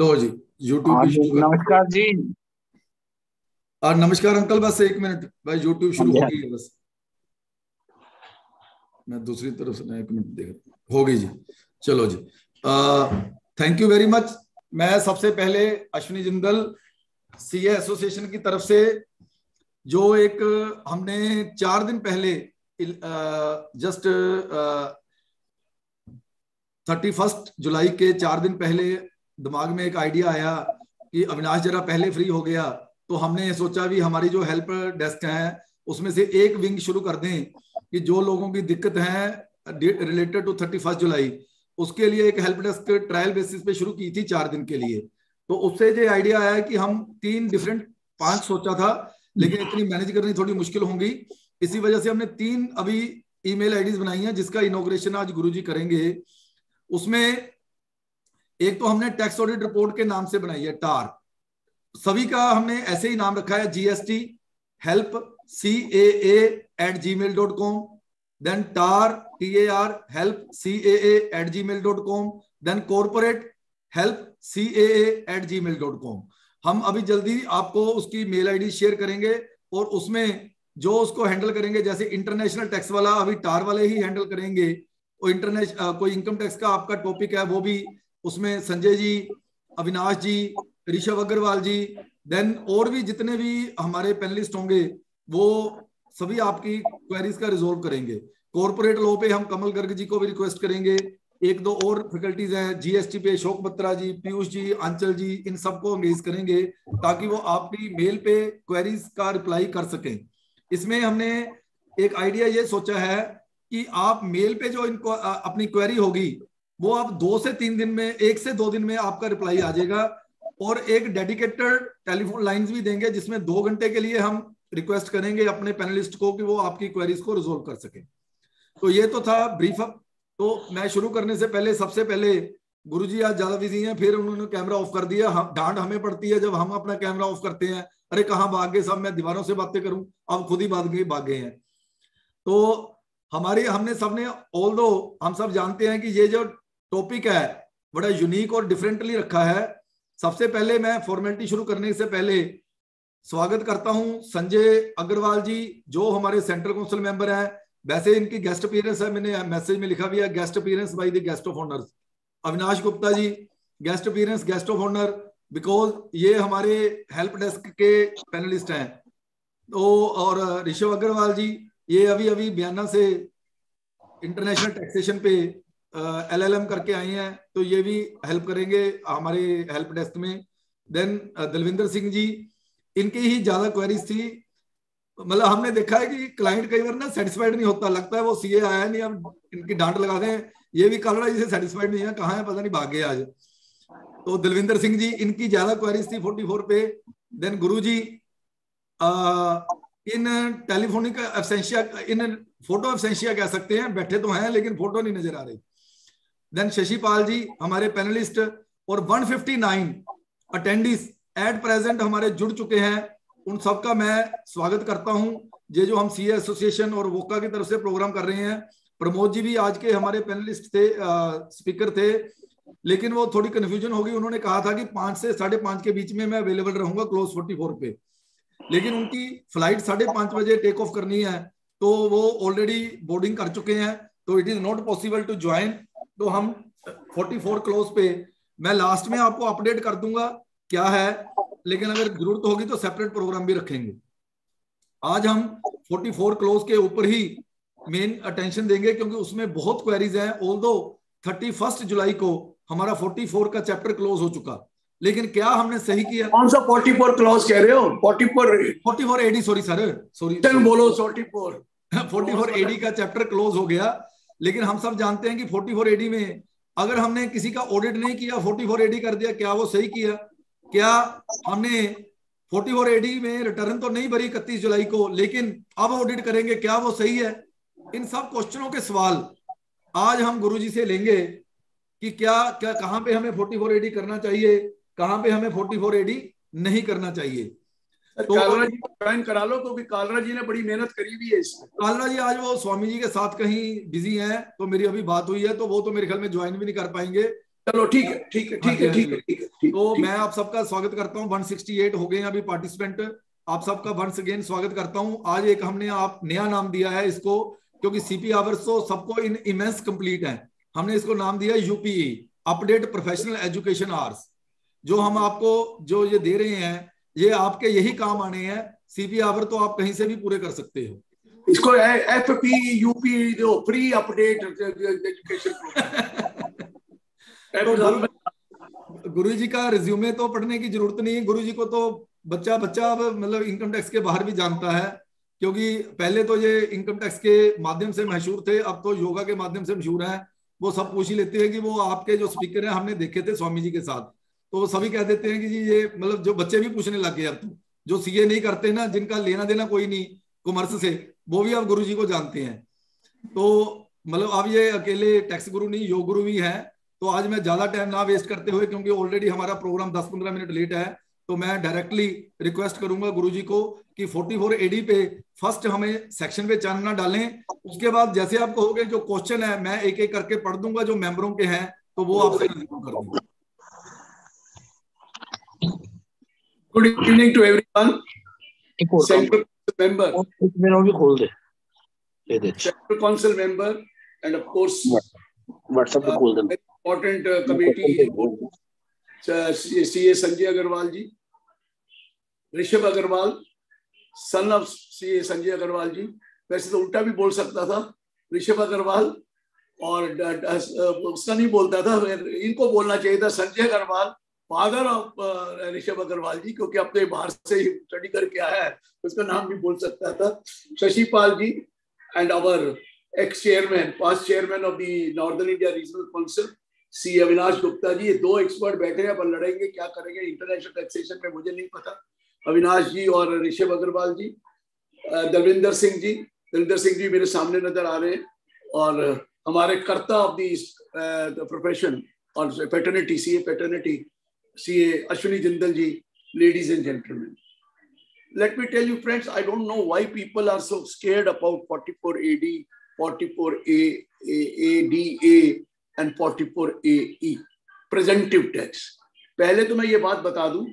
लो जी YouTube. नमस्कार जी। और नमस्कार अंकल। बस एक मिनट भाई, यूट्यूब शुरू हो गई है। बस मैं दूसरी तरफ से एक मिनट देख, हो गई जी। चलो जी, थैंक यू वेरी मच। मैं सबसे पहले अश्विनी जिंदल सीए एसोसिएशन की तरफ से, जो एक हमने 4 दिन पहले जस्ट 31 जुलाई के 4 दिन पहले दिमाग में एक आइडिया आया कि अविनाश जरा पहले फ्री हो गया तो हमने सोचा भी हमारी जो हेल्प डेस्क है उसमें से एक विंग शुरू कर दें कि जो लोगों की दिक्कत है रिलेटेड टू 31 जुलाई, उसके लिए एक हेल्प डेस्क ट्रायल बेसिस पे शुरू की थी 4 दिन के लिए। तो उससे जो आइडिया आया कि हम 3 डिफरेंट 5 सोचा था, लेकिन इतनी मैनेज करनी थोड़ी मुश्किल होंगी, इसी वजह से हमने 3 अभी ईमेल आईडीज बनाई हैं जिसका इनॉग्रेशन आज गुरुजी करेंगे। उसमें एक तो हमने टैक्स ऑडिट रिपोर्ट के नाम से बनाई है टार, सभी का हमने ऐसे ही नाम रखा है, GST help CAA@gmail.com, then TAR TAR help CAA@gmail.com, then corporate help CAA@gmail.com। हम अभी जल्दी आपको उसकी मेल आईडी शेयर करेंगे और उसमें जो उसको हैंडल करेंगे, जैसे इंटरनेशनल टैक्स वाला अभी टार वाले ही हैंडल करेंगे, और इंटरनेशनल कोई इनकम टैक्स का आपका टॉपिक है वो भी उसमें संजय जी, अविनाश जी, ऋषभ अग्रवाल जी, देन और भी जितने भी हमारे पैनलिस्ट होंगे वो सभी आपकी क्वेरीज का रिजोल्व करेंगे। कॉर्पोरेट लॉ पे हम कमल गर्ग जी को भी रिक्वेस्ट करेंगे, 1-2 और फैकल्टीज हैं जीएसटी पे, अशोक बत्रा जी, पीयूष जी, अंचल जी, इन सबको एंगेज करेंगे ताकि वो आपकी मेल पे क्वेरीज का रिप्लाई कर सकें। इसमें हमने एक आइडिया ये सोचा है कि आप मेल पे जो इनको अपनी क्वेरी होगी वो आप 2 से 3 दिन में, 1 से 2 दिन में आपका रिप्लाई आ जाएगा, और एक डेडिकेटेड टेलीफोन लाइंस भी देंगे जिसमें 2 घंटे के लिए हम रिक्वेस्ट करेंगे अपने पैनलिस्ट को कि वो आपकी क्वेरीज को रिजोल्व कर सके। तो ये तो था ब्रीफअप। तो मैं शुरू करने से पहले सबसे पहले गुरुजी आज ज्यादा बिजी हैं, फिर उन्होंने कैमरा ऑफ कर दिया। डांट हमें पड़ती है जब हम अपना कैमरा ऑफ करते हैं, अरे कहाँ भाग गए सब, मैं दीवारों से बातें करूं, अब खुद ही भाग गए हैं। तो हमने सबने ऑल्दो हम सब जानते हैं कि ये जो टॉपिक है बड़ा यूनिक और डिफरेंटली रखा है। सबसे पहले मैं फॉर्मेलिटी शुरू करने से पहले स्वागत करता हूं संजय अग्रवाल जी, जो हमारे सेंट्रल काउंसिल मेंबर हैं। वैसे इनकी गेस्ट अपीयरेंस है, मैंने मैसेज में लिखा भी है, guest appearance by the guest of honour. Avinash Gupta ji, guest appearance guest of honour, because ये हमारे हेल्प डेस्क के पैनलिस्ट हैं। तो और ऋषभ अग्रवाल जी, ये अभी अभी बयाना से इंटरनेशनल टैक्सेशन पे LLM करके आए हैं, तो ये भी हेल्प करेंगे हमारे हेल्प डेस्क में। देन दिलविंदर सिंह जी, इनकी ही ज्यादा क्वेरीज थी, मतलब हमने देखा है कि क्लाइंट कई बार ना सेटिस्फाइड नहीं होता, लगता है वो सीए आया नहीं, अब इनकी डांट लगा दें, ये भी कलरा जिसे सेटिस्फाइड नहीं है, कहाँ है पता नहीं, भाग गए आज। तो दिलविंदर सिंह जी, इनकी ज्यादा क्वेरीज थी 44 पे। Then Guru ji, in telephonic absentia, in photo absentia कह सकते हैं, बैठे तो हैं लेकिन फोटो नहीं नजर आ रही। देन शशि पाल जी हमारे पैनलिस्ट, और 159 अटेंडीज एट प्रेजेंट हमारे जुड़ चुके हैं, उन सबका मैं स्वागत करता हूं। ये जो हम सीए एसोसिएशन और वोका की तरफ से प्रोग्राम कर रहे हैं, प्रमोद जी भी आज के हमारे पैनलिस्ट थे, स्पीकर थे, लेकिन वो थोड़ी कन्फ्यूजन होगी, उन्होंने कहा था कि 5 से 5:30 के बीच में मैं अवेलेबल रहूंगा क्लोज 44 पे, लेकिन उनकी फ्लाइट 5:30 बजे टेक ऑफ करनी है, तो वो ऑलरेडी बोर्डिंग कर चुके हैं, तो it is not possible to join. तो हम 44 क्लोज पे, मैं लास्ट में आपको अपडेट कर दूंगा क्या है, लेकिन अगर जरूरत होगी तो सेपरेट प्रोग्राम भी रखेंगे। आज हम 44 क्लोज के ऊपर ही मेन अटेंशन देंगे क्योंकि उसमें बहुत क्वेरीज हैं। ऑल्दो 31 जुलाई को हमारा 44 का चैप्टर क्लोज हो चुका, लेकिन क्या हमने सही किया? कौन सा 44 क्लोज कह रहे हो? 44 AD, सॉरी सर, सॉरी बोलो 44 AD का चैप्टर क्लोज हो गया, लेकिन हम सब जानते हैं कि 44 AD में अगर हमने किसी का ऑडिट नहीं किया, 44 AD कर दिया, क्या वो सही किया? क्या हमने 44 AD में रिटर्न तो नहीं भरी 31 जुलाई को, लेकिन अब ऑडिट करेंगे, क्या वो सही है? इन सब क्वेश्चनों के सवाल आज हम गुरुजी से लेंगे कि क्या कहां पे हमें 44 AD करना चाहिए, कहां पे हमें 44 AD नहीं करना चाहिए। तो कालरा जी को ज्वाइन करा लो, क्योंकि कालरा जी ने बड़ी मेहनत करी हुई है इसमें। कालरा जी आज वो स्वामी जी के साथ कहीं बिजी है, तो मेरी अभी बात हुई है, तो वो तो मेरे ख्याल में ज्वाइन भी नहीं कर पाएंगे, चलो ठीक है। तो मैं आप सबका स्वागत करता हूँ। 168 हो गए अभी पार्टिसिपेंट, आप सबका वंस अगेन स्वागत करता हूँ। आज एक हमने आप नया नाम दिया है इसको, क्योंकि सीपी आवर्स तो सबको इन इमेंस कंप्लीट है, हमने इसको नाम दिया UPE update professional education hours. जो हम आपको जो ये दे रहे हैं ये आपके यही काम आने हैं। सीपी आवर तो आप कहीं से भी पूरे कर सकते हो। इसको एफपी यूपी जो प्री अपडेट एजुकेशन तो गुरु जी का रिज्यूमे तो पढ़ने की जरूरत नहीं है। गुरु जी को तो बच्चा मतलब इनकम टैक्स के बाहर भी जानता है, क्योंकि पहले तो ये इनकम टैक्स के माध्यम से मशहूर थे, अब तो योगा के माध्यम से मशहूर है। वो सब पूछ ही लेते हैं कि वो आपके जो स्पीकर हैं हमने देखे थे स्वामी जी के साथ, तो वो सभी कह देते हैं कि जी ये मतलब जो बच्चे भी पूछने लग गए अब तो, जो सीए नहीं करते ना, जिनका लेना देना कोई नहीं कॉमर्स से, वो भी अब गुरु जी को जानते हैं। तो मतलब अब ये अकेले टैक्स गुरु नहीं, योग गुरु भी है। तो आज मैं ज्यादा टाइम ना वेस्ट करते हुए, क्योंकि ऑलरेडी हमारा प्रोग्राम 10-15 मिनट लेट है, तो मैं डायरेक्टली रिक्वेस्ट करूंगा गुरुजी को कि 44AD पे फर्स्ट हमें सेक्शन पे चांद ना डालें। उसके बाद जैसे आप कहोगे जो क्वेश्चन है मैं एक एक करके पढ़ दूंगा जो मेंबरों के हैं, तो वो आपसे करूंगा। Good evening to everyone. Central member central council member and of course WhatsApp पे खोल देना। Important committee CA Sanjay Agarwal ji, Rishabh Agarwal son of CA Sanjay Agarwal ji, वैसे तो उल्टा भी बोल सकता था ऋषभ अग्रवाल, और उसका नहीं बोलता था, इनको बोलना चाहिए था संजय अग्रवाल फादर ऑफ ऋषभ अग्रवाल जी, क्योंकि अब तो ये बाहर से ही स्टडी करके आया है, उसका नाम भी बोल सकता था। Shashi Pal ji and our ex chairman, past chairman of the northern India regional council C Avinash Gupta ji. ये दो एक्सपर्ट बैठे हैं, अपन लड़ेंगे क्या करेंगे इंटरनेशनल टैक्सेशन में, मुझे नहीं पता। अविनाश जी और ऋषभ अग्रवाल जी, दिलविंदर सिंह जी मेरे सामने नजर आ रहे हैं, और हमारे कर्ता ऑफ दी प्रोफेशन और paternity CA Ashwini Jindal ji. Ladies and gentleman, let me tell you friends, I don't know why people are so scared about 44AD, 44ADA and 44AE presumptive tax। पहले तो मैं ये बात बता दूं,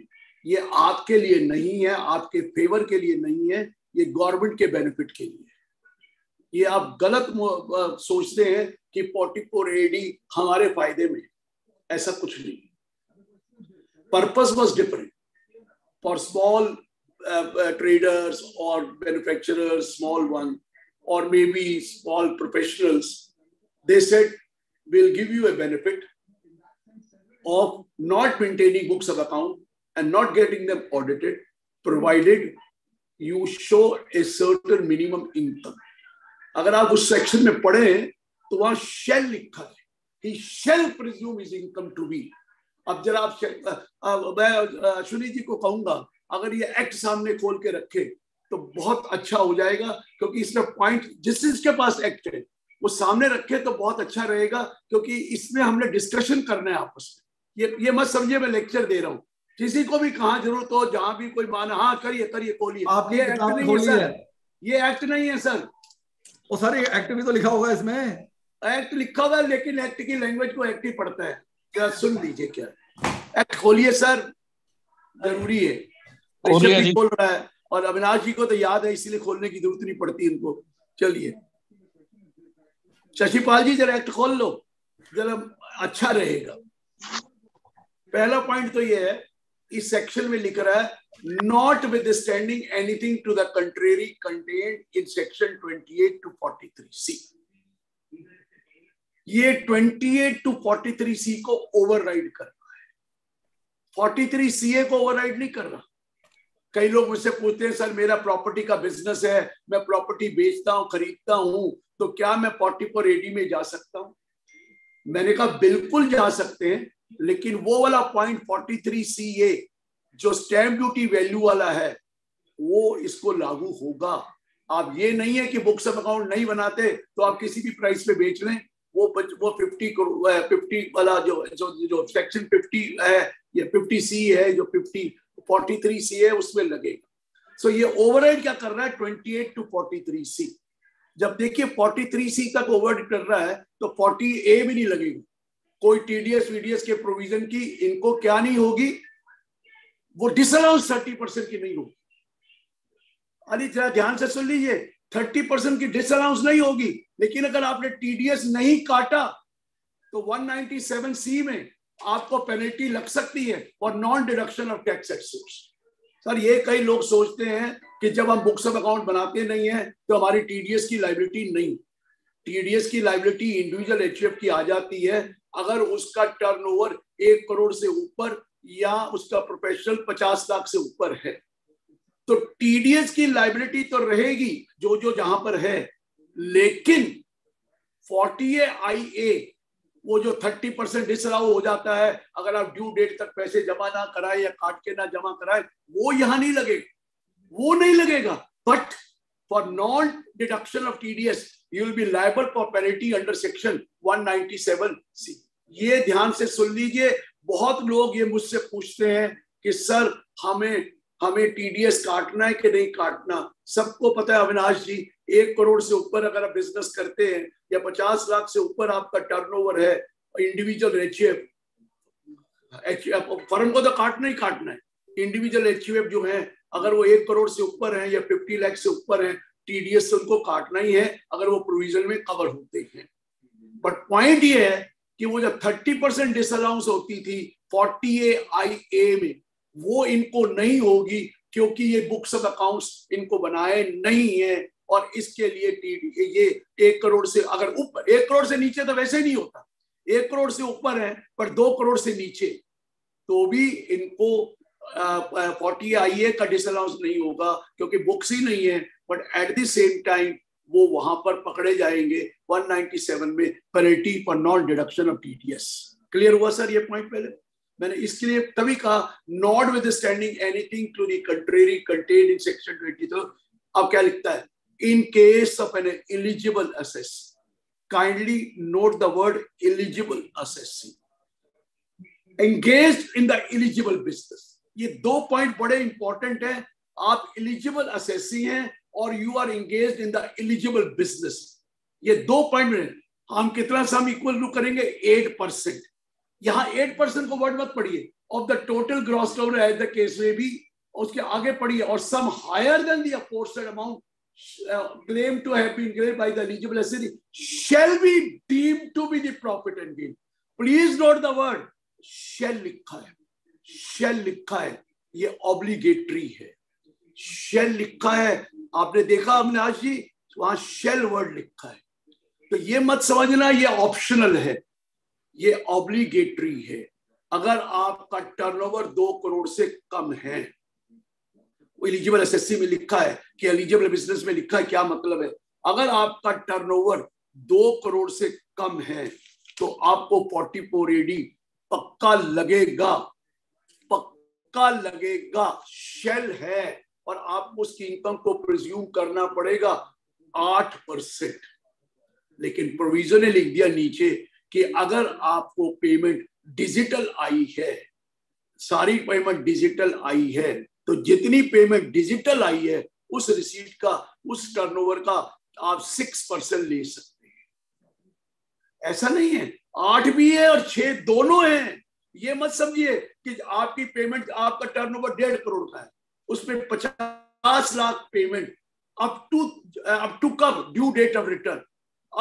ये आपके लिए नहीं है, आपके फेवर के लिए नहीं है, ये गवर्नमेंट के बेनिफिट के लिए है। ये आप गलत सोचते हैं कि 44AD हमारे फायदे में, ऐसा कुछ नहीं। Purpose was different for small traders और manufacturers, small one or maybe small professionals, they said we'll give you a benefit of not maintaining books of account and not getting them audited, provided you show a certain minimum income. Agar aap us section mein padhe to wahan shall likha hai, he shall presume his income to be. Ab jara aap main Ashwini ji ko कहूंगा अगर ये act सामने खोल के रखे तो बहुत अच्छा हो जाएगा, क्योंकि इसमें पॉइंट जिस चीज के पास एक्ट है वो सामने रखे तो बहुत अच्छा रहेगा, क्योंकि इसमें हमने डिस्कशन करना है आपस में। ये मत समझिए मैं लेक्चर दे रहा हूँ, किसी को भी कहाँ जरूरत हो, जहां भी कोई माना हाँ करिए खोलिए। ये एक्ट नहीं है सर, ये एक्ट नहीं है सर। और सर ये एक्ट भी तो लिखा होगा, इसमें एक्ट लिखा हुआ है, लेकिन एक्ट की लैंग्वेज को एक्ट ही पढ़ता है। क्या सुन लीजिए, क्या एक्ट खोलिए सर, जरूरी है। बोल रहा है और अविनाश जी को तो याद है, इसीलिए खोलने की जरूरत नहीं पड़ती इनको। चलिए शशिपाल जी जरा एक्ट खोल लो, जरा अच्छा रहेगा। पहला पॉइंट तो ये है, इस सेक्शन में लिख रहा है notwithstanding anything to the contrary content in section 28 to 43C। ये 28 to 43C को ओवरराइड करना है, 43CA को ओवरराइड नहीं करना। कई लोग मुझसे पूछते हैं सर मेरा प्रॉपर्टी का बिजनेस है, मैं प्रॉपर्टी बेचता हूं खरीदता हूं, तो क्या मैं 44AD में जा सकता हूं? मैंने कहा बिल्कुल जा सकते हैं, लेकिन वो वाला पॉइंट 43CA जो स्टैंप ड्यूटी वैल्यू वाला है वो इसको लागू होगा। आप ये नहीं है कि बुक्स ऑफ अकाउंट नहीं बनाते तो आप किसी भी प्राइस पे बेच लें, वो 50 वाला जो सेक्शन 50 है, ये 50C है जो 43C है उसमें लगेगा। सो ये ओवरराइड क्या कर रहा है 28 टू 43C। जब देखिए 43C तक ओवरराइड कर रहा है तो 40A भी नहीं लगेगा, कोई टीडीएस वीडीएस के प्रोविजन की इनको क्या नहीं होगी, वो डिसअलाउंस 30% की नहीं होगी। अरे जरा ध्यान से सुन लीजिए, 30% की डिसअलाउंस नहीं होगी, लेकिन अगर आपने टीडीएस नहीं काटा तो 197 सी में आपको पेनल्टी लग सकती है और non deduction of tax at source. Sir ये कई लोग सोचते हैं कि जब हम बुक्स ऑफ अकाउंट बनाते नहीं हैं तो हमारी टीडीएस की लायबिलिटी नहीं, टीडीएस की लायबिलिटी इंडिविजुअल एचयूएफ की आ जाती है अगर उसका टर्नओवर 1 करोड़ से ऊपर या उसका प्रोफेशनल 50 लाख से ऊपर है, तो टीडीएस की लायबिलिटी तो रहेगी जो जो जहां पर है। लेकिन 40AIA वो जो 30% डिसअलाउ हो जाता है अगर आप ड्यू डेट तक पैसे जमा ना कराए या काट के ना जमा कराए, वो यहां नहीं लगेगा, वो नहीं लगेगा। But for non deduction of TDS you will be liable for penalty under section 197 C. ये ध्यान से सुन लीजिए, बहुत लोग ये मुझसे पूछते हैं कि सर हमें टीडीएस काटना है कि नहीं काटना। सबको पता है अविनाश जी, 1 करोड़ से ऊपर अगर आप बिजनेस करते हैं या 50 लाख से ऊपर आपका टर्नओवर है इंडिविजुअल एचयूएफ, फर्म को तो काटना ही काटना है। इंडिविजुअल एचयूएफ जो है अगर वो 1 करोड़ से ऊपर है या 50 लाख से ऊपर है, टीडीएस से उनको काटना ही है अगर वो प्रोविजन में कवर होते हैं। बट पॉइंट ये है कि वो जब 30% डिसअलाउंस होती थी 40AIA में, वो इनको नहीं होगी क्योंकि ये बुक्स ऑफ अकाउंट्स इनको बनाए नहीं है और इसके लिए ये 1 करोड़ से अगर ऊपर, 1 करोड़ से नीचे तो वैसे नहीं होता, 1 करोड़ से ऊपर है पर 2 करोड़ से नीचे तो भी इनको 40AIA का डिसअलाउंस नहीं होगा क्योंकि बुक्स ही नहीं है। But at the same time वो वहां पर पकड़े जाएंगे 197 में penalty for non deduction of TDS. Clear हुआ सर ये पॉइंट? पहले मैंने इसके लिए तभी कहा notwithstanding anything to the contrary contained in section 22। अब क्या लिखता है, in case of an eligible assess, kindly note the word eligible assessee, engage in the eligible business. ये 2 पॉइंट बड़े इंपॉर्टेंट है, आप एलिजिबल असेसी हैं और you are engage in the eligible business. ये 2 पॉइंट में हम कितना सम इक्वल करेंगे 8%। यहाँ 8% को वर्ड मत पढ़िए, of the total gross turnover as the case में भी उसके आगे पढ़िए, और sum higher than the aforesaid amount claim to have been claimed by the eligible assessee shall be deemed to be the profit and gain. Please note the word shall, लिखा है शैल, लिखा है ये ऑब्लिगेटरी है, शेल लिखा है। आपने देखा हमने आज जी वहां शेल वर्ड लिखा है, तो ये मत समझना ये ऑप्शनल है, ये ऑब्लिगेटरी है। अगर आपका टर्नओवर 2 करोड़ से कम है, एलिजिबल एसएससी में लिखा है कि एलिजिबल बिजनेस में लिखा है, क्या मतलब है? अगर आपका टर्नओवर 2 करोड़ से कम है तो आपको 44AD पक्का लगेगा, पक्का लगेगा, शेल है और आपको उसकी इनकम को प्रिज्यूम करना पड़ेगा 8%। लेकिन प्रोविजन ने लिख दिया नीचे कि अगर आपको पेमेंट डिजिटल आई है, सारी पेमेंट डिजिटल आई है, तो जितनी पेमेंट डिजिटल आई है उस रिसीट का, उस टर्नओवर का आप 6% ले सकते हैं। ऐसा नहीं है 8 भी है और 6 दोनों हैं। ये मत समझिए कि आपकी पेमेंट, आपका टर्नओवर 1.5 करोड़ का है, उसमें 50 लाख पेमेंट अप टू कब due date of return,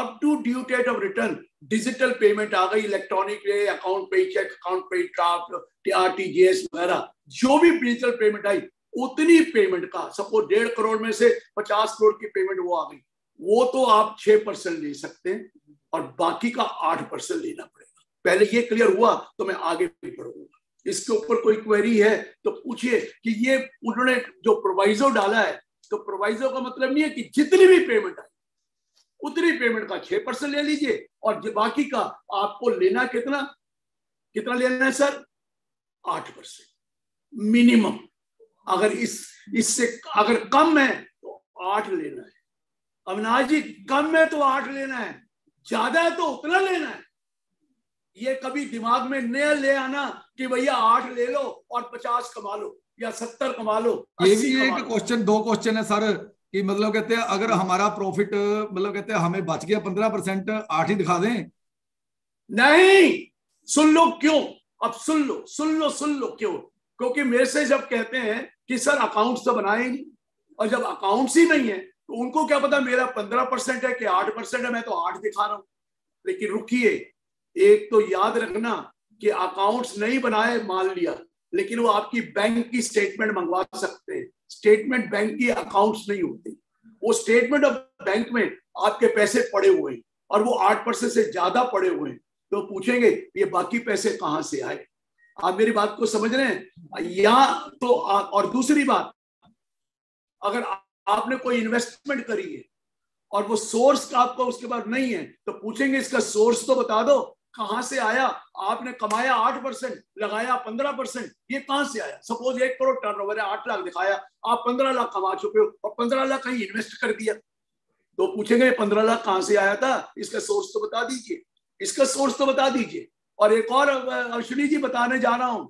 up to due date of return digital payment आ गई, इलेक्ट्रॉनिक अकाउंट पे चेक, अकाउंट पे ड्राफ्ट, आरटीजीएस वगैरह जो भी डिजिटल पेमेंट आई, उतनी पेमेंट का सपोज 1.5 करोड़ में से 50 करोड़ की पेमेंट वो आ गई, वो तो आप 6% ले सकते हैं और बाकी का 8% लेना पड़ेगा। पहले ये क्लियर हुआ तो मैं आगे बढ़ूंगा। इसके ऊपर कोई क्वेरी है तो पूछिए कि ये उन्होंने जो प्रोवाइजो डाला है, तो प्रोवाइजो का मतलब नहीं है कि जितनी भी पेमेंट आई उतनी पेमेंट का 6% ले लीजिए और बाकी का आपको लेना कितना लेना है सर? 8% मिनिमम। अगर इससे अगर कम है तो 8 लेना है। अविनाश जी कम है तो 8 लेना है, ज्यादा है तो उतना लेना है। ये कभी दिमाग में न ले आना कि भैया 8 ले लो और 50 कमा लो या 70 कमा लो। ये भी एक क्वेश्चन, 2 क्वेश्चन है सर कि मतलब कहते हैं अगर हमारा प्रॉफिट, मतलब कहते हैं हमें बच गया 15%, 8 ही दिखा दें। नहीं, सुन लो क्यों, अब सुन लो क्यों, क्योंकि मेरे से जब कहते हैं कि सर अकाउंट्स तो बनाएंगे, और जब अकाउंट्स ही नहीं है तो उनको क्या पता मेरा 15% है कि 8% है, मैं तो 8 दिखा रहा हूं। लेकिन रुकिए, एक तो याद रखना कि अकाउंट्स नहीं बनाए मान लिया, लेकिन वो आपकी बैंक की स्टेटमेंट मंगवा सकते हैं। स्टेटमेंट बैंक की अकाउंट्स नहीं होती, वो स्टेटमेंट ऑफ बैंक में आपके पैसे पड़े हुए हैं और वो 8% से ज्यादा पड़े हुए हैं, तो पूछेंगे ये बाकी पैसे कहां से आए। आप मेरी बात को समझ रहे हैं? या तो और दूसरी बात, अगर आपने कोई इन्वेस्टमेंट करी है और वो सोर्स का आपको उसके बाद नहीं है, तो पूछेंगे इसका सोर्स तो बता दो, कहां से आया, आपने कमाया 8%, लगाया 15%, ये कहां से आया। सपोज 1 करोड़ टर्नओवर है, 8 लाख दिखाया, आप 15 लाख कमा चुके हो और 15 लाख कहीं इन्वेस्ट कर दिया, तो पूछेंगे 15 लाख कहां से आया था, इसका सोर्स तो बता दीजिए, इसका सोर्स तो बता दीजिए। और एक और अश्विनी जी बताने जा रहा हूं,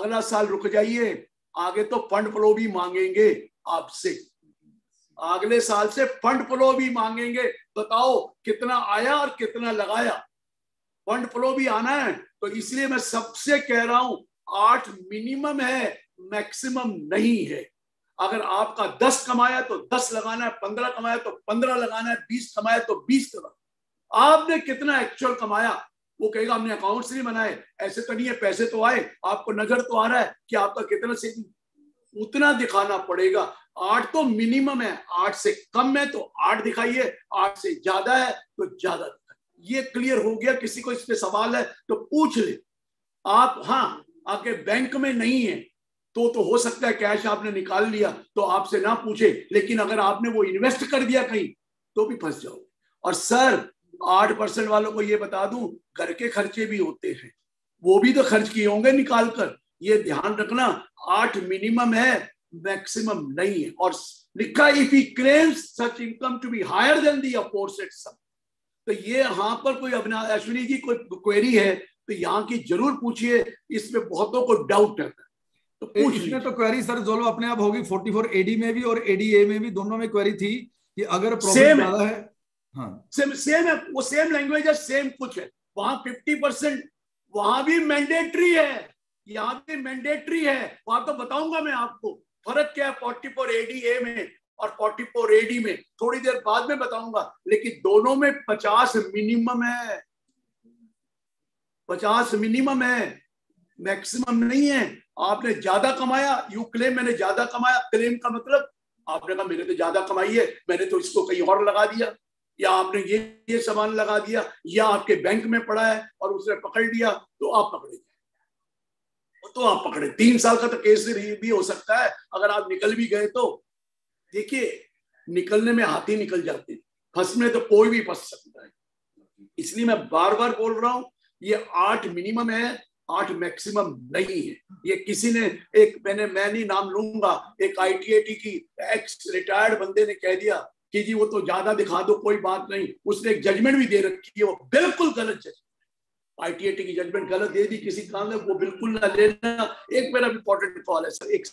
अगला साल रुक जाइए, आगे तो फंड फ्लो भी मांगेंगे आपसे, अगले साल से फंड फ्लो भी मांगेंगे, बताओ कितना आया और कितना लगाया, फंड फ्लो भी आना है। तो इसलिए मैं सबसे कह रहा हूं 8 मिनिमम है, मैक्सिमम नहीं है। अगर आपका 10 कमाया तो 10 लगाना है, 15 कमाया तो 15 लगाना है, 20 कमाया तो 20 लगाना। आपने कितना एक्चुअल कमाया, वो कहेगा हमने अकाउंट्स नहीं बनाए, ऐसे तो नहीं है, पैसे तो आए, आपको नजर तो आ रहा है कि आपका कितना सेविंग, उतना दिखाना पड़ेगा। 8 तो मिनिमम है, 8 से कम है तो 8 दिखाइए, 8 से ज्यादा है तो ज्यादा। ये क्लियर हो गया? किसी को इस पे सवाल है तो पूछ ले आप। हाँ, आपके बैंक में नहीं है तो हो सकता है कैश आपने निकाल लिया तो आपसे ना पूछे, लेकिन अगर आपने वो इन्वेस्ट कर दिया कहीं तो भी फंस जाओगे। और सर 8% वालों को ये बता दूं, घर के खर्चे भी होते हैं, वो भी तो खर्च किए होंगे निकाल कर, ये ध्यान रखना। 8 मिनिमम है, मैक्सिमम नहीं है। और लिखा if he claims such income to be higher than the aforesaid sum, तो ये यहाँ पर कोई अश्विनी जी कोई क्वेरी है तो यहाँ की जरूर पूछिए, इसमें बहुतों को डाउट है तो पूछ। इसमें तो क्वेरी सर जो अपने आप होगी 44AD में भी और ADA में भी, दोनों में क्वेरी थी कि अगर प्रॉफिट ज्यादा है, हाँ सेम है, वो सेम लैंग्वेज है, सेम कुछ है। वहां 50% वहां भी मैंडेटरी है, यहाँ भी मैंडेटरी है, वहां तो बताऊंगा मैं आपको फर्क क्या है 44ADA में और 44AD में, थोड़ी देर बाद में बताऊंगा। लेकिन दोनों में 50 मिनिमम है, 50 मिनिमम है, मैक्सिमम नहीं है। आपने ज्यादा कमाया, यू क्लेम मैंने ज्यादा कमाया, क्लेम का मतलब आपने कहा मैंने तो ज्यादा कमाई है, मैंने तो इसको कहीं और लगा दिया, या आपने ये सामान लगा दिया, या आपके बैंक में पड़ा है और उसने पकड़ लिया तो आप पकड़े, 3 साल का तो केस भी हो सकता है अगर आप निकल भी गए तो। देखिए, निकलने में हाथी निकल जाते हैं, फंसने तो कोई भी फंस सकता है, इसलिए मैं बार बार बोल रहा हूं ये 8 मिनिमम है, 8 मैक्सिमम नहीं है। ये किसी ने एक, मैं नहीं नाम लूंगा, एक ITAT की एक्स रिटायर्ड बंदे ने कह दिया कि जी वो तो ज्यादा दिखा दो कोई बात नहीं, उसने एक जजमेंट भी दे रखी है, वो बिल्कुल गलत जजमेंट, ITAT की जजमेंट गलत दे दी किसी काम में, वो बिल्कुल ना लेना। एक मेरा इंपॉर्टेंट कॉल है सर, एक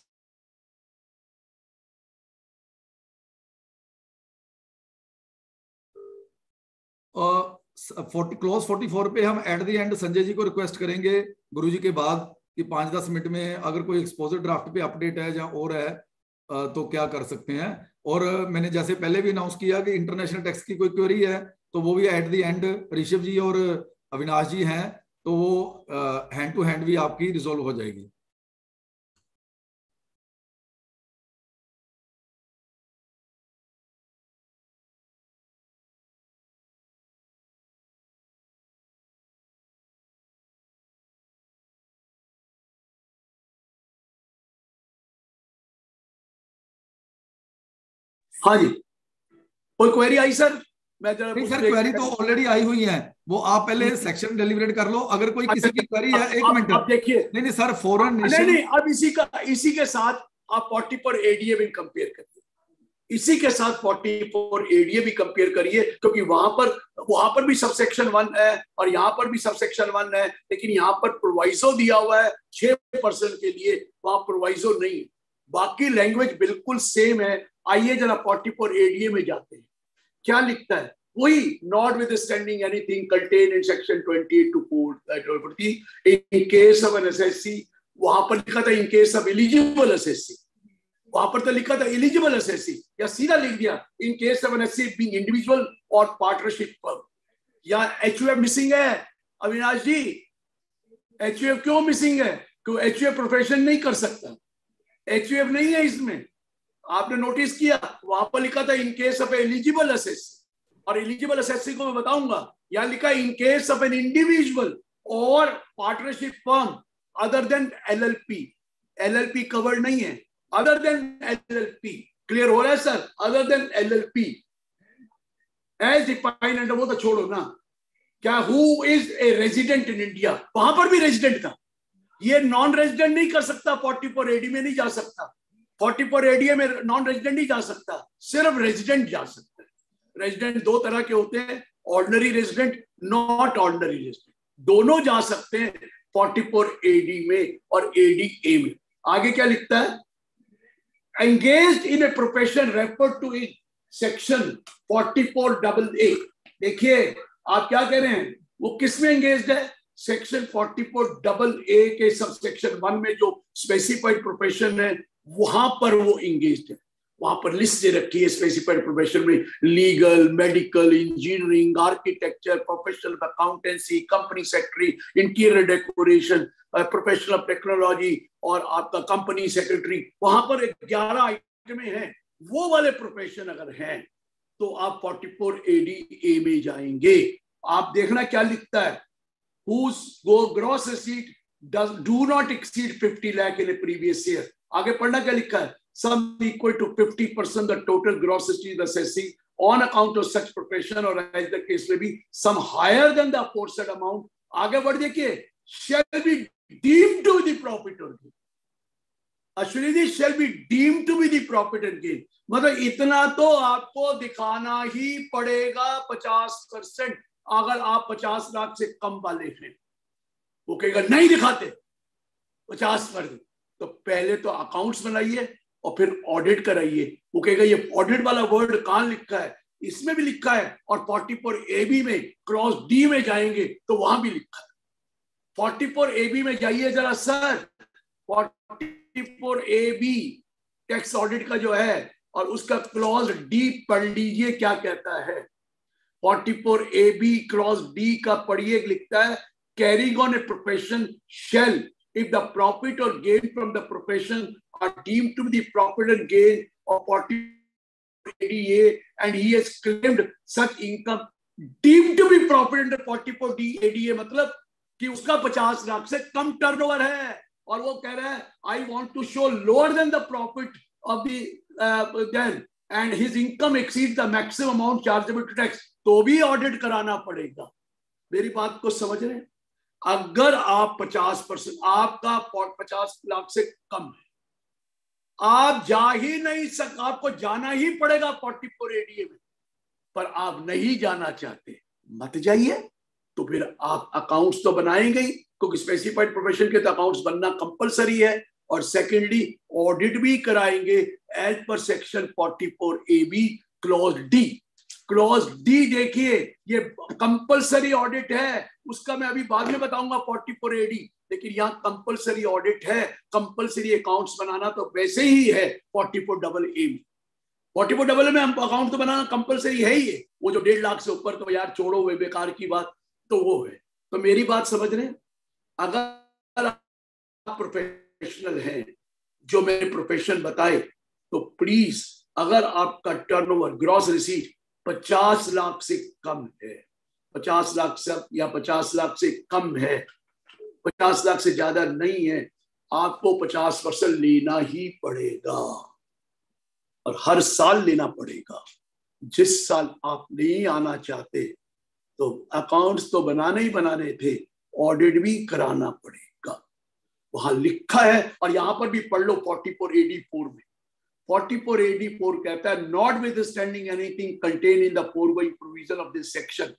क्लोज 44 पे हम at the end Sanjay ji को रिक्वेस्ट करेंगे गुरुजी के बाद कि 5-10 मिनट में अगर कोई एक्सपोजर ड्राफ्ट पे अपडेट है या और है तो क्या कर सकते हैं। और मैंने जैसे पहले भी अनाउंस किया कि इंटरनेशनल टैक्स की कोई क्वेरी है तो वो भी at the end Rishabh ji और अविनाश जी हैं तो वो हैंड टू हैंड भी आपकी रिजोल्व हो जाएगी। हाँ जी, कोई क्वेरी आई सर? मैं सर क्वेरी तो ऑलरेडी आई हुई है, वो आप पहले सेक्शन डिलीवरेट कर लो। अगर कोई किसी की क्वेरी है, एक मिनट आप देखिए। नहीं सर, फॉरेन नहीं, अब इसी के साथ आप 44ADA भी कंपेयर करिए, इसी के साथ 44ADA भी कंपेयर करिए, क्योंकि वहां पर भी सबसेक्शन 1 है और यहाँ पर भी सबसेक्शन 1 है, लेकिन यहाँ पर प्रोवाइजो दिया हुआ है 6% के लिए, वहां प्रोवाइजो नहीं। बाकी लैंग्वेज बिल्कुल सेम है। आइए जरा 44ADA में जाते हैं, क्या लिखता है कोई notwithstanding anything contained in section 28 to 40 in case of an SSC, वहां पर लिखा था in case of eligible SSC, वहां पर तो लिखा था eligible SSC या सीधा लिख दिया in case of an SSC being individual or partnership firm या HUF missing है अविनाश जी। HUF क्यों missing है? क्योंकि HUF profession नहीं कर सकता, HUF नहीं है इसमें। आपने नोटिस किया वहां पर लिखा था in case of eligible SSC, और एलिजिबल एसएससी को मैं बताऊंगा, यहां लिखा in case of an individual और partnership firm other than LLP, LLP covered नहीं है, अदर देन एलएलपी, क्लियर हो रहा है sir, other than LLP as defined under, वो तो छोड़ो ना, क्या who is a resident in India, वहां पर भी रेजिडेंट था, ये नॉन रेजिडेंट नहीं कर सकता, 44AD में नहीं जा सकता, 44AD में नॉन रेजिडेंट नहीं जा सकता, सिर्फ रेजिडेंट जा सकता। रेजिडेंट दो तरह के होते हैं, ordinary resident, not ordinary resident, दोनों जा सकते हैं 44AD में और ADA में। आगे क्या लिखता है, engaged in a profession referred to in section 44AA। देखिए आप क्या कह रहे हैं, वो किस में एंगेज्ड है, सेक्शन 44AA के सब सेक्शन 1 में जो स्पेसिफाइड प्रोफेशन है वहां पर वो एंगेज्ड है। वहां पर लिस्ट दे रखी है स्पेसिफाइड प्रोफेशन में, legal, medical, engineering, architecture, professional accountancy, company secretary, interior decoration, professional technology और आपका कंपनी सेक्रेटरी, वहां पर 11 आइटमें हैं। वो वाले प्रोफेशन अगर हैं तो आप 44ADA में जाएंगे। आप देखना क्या लिखता है, whose gross asset do not exceed 50 lakh in previous year. आगे पढ़ना क्या लिखा है, sum equal to 50% the total gross estate assessing on account of such profession or as the case may be, some higher than the aforesaid amount, आगे बढ़ देखिए, shall be deemed to be the profit or gain। Ashwini ji, shall be deemed to be the profit and gain, मतलब इतना तो आपको दिखाना ही पड़ेगा 50%, अगर आप 50 लाख से कम वाले हैं। वो कहेगा नहीं दिखाते 50%, तो पहले तो अकाउंट्स बनाइए और फिर ऑडिट कराइए। वो कहेगा ये ऑडिट वाला वर्ड कहाँ लिखा है, इसमें भी लिखा है, और 44AB में क्रॉस डी में जाएंगे तो वहां भी लिखा है। 44AB में जाइए जरा सर, 44AB टैक्स ऑडिट का जो है, और उसका क्लॉज डी पढ़ लीजिए क्या कहता है। 44AB क्रॉस डी का पढ़िए, लिखता है carrying on a profession shall if the profit or gain from the profession are deemed to be the profit and gain of 44ADA and he has claimed such income deemed to be profit under 44ADA, मतलब कि उसका 50 लाख से कम turnover है और वो कह रहा है I want to show lower than the profit of the then and his income exceeds the maximum amount chargeable to tax, तो भी ऑडिट कराना पड़ेगा। मेरी बात को समझ रहे हैं, अगर आप 50% आपका 50 लाख से कम है, आप जा ही नहीं सकते, आपको जाना ही पड़ेगा 44ADA में, पर आप नहीं जाना चाहते, मत जाइए। तो फिर आप अकाउंट्स तो बनाएंगे ही, क्योंकि स्पेसिफाइड प्रोफेशन के तो अकाउंट्स बनना कंपलसरी है, और सेकेंडली ऑडिट भी कराएंगे as per section 44AB clause D. Clause D देखिए, ये कंपलसरी ऑडिट है, उसका मैं अभी बाद में बताऊंगा 44AD, लेकिन यहाँ कंपलसरी ऑडिट है, कंपलसरी अकाउंट्स बनाना तो वैसे ही है 44AA में। 44AA में हम अकाउंट तो बनाना कंपलसरी है ही है, वो जो 1.5 लाख से ऊपर तो यार छोड़ो, हुए बेकार की बात, तो वो है। तो मेरी बात समझ रहे हैं, अगर आप प्रोफेशनल हैं, जो मैंने प्रोफेशन बताए, तो प्लीज अगर आपका टर्नओवर ग्रॉस रिसीट 50 लाख से कम है, 50 लाख से या 50 लाख से कम है, 50 लाख से ज्यादा नहीं है, आपको 50% लेना ही पड़ेगा, और हर साल लेना पड़ेगा। जिस साल आप नहीं आना चाहते तो अकाउंट्स तो बनाने ही बनाने थे, ऑडिट भी कराना पड़ेगा, वहां लिखा है। और यहां पर भी पढ़ लो 44AD4 में, 44AD4 कहता है notwithstanding anything contained in the foregoing provision of this section,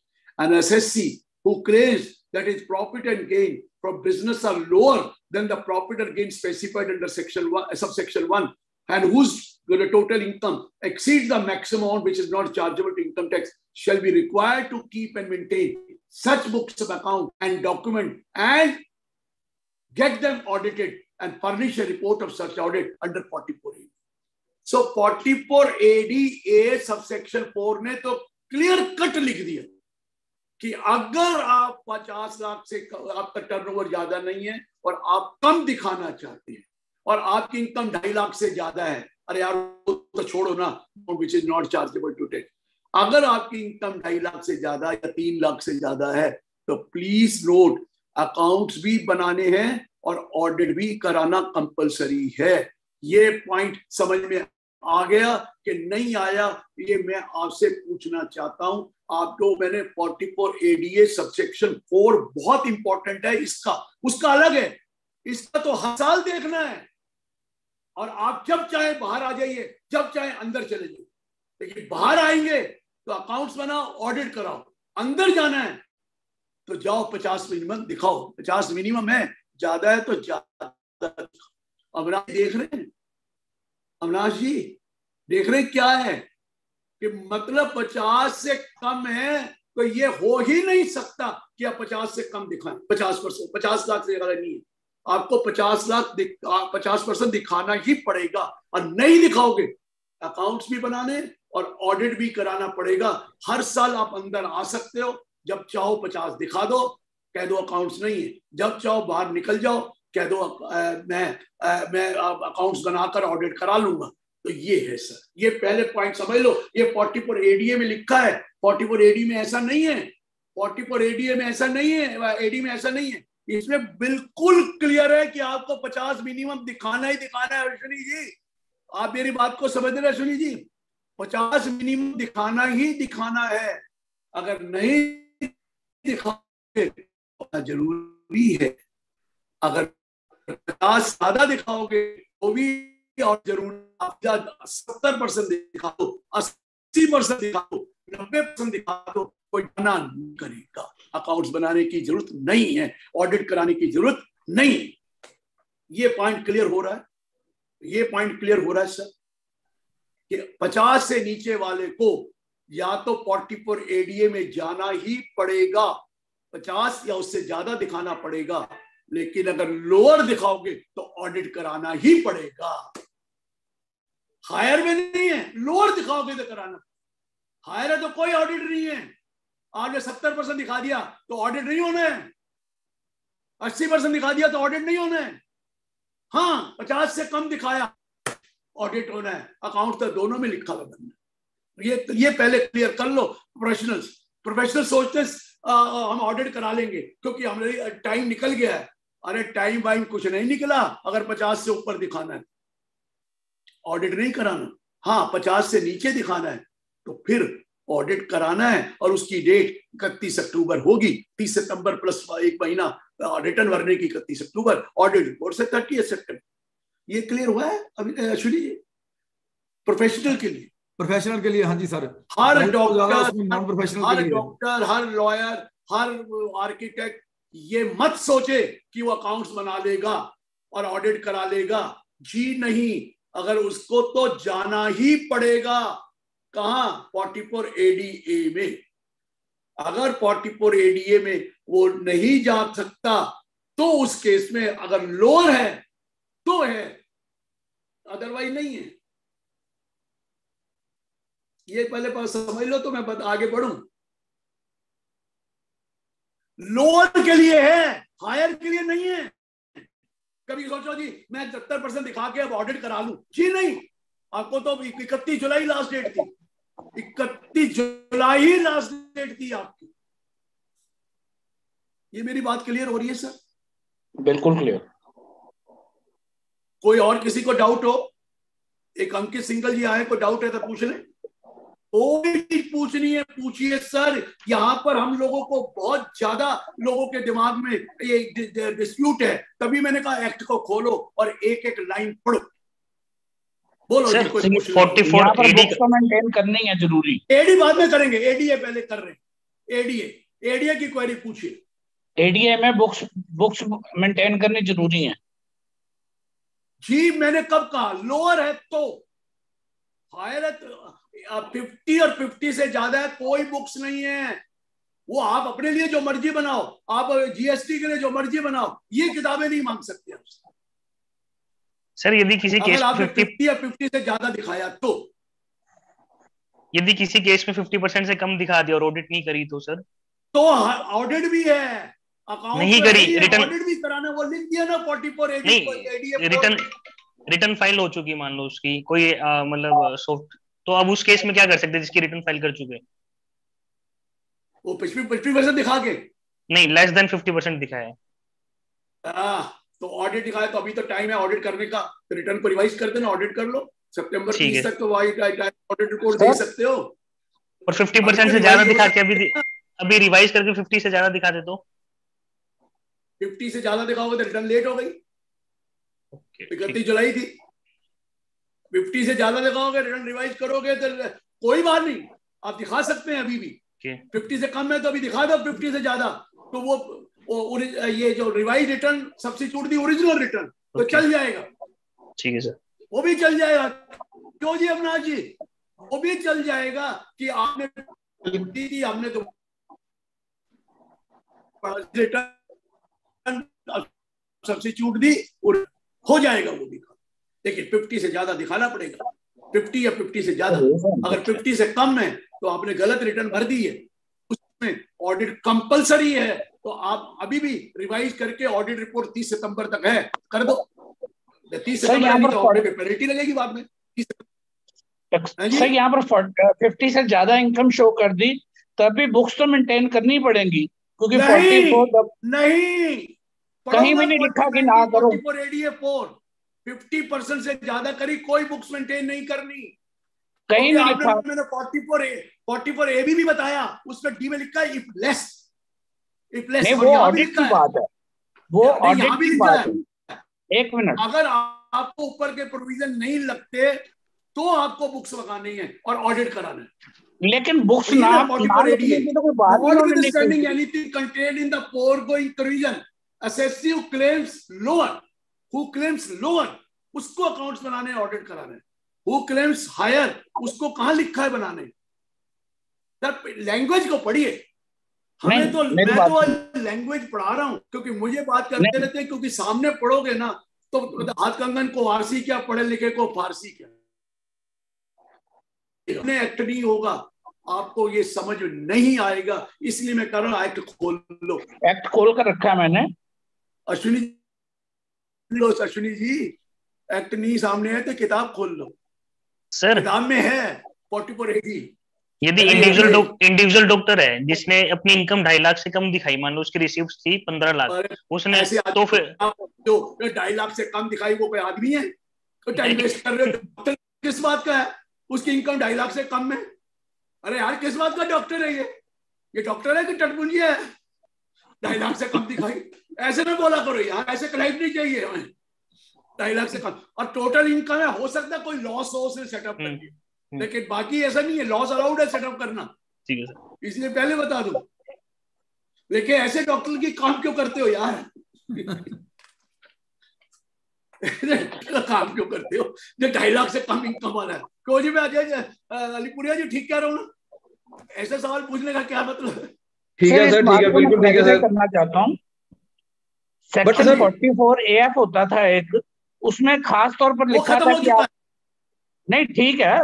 an SSC who claims that his profit and gain from business are lower than the profit or gain specified under section 1, subsection 1, and whose the total income exceeds the maximum amount which is not chargeable to income tax shall be required to keep and maintain such books of account and document and get them audited and furnish a report of such audit under 44A. So 44AD subsection 4 ने तो clear cut लिख दिया कि अगर आप 50 लाख से आपका turnover ज्यादा नहीं है और आप कम दिखाना चाहते हैं और आपकी इनकम 2.5 लाख से ज्यादा है, अरे यार तो छोड़ो ना, which is not chargeable to tax. अगर आपकी इनकम 2.5 लाख से ज्यादा या 3 लाख से ज्यादा है तो प्लीज नोट, अकाउंट्स भी बनाने हैं और ऑडिट भी कराना कंपलसरी है। ये पॉइंट समझ में आ गया कि नहीं आया, ये मैं आपसे पूछना चाहता हूं। आपको मैंने 44ADA सबसेक्शन 4 बहुत इंपॉर्टेंट है, इसका उसका अलग है, इसका तो हर साल देखना है और आप जब चाहे बाहर आ जाइए, जब चाहे अंदर चले जाइए, लेकिन बाहर आएंगे तो अकाउंट्स बनाओ, ऑडिट कराओ। अंदर जाना है तो जाओ, 50 मिनिमम दिखाओ, 50 मिनिमम है, ज्यादा है तो ज्यादा। अविनाश देख रहे हैं, अविनाश जी देख रहे हैं क्या है कि मतलब 50 से कम है तो ये हो ही नहीं सकता कि आप 50 से कम दिखाएं, 50%, 50 लाख से ज्यादा नहीं है। आपको 50 लाख 50% दिखाना ही पड़ेगा और नहीं दिखाओगे अकाउंट्स भी बनाने और ऑडिट भी कराना पड़ेगा। हर साल आप अंदर आ सकते हो, जब चाहो 50 दिखा दो, कह दो अकाउंट्स नहीं है, जब चाहो बाहर निकल जाओ, कह दो मैं अकाउंट्स बनाकर ऑडिट करा लूंगा। तो ये है सर, ये पहले पॉइंट समझ लो। ये 44ADA में लिखा है, 44AD में ऐसा नहीं है, 44ADA में ऐसा नहीं है, AD में ऐसा नहीं है। इसमें बिल्कुल क्लियर है कि आपको 50 मिनिमम दिखाना ही दिखाना है। अश्विनी जी, आप मेरी बात को समझ रहे हैं? अश्विनी जी, 50 मिनिमम दिखाना ही दिखाना है। अगर नहीं दिखाओगे जरूरी है, अगर 50 ज्यादा दिखाओगे वो भी और जरूरी। 70% दिखा दो, 80% दिखा दो, 90% दिखा दो, कोई मना नहीं करेगा। अकाउंट्स बनाने की जरूरत नहीं है, ऑडिट कराने की जरूरत नहीं। ये पॉइंट क्लियर हो रहा है, ये पॉइंट क्लियर हो रहा है सर कि 50 से नीचे वाले को या तो 44ADA में जाना ही पड़ेगा, 50 या उससे ज्यादा दिखाना पड़ेगा, लेकिन अगर लोअर दिखाओगे तो ऑडिट कराना ही पड़ेगा। हायर में नहीं है, लोअर दिखाओगे तो कराना। हायर है तो कोई ऑडिट नहीं है, आपने 70% दिखा दिया तो ऑडिट नहीं होना है, 80% दिखा दिया तो ऑडिट नहीं होना है। हाँ, 50 से कम दिखाया ऑडिट होना है, अकाउंट तो दोनों में लिखा हुआ बनना है। ये पहले क्लियर कर लो। प्रोफेशनल सोचते हम ऑडिट करा लेंगे क्योंकि हमारे टाइम निकल गया है। अरे टाइम वाइम कुछ नहीं निकला। अगर 50 से ऊपर दिखाना है ऑडिट नहीं कराना, हाँ 50 से नीचे दिखाना है तो फिर ऑडिट कराना है और उसकी डेट 31 अक्टूबर होगी। 30 सितंबर प्लस 1 महीना रिटर्न भरने की 31 अक्टूबर, ऑडिट रिपोर्ट से 30 सितंबर। ये क्लियर हुआ है अभी एक्चुअली प्रोफेशनल के लिए? हाँ जी सर, हर डॉक्टर, हर लॉयर, हर आर्किटेक्ट ये मत सोचे कि वो अकाउंट्स बना लेगा और ऑडिट करा लेगा। जी नहीं, अगर उसको तो जाना ही पड़ेगा। कहा 44ADA में। अगर 44ADA में वो नहीं जा सकता तो उस केस में अगर लोअर है तो है, अदरवाइज नहीं है। ये पहले समझ लो तो मैं आगे बढ़ूं। लोअर के लिए है, हायर के लिए नहीं है। कभी सोचो जी मैं 70% दिखा के अब ऑडिट करा लूं, जी नहीं। आपको तो 31 जुलाई लास्ट डेट थी, 31 जुलाई लास्ट डेट थी आपकी। ये मेरी बात क्लियर हो रही है सर? बिल्कुल क्लियर। कोई और किसी को डाउट हो? एक अंकित सिंगल जी आए, कोई डाउट है तो पूछ लें। कोई चीज पूछनी है पूछिए सर। यहाँ पर हम लोगों को बहुत ज्यादा लोगों के दिमाग में ये डिस्प्यूट है, तभी मैंने कहा एक्ट को खोलो और एक एक लाइन पढ़ो। बोलो सर, 44 मेंटेन करनी है जरूरी। एडी बाद में करेंगे, एडीए पहले कर रहे हैं। एडीए की क्वेरी पूछिए। एडीए में बुक्स मेंटेन करनी जरूरी है। जी मैंने कब कहा? लोअर है तो हायर है 50 और 50 से ज्यादा है, कोई बुक्स नहीं है। वो आप अपने लिए जो मर्जी बनाओ, आप जीएसटी के लिए जो मर्जी बनाओ, ये किताबें नहीं मांग सकते आपसे। सर यदि किसी केस में 50 या 50 से ज्यादा दिखाया तो, यदि किसी केस में 50% से कम दिखा दिया और ऑडिट नहीं करी तो सर? तो ऑडिट भी है, अकाउंट नहीं करी, रिटर्न ऑडिट भी कराना, वो लिख दिया ना 44AD, रिटर्न फाइल हो चुकी मान लो उसकी कोई मतलब सॉफ्ट, तो अब उस केस में क्या कर सकते हैं जिसकी रिटर्न फाइल कर चुके? वो 50% दिखा के नहीं, लेस देन 50% दिखाया तो ऑडिट दिखाया, तो अभी तो टाइम है ऑडिट करने का, तो रिटर्न को रिवाइज कर देना, ऑडिट कर लो सितंबर 30 तक, तो वही ऑडिट रिपोर्ट दे सकते हो। और 50% से ज्यादा दिखा के अभी रिवाइज करके 50 से ज्यादा दिखा दे तो 50 से ज्यादा दिखाओगे तो रिटर्न लेट हो गई, 31 जुलाई थी। 50 से ज्यादा दिखाओगे, रिटर्न रिवाइज करोगे तो कोई बात नहीं, आप दिखा सकते हैं अभी भी। 50 से कम है तो अभी दिखा दो, 50 से ज्यादा तो वो ये जो revise return substitute the original return तो चल जाएगा। ठीक है सर, वो भी चल जाएगा। क्यों जी अविनाश जी, वो भी चल जाएगा कि आपने दी, हमने तो रिटर्न सब्स्टिट्यूट दी, हो जाएगा वो भी। लेकिन 50 से ज्यादा दिखाना पड़ेगा, 50 या 50 से ज्यादा। अगर 50 से कम है तो आपने गलत रिटर्न भर दी है, उसमें ऑडिट कंपलसरी है, तो आप अभी भी रिवाइज करके ऑडिट रिपोर्ट 30 सितंबर तक है कर दो। 30 सितंबर तो ऑडिट पे पेनल्टी लगेगी बाद में। सर यहाँ पर 50 से ज्यादा इनकम शो कर दी तब भी बुक्स तो मेंटेन करनी पड़ेगी, क्योंकि नहीं कहीं भी नहीं लिखा कि ना करो। 50% से ज्यादा करी, कोई बुक्स मेंटेन नहीं करनी, कहीं नहीं लिखा। मैंने 44A भी बताया, उसमें डी में लिखा है इफ लेस नहीं, वो ऑडिट की बात है, वो ऑडिट की बात है। एक मिनट, अगर आपको ऊपर के प्रोविजन नहीं लगते तो आपको बुक्स लगानी है और ऑडिट कराना है। लेकिन बुक्स ना 44AD anything contained in the foregoing provision assessive claims lower, who claims lower उसको अकाउंट्स बनाने ऑडिट कराने, who claims higher उसको कहां लिखा है बनाने। लैंग्वेज को पढ़िए, हमें तो मैं तो लैंग्वेज पढ़ा रहा हूं क्योंकि मुझे बात करते रहते हैं, क्योंकि सामने पढ़ोगे ना तो हाथ कंगन को फारसी क्या, पढ़े लिखे को फारसी क्या, एक्ट नहीं होगा, आपको ये समझ नहीं आएगा। इसलिए मैं कह रहा हूं एक्ट खोल लो, एक्ट खोल कर रखा है मैंने। अश्विनी जी एक्ट नहीं सामने है तो किताब खोल लो सर, किताब में है 44AD। यदि इंडिविजुअल डॉक्टर है जिसने अपनी इनकम 2.5 लाख से कम दिखाई, मान लो उसकी रिसीव्स थी 15 लाख, उसने तो फिर जो 2.5 लाख से कम दिखाई वो कोई आदमी है? तो टाइम वेस्ट कर रहे हो। डॉक्टर किस बात का है? उसकी इनकम 2.5 लाख से कम है। अरे यार किस बात का डॉक्टर है ये डॉक्टर है कि टटपुंजिया है? 2.5 लाख से कम दिखाई ऐसे में बोला करो यार, ऐसे क्लाइंट नहीं चाहिए हमें। 2.5 लाख से कम और टोटल इनकम है, हो सकता है कोई लॉस हो उसने सेटअप कर दिया, लेकिन बाकी ऐसा नहीं है, लॉस अलाउड है सेटअप करना। ठीक है सर, इसलिए पहले बता दो। लेकिन ऐसे डॉक्टर की काम क्यों करते हो यार? काम क्यों करते हो जो 2.5 लाख से कम इनकम वाला है? क्यों जी मैं अजय अलीपुरिया जी ठीक कह रहा हूँ ना? ऐसे सवाल पूछने का क्या मतलब है? ठीक है सर, ठीक है, बिल्कुल ठीक है सर। करना चाहता हूँ, सेक्शन 44AF होता था एक, उसमें खास तौर पर लिखा था कि नहीं, ठीक है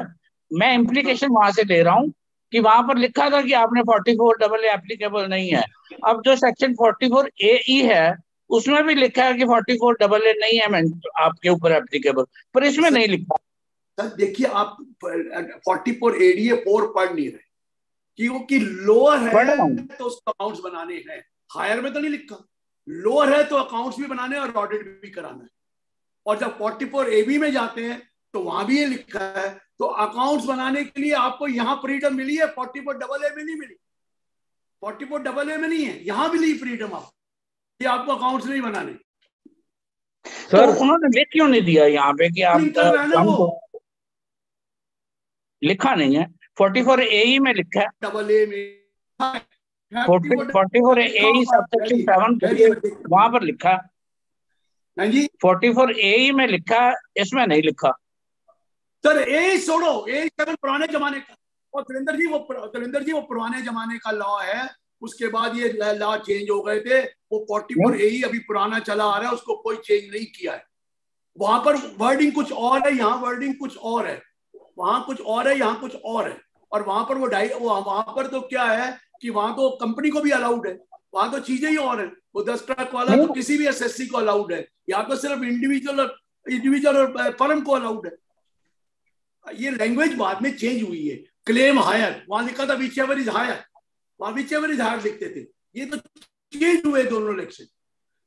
मैं इम्प्लीकेशन वहां से ले रहा हूँ कि वहां पर लिखा था कि आपने 44AA एप्लीकेबल नहीं है। अब जो सेक्शन 44AE है उसमें भी लिखा है कि 44AA नहीं है आपके ऊपर एप्लीकेबल, पर इसमें नहीं लिखा। सर देखिए आप 44AD 4 पढ़ नहीं रहे क्योंकि लोअर है तो उसको अकाउंट्स बनाने हैं, हायर में तो नहीं लिखा। लोअर है तो अकाउंट्स भी बनाने और ऑडिट भी कराना है। और जब 44AB में जाते हैं तो वहां भी ये लिखा है, तो अकाउंट्स बनाने के लिए आपको यहाँ फ्रीडम मिली है, 44AA में नहीं मिली, 44AA में नहीं है, यहाँ मिली फ्रीडम आपको कि आपको अकाउंट्स नहीं बनाने। सर तो उन्होंने लिख क्यों नहीं दिया यहाँ पे कि आप लिखा नहीं है? 44AE में लिखा है, 44A में 44AE सबसेक्शन 7 वहां पर लिखा, 44AE में लिखा, इसमें नहीं लिखा। सर ए छोड़ो, ए सेवन पुराने जमाने का, और त्रिवेंद्र जी वो पुराने जमाने का लॉ है, उसके बाद ये लॉ चेंज हो गए थे, वो 44A ही अभी पुराना चला आ रहा है, उसको कोई चेंज नहीं किया है। वहां पर वर्डिंग कुछ और है, यहाँ वर्डिंग कुछ और है, वहां कुछ और है, यहाँ कुछ और है। और वहां पर वहां पर तो क्या है कि वहां तो कंपनी को भी अलाउड है, वहां तो चीजें ही और है, वो 10 ट्रक वाला तो किसी भी SSC को अलाउड है, यहाँ तो सिर्फ इंडिविजुअल और फर्म को अलाउड है। ये लैंग्वेज बाद में चेंज हुई है। क्लेम हायर वहां लिखा था, व्हिचएवर इज हायर, वहां व्हिचएवर इज हायर लिखते थे, ये तो चेंज हुए दोनों इलेक्शन।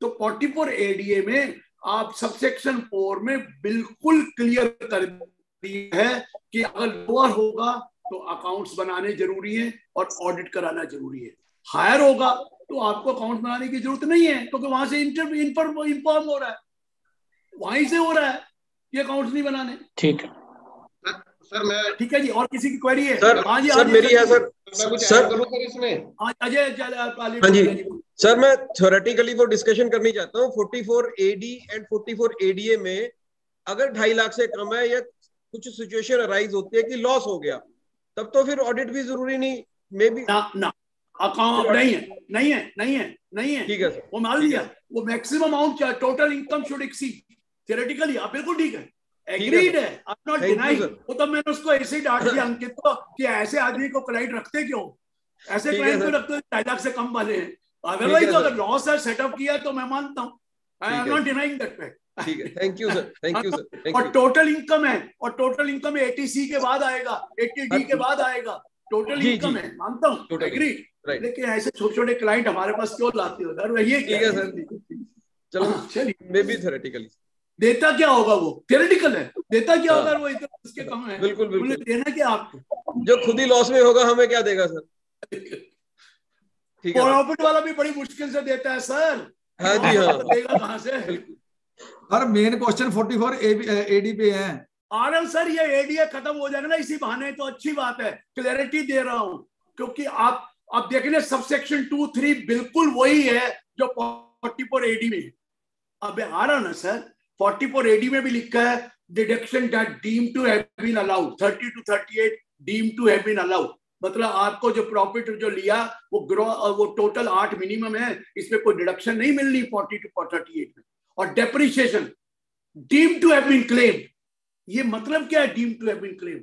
तो 44ADA में आप सबसेक्शन 4 में बिल्कुल क्लियर कर दिया है कि अगर लोअर होगा तो अकाउंट्स बनाने जरूरी है और ऑडिट कराना जरूरी है, हायर होगा तो आपको अकाउंट बनाने की जरूरत नहीं है, क्योंकि वहां से इन्फॉर्म हो रहा है, वहीं से हो रहा है ये अकाउंट्स नहीं बनाने। ठीक है सर, मैं ठीक है जी। और किसी की क्वेरी है? हाँ जी, सर मेरी है सर, मैं कुछ ऐड करूं सर इसमें? हाँ जी सर, मैं थ्योरेटिकली वो डिस्कशन करनी चाहता हूँ। 44AD एंड 44ADA में अगर 2.5 लाख से कम है या कुछ सिचुएशन अराइज होती है कि लॉस हो गया, तब तो फिर ऑडिट भी जरूरी नहीं, मे बी ना अकाउंट नहीं है। ठीक है सर, वो मान लिया, वो maximum amount total income should exceed, theoretically आप बिल्कुल ठीक है, एग्रीड है, आप नॉट डिनाइड। वो तो मैंने उसको ऐसे डांट दिया अंकित को कि ऐसे आदमी को क्लाइंट रखते क्यों, ऐसे क्लाइंट को रखते 2.5 लाख से कम वाले हैं। अदरवाइज अगर लॉस है सेटअप किया तो मैं मानता हूँ, I am not denying that fact. ठीक है, thank you sir, thank you sir. और टोटल इनकम है, और टोटल इनकम 80C के बाद आएगा, 80D के बाद आएगा, टोटल इनकम है, मानता हूँ, एग्रीड। लेकिन ऐसे छोटे छोटे क्लाइंट हमारे पास क्यों लाते हो सर? वही है सर, चलो चलिए, मे बी थ्योरेटिकली देता क्या होगा, वो थियोरेटिकल है, देता क्या होगा वो इसके कम है, बिल्कुल बिल्कुल देना क्या आपको, जो खुद ही लॉस में होगा हमें क्या देगा सर। ठीक है, प्रॉफिट वाला भी बड़ी मुश्किल से देता है सर। हाँ जी हाँ, देगा कहाँ से? हर मेन क्वेश्चन 44AD पे है। आरएम सर, ये ADA खत्म हो जाएगा ना इसी बहाने, तो अच्छी बात है, क्लैरिटी दे रहा हूँ, क्योंकि आप देखने सबसेक्शन 2-3 बिल्कुल वही है जो 44AD में। अब आ रहा ना सर, 44AD में भी लिखा है deduction that deem to have been allowed, 30 to 38 deem to have been allowed, मतलब आपको जो प्रॉफिट जो लिया वो टोटल 8 मिनिमम है, इसमें कोई डिडक्शन नहीं मिलनी 40 टू 38 में। और depreciation deem to have been claim, ये मतलब क्या है deem to have been claim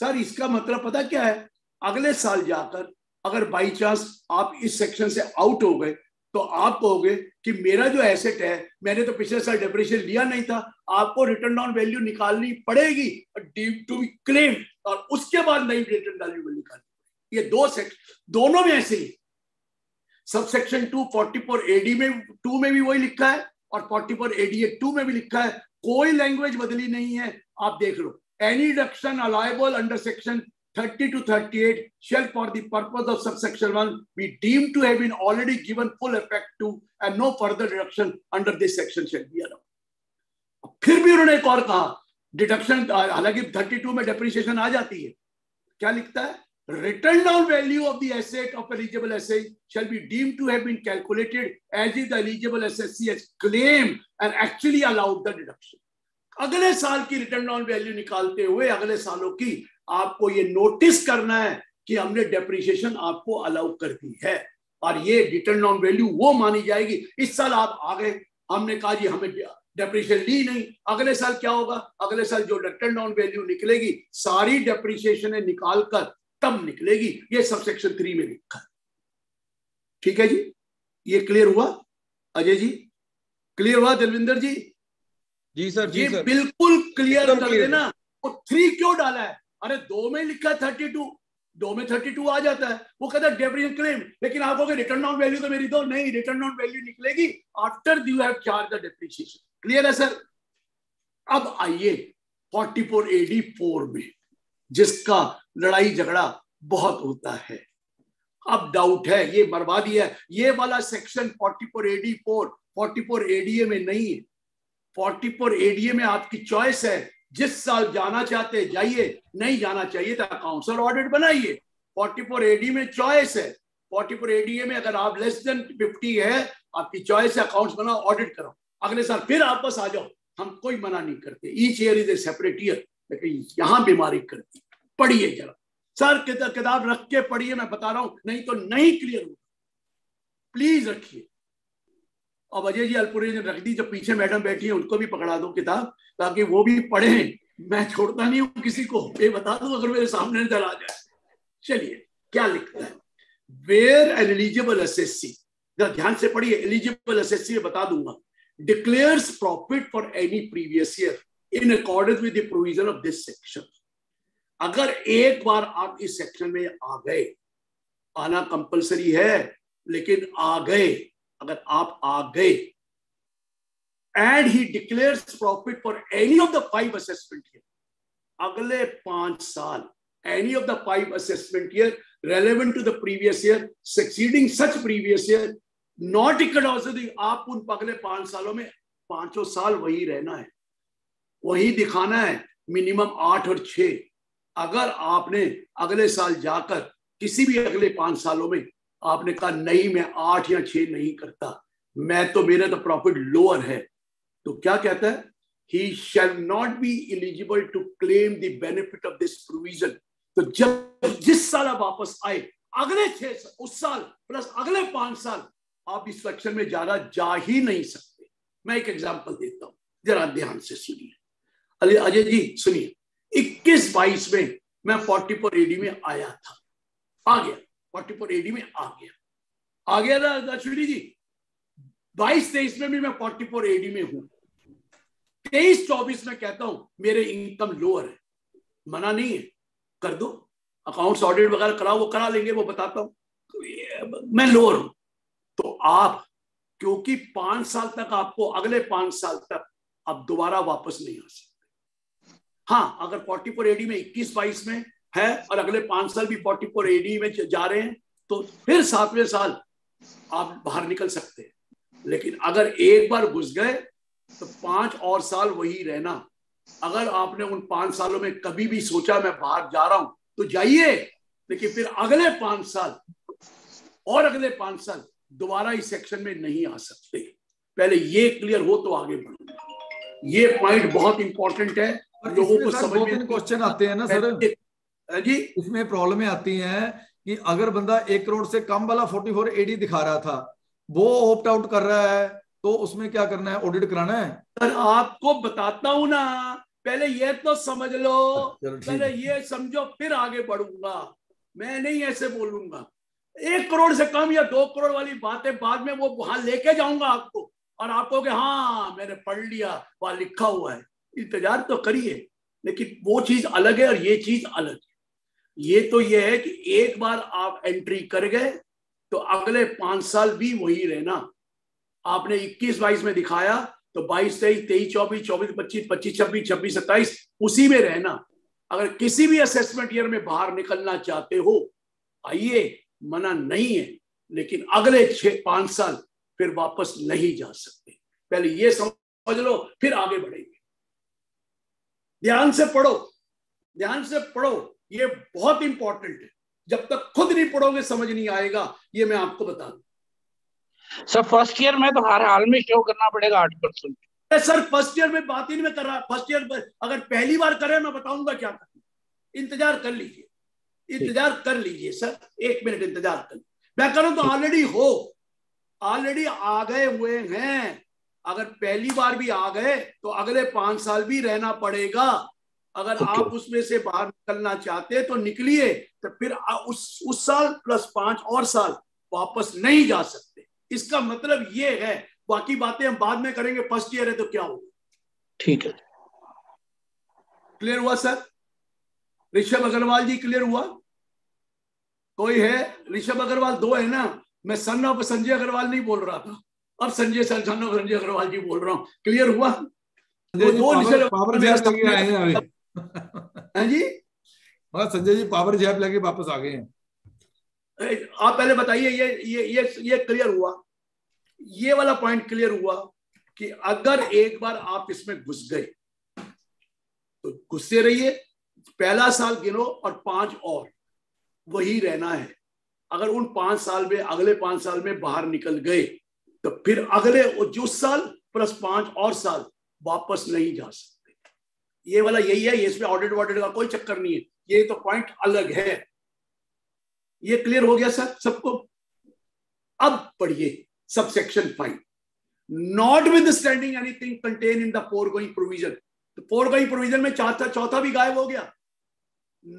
sir? इसका मतलब पता क्या है, अगले साल जाकर अगर बाई चांस आप इस सेक्शन से आउट हो गए तो आप कहोगे कि मेरा जो एसेट है, मैंने तो पिछले साल डेप्रिसिएशन लिया नहीं था, आपको रिटर्न ऑन वैल्यू निकालनी पड़ेगी ड्यू टू बी क्लेम, और उसके बाद नई रिटर्न वैल्यू निकालनी। ये दोनों में ऐसे ही, सबसेक्शन 2 44AD में भी वही लिखा है और 44ADA 2 में भी लिखा है, कोई लैंग्वेज बदली नहीं है। आप देख लो, any deduction allowable under section 30 to 38 shall, for the purpose of subsection 1, be deemed to have been already given full effect to, and no further deduction under this section shall be allowed. फिर भी उन्होंने एक और कहा, deduction, हालांकि 32 में depreciation आ जाती है, क्या लिखता है, return down value of the asset of eligible asset shall be deemed to have been calculated as if the eligible SSC has claimed and actually allowed the deduction. अगले साल की रिटर्न डाउन वैल्यू निकालते हुए अगले सालों की आपको ये नोटिस करना है कि हमने डेप्रिसिएशन आपको अलाउ कर दी है, और ये रिटर्न ऑन वैल्यू वो मानी जाएगी। इस साल आप आ गए, हमने कहा जी हमें डेप्रिसिएशन ली नहीं, अगले साल क्या होगा, अगले साल जो रिटर्न ऑन वैल्यू निकलेगी सारी डेप्रिसिएशन निकाल कर तब निकलेगी, ये सबसेक्शन 3 में लिखा। ठीक है जी, ये क्लियर हुआ अजय जी? क्लियर हुआ दिलविंदर जी? जी सर, जी सर, बिल्कुल क्लियर कर देना। वो 3 क्यों डाला है? अरे 2 में लिखा 32, 2 में 32 आ जाता है, वो कहता है डेप्रिसिएशन क्लेम, लेकिन आप कहोगे रिटर्न ऑन वैल्यू तो मेरी दो, नहीं, रिटर्न ऑन वैल्यू निकलेगी after you have charge the depreciation. Clear है सर? अब आइए 44AD 4 में, जिसका लड़ाई झगड़ा बहुत होता है। अब डाउट है, ये बर्बादी है, ये वाला सेक्शन 44AD 4 44ADA में नहीं है। 44ADA में आपकी चॉइस है, जिस साल जाना चाहते जाइए, नहीं जाना चाहिए तो अकाउंट्स और ऑडिट बनाइए। 44AD में चॉइस है, 44ADA में अगर आप लेस देन 50 है आपकी चॉइस है, अकाउंट्स बनाओ ऑडिट करो, अगले साल फिर वापस आ जाओ, हम कोई मना नहीं करते। Each year is a separate year, लेकिन यहां बीमारी करती। पढ़िए जरा, सर किताब रख के पढ़िए, मैं बता रहा हूं, नहीं तो नहीं क्लियर होगा। प्लीज रखिए। अब अजय जी अलपुरी ने रख दी, जो पीछे मैडम बैठी है उनको भी पकड़ा दो किताब, ताकि वो भी पढ़े। मैं छोड़ता नहीं हूं किसी को, ये बता दो अगर मेरे सामने नजर आ जाए। चलिए क्या लिखता है, वेयर एन एलिजिबल एसएससी, ध्यान से पढ़िए, एलिजिबल एसएससी बता दूंगा, declares profit for any previous year in accordance with the provision of this section. अगर एक बार आप इस सेक्शन में आ गए, आना कंपलसरी है लेकिन आ गए, अगर आप आ गए, and he declares profit for any of the 5 assessment year, अगले 5 साल, any of the 5 assessment year relevant to the previous year succeeding such previous year not economically, आप उन अगले 5 सालों में 5 साल वही रहना है, वही दिखाना है, मिनिमम 8 और 6। अगर आपने अगले साल जाकर किसी भी अगले 5 सालों में आपने कहा नहीं मैं 8 या 6 नहीं करता, मैं तो मेरा तो प्रॉफिट लोअर है, तो क्या कहता है, he shall not be eligible to claim the benefit of this provision. तो जब जिस साल आप वापस आए, अगले 6 उस साल प्लस अगले 5 साल आप इस सेक्शन में ज्यादा जा ही नहीं सकते। मैं एक एग्जांपल देता हूं, जरा ध्यान से सुनिए अजय जी, सुनिए। 21-22 में मैं 44AD में आया था, आ गया 44AD में आ गया ना अश्विनी जी। 22-23 में भी मैं 44AD में हूं। 23-24 में कहता हूं मेरे इनकम लोअर है, मना नहीं है, कर दो, अकाउंट्स ऑडिट वगैरह कराओ, वो करा लेंगे, वो बताता हूं, तो मैं लोअर हूं। तो आप क्योंकि 5 साल तक आपको, अगले 5 साल तक आप दोबारा वापस नहीं आ सकते। हाँ, अगर 44AD में 21-22 में है और अगले 5 साल भी 44AD में जा रहे हैं, तो फिर 7वें साल आप बाहर निकल सकते हैं। लेकिन अगर एक बार घुस गए तो 5 और साल वही रहना। अगर आपने उन 5 सालों में कभी भी सोचा मैं बाहर जा रहा हूं तो जाइए, लेकिन फिर अगले 5 साल और अगले 5 साल दोबारा इस सेक्शन में नहीं आ सकते। पहले ये क्लियर हो तो आगे बढ़ो। ये पॉइंट बहुत इंपॉर्टेंट है, लोगों को समझ में। क्वेश्चन आते हैं ना सर जी, इसमें प्रॉब्लम आती है कि अगर बंदा 1 करोड़ से कम वाला 44AD दिखा रहा था, वो ऑप्ट आउट कर रहा है, तो उसमें क्या करना है, ऑडिट कराना है? सर आपको बताता हूं ना, पहले ये तो समझ लो, पहले ये समझो फिर आगे बढ़ूंगा। मैं नहीं ऐसे बोलूंगा 1 करोड़ से कम या 2 करोड़ वाली बातें बाद में, वो वहां लेके जाऊंगा आपको, और आपको कहोगे हाँ मैंने पढ़ लिया, वहां लिखा हुआ है। इंतजार तो करिए, लेकिन वो चीज अलग है और ये चीज अलग है। ये तो ये है कि एक बार आप एंट्री कर गए तो अगले 5 साल भी वही रहना। आपने 21-22 में दिखाया तो 22-23, 23-24, 24-25, 25-26, 26-27 उसी में रहना। अगर किसी भी असेसमेंट ईयर में बाहर निकलना चाहते हो, आइए, मना नहीं है, लेकिन अगले 5 साल फिर वापस नहीं जा सकते। पहले ये समझ लो फिर आगे बढ़ेंगे। ध्यान से पढ़ो, ध्यान से पढ़ो, ये बहुत इंपॉर्टेंट है। जब तक खुद नहीं पढ़ोगे समझ नहीं आएगा, ये मैं आपको बता दूं। सर फर्स्ट ईयर में तो हर हाल में शो करना पड़ेगा 8%। सर फर्स्ट ईयर में बात ही नहीं कर रहा, फर्स्ट ईयर अगर पहली बार करे मैं बताऊंगा क्या करना। इंतजार कर लीजिए, इंतजार कर लीजिए सर, 1 मिनट इंतजार कर। मैं करूं तो ऑलरेडी हो, ऑलरेडी आ गए हुए हैं। अगर पहली बार भी आ गए तो अगले 5 साल भी रहना पड़ेगा। अगर आप उसमें से बाहर निकलना चाहते हैं तो निकलिए, तो फिर उस साल प्लस 5 और साल वापस नहीं जा सकते। इसका मतलब ये है, बाकी बातें हम बाद में करेंगे। फर्स्ट ईयर है तो क्या होगा, ठीक है। क्लियर हुआ सर? ऋषभ अग्रवाल जी क्लियर हुआ? कोई है? ऋषभ अग्रवाल 2 है ना, मैं सन ऑफ संजय अग्रवाल नहीं बोल रहा था, अब संजय अग्रवाल जी बोल रहा हूँ। क्लियर हुआ? संजय जी पावर जैप लगे वापस आ गए हैं। आप पहले बताइए ये क्लियर हुआ, ये वाला पॉइंट क्लियर हुआ कि अगर एक बार आप इसमें घुस गए तो घुसते रहिए। पहला साल गिनो और 5 और वही रहना है। अगर उन 5 साल में, अगले 5 साल में बाहर निकल गए तो फिर अगले जो साल प्लस 5 और साल वापस नहीं जा सकते। ये वाला यही है, इसमें ऑडिट वॉडिट का कोई चक्कर नहीं है, ये तो पॉइंट अलग है। ये क्लियर हो गया सर सबको। अब पढ़िए सब section 5, notwithstanding anything contain in the foregoing provision. तो फोरगोइंग प्रोविजन में चौथा भी गायब हो गया,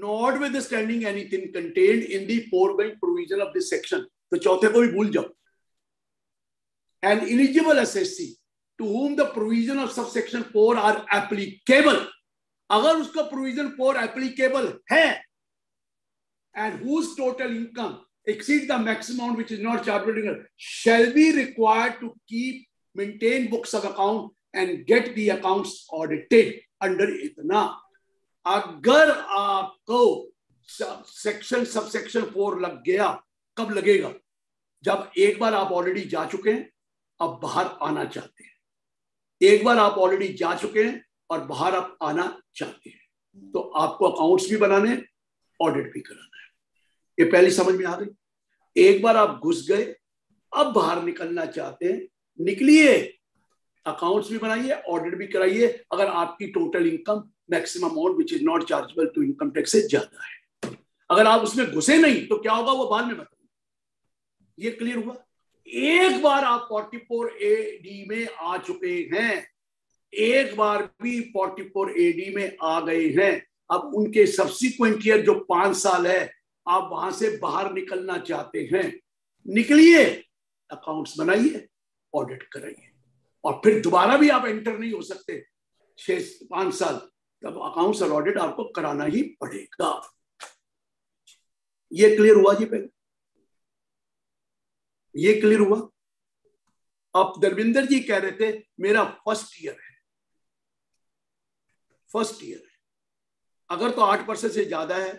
notwithstanding anything contained in the foregoing provision of this section, तो चौथे को भी भूल जाओ। And eligible SSC to whom the provision of subsection 4 are applicable, अगर उसका प्रोविजन 4 एप्लीकेबल है, and whose total income exceeds the maximum which is not chargeable shall be required to keep maintain books of account and get the accounts audited under इतना। अगर आपको subsection 4 लग गया, कब लगेगा? जब एक बार आप ऑलरेडी जा चुके हैं, अब बाहर आना चाहते हैं, एक बार आप ऑलरेडी जा चुके हैं और बाहर आप आना चाहते हैं, तो आपको अकाउंट्स भी बनाने, ऑडिट भी कराना है। ये पहली समझ में आ गई। एक बार आप घुस गए, अब बाहर निकलना चाहते हैं, निकलिए, अकाउंट्स भी बनाइए, ऑडिट भी कराइए, अगर आपकी total income maximum amount which is not chargeable to income tax से ज्यादा है। अगर आप उसमें घुसे नहीं तो क्या होगा वो बाद में बताऊंगा। ये क्लियर हुआ। एक बार आप 44AD में आ चुके हैं, एक बार भी 44AD में आ गए हैं, अब उनके सब्सिक्वेंट ईयर जो 5 साल है, आप वहां से बाहर निकलना चाहते हैं, निकलिए, अकाउंट्स बनाइए, ऑडिट कराइए, और फिर दोबारा भी आप एंटर नहीं हो सकते 6-5 साल, तब अकाउंट्स और ऑडिट आपको कराना ही पड़ेगा। ये क्लियर हुआ जी। पहले ये क्लियर हुआ। अब दरविंदर जी कह रहे थे मेरा फर्स्ट ईयर है, अगर तो 8% से ज्यादा है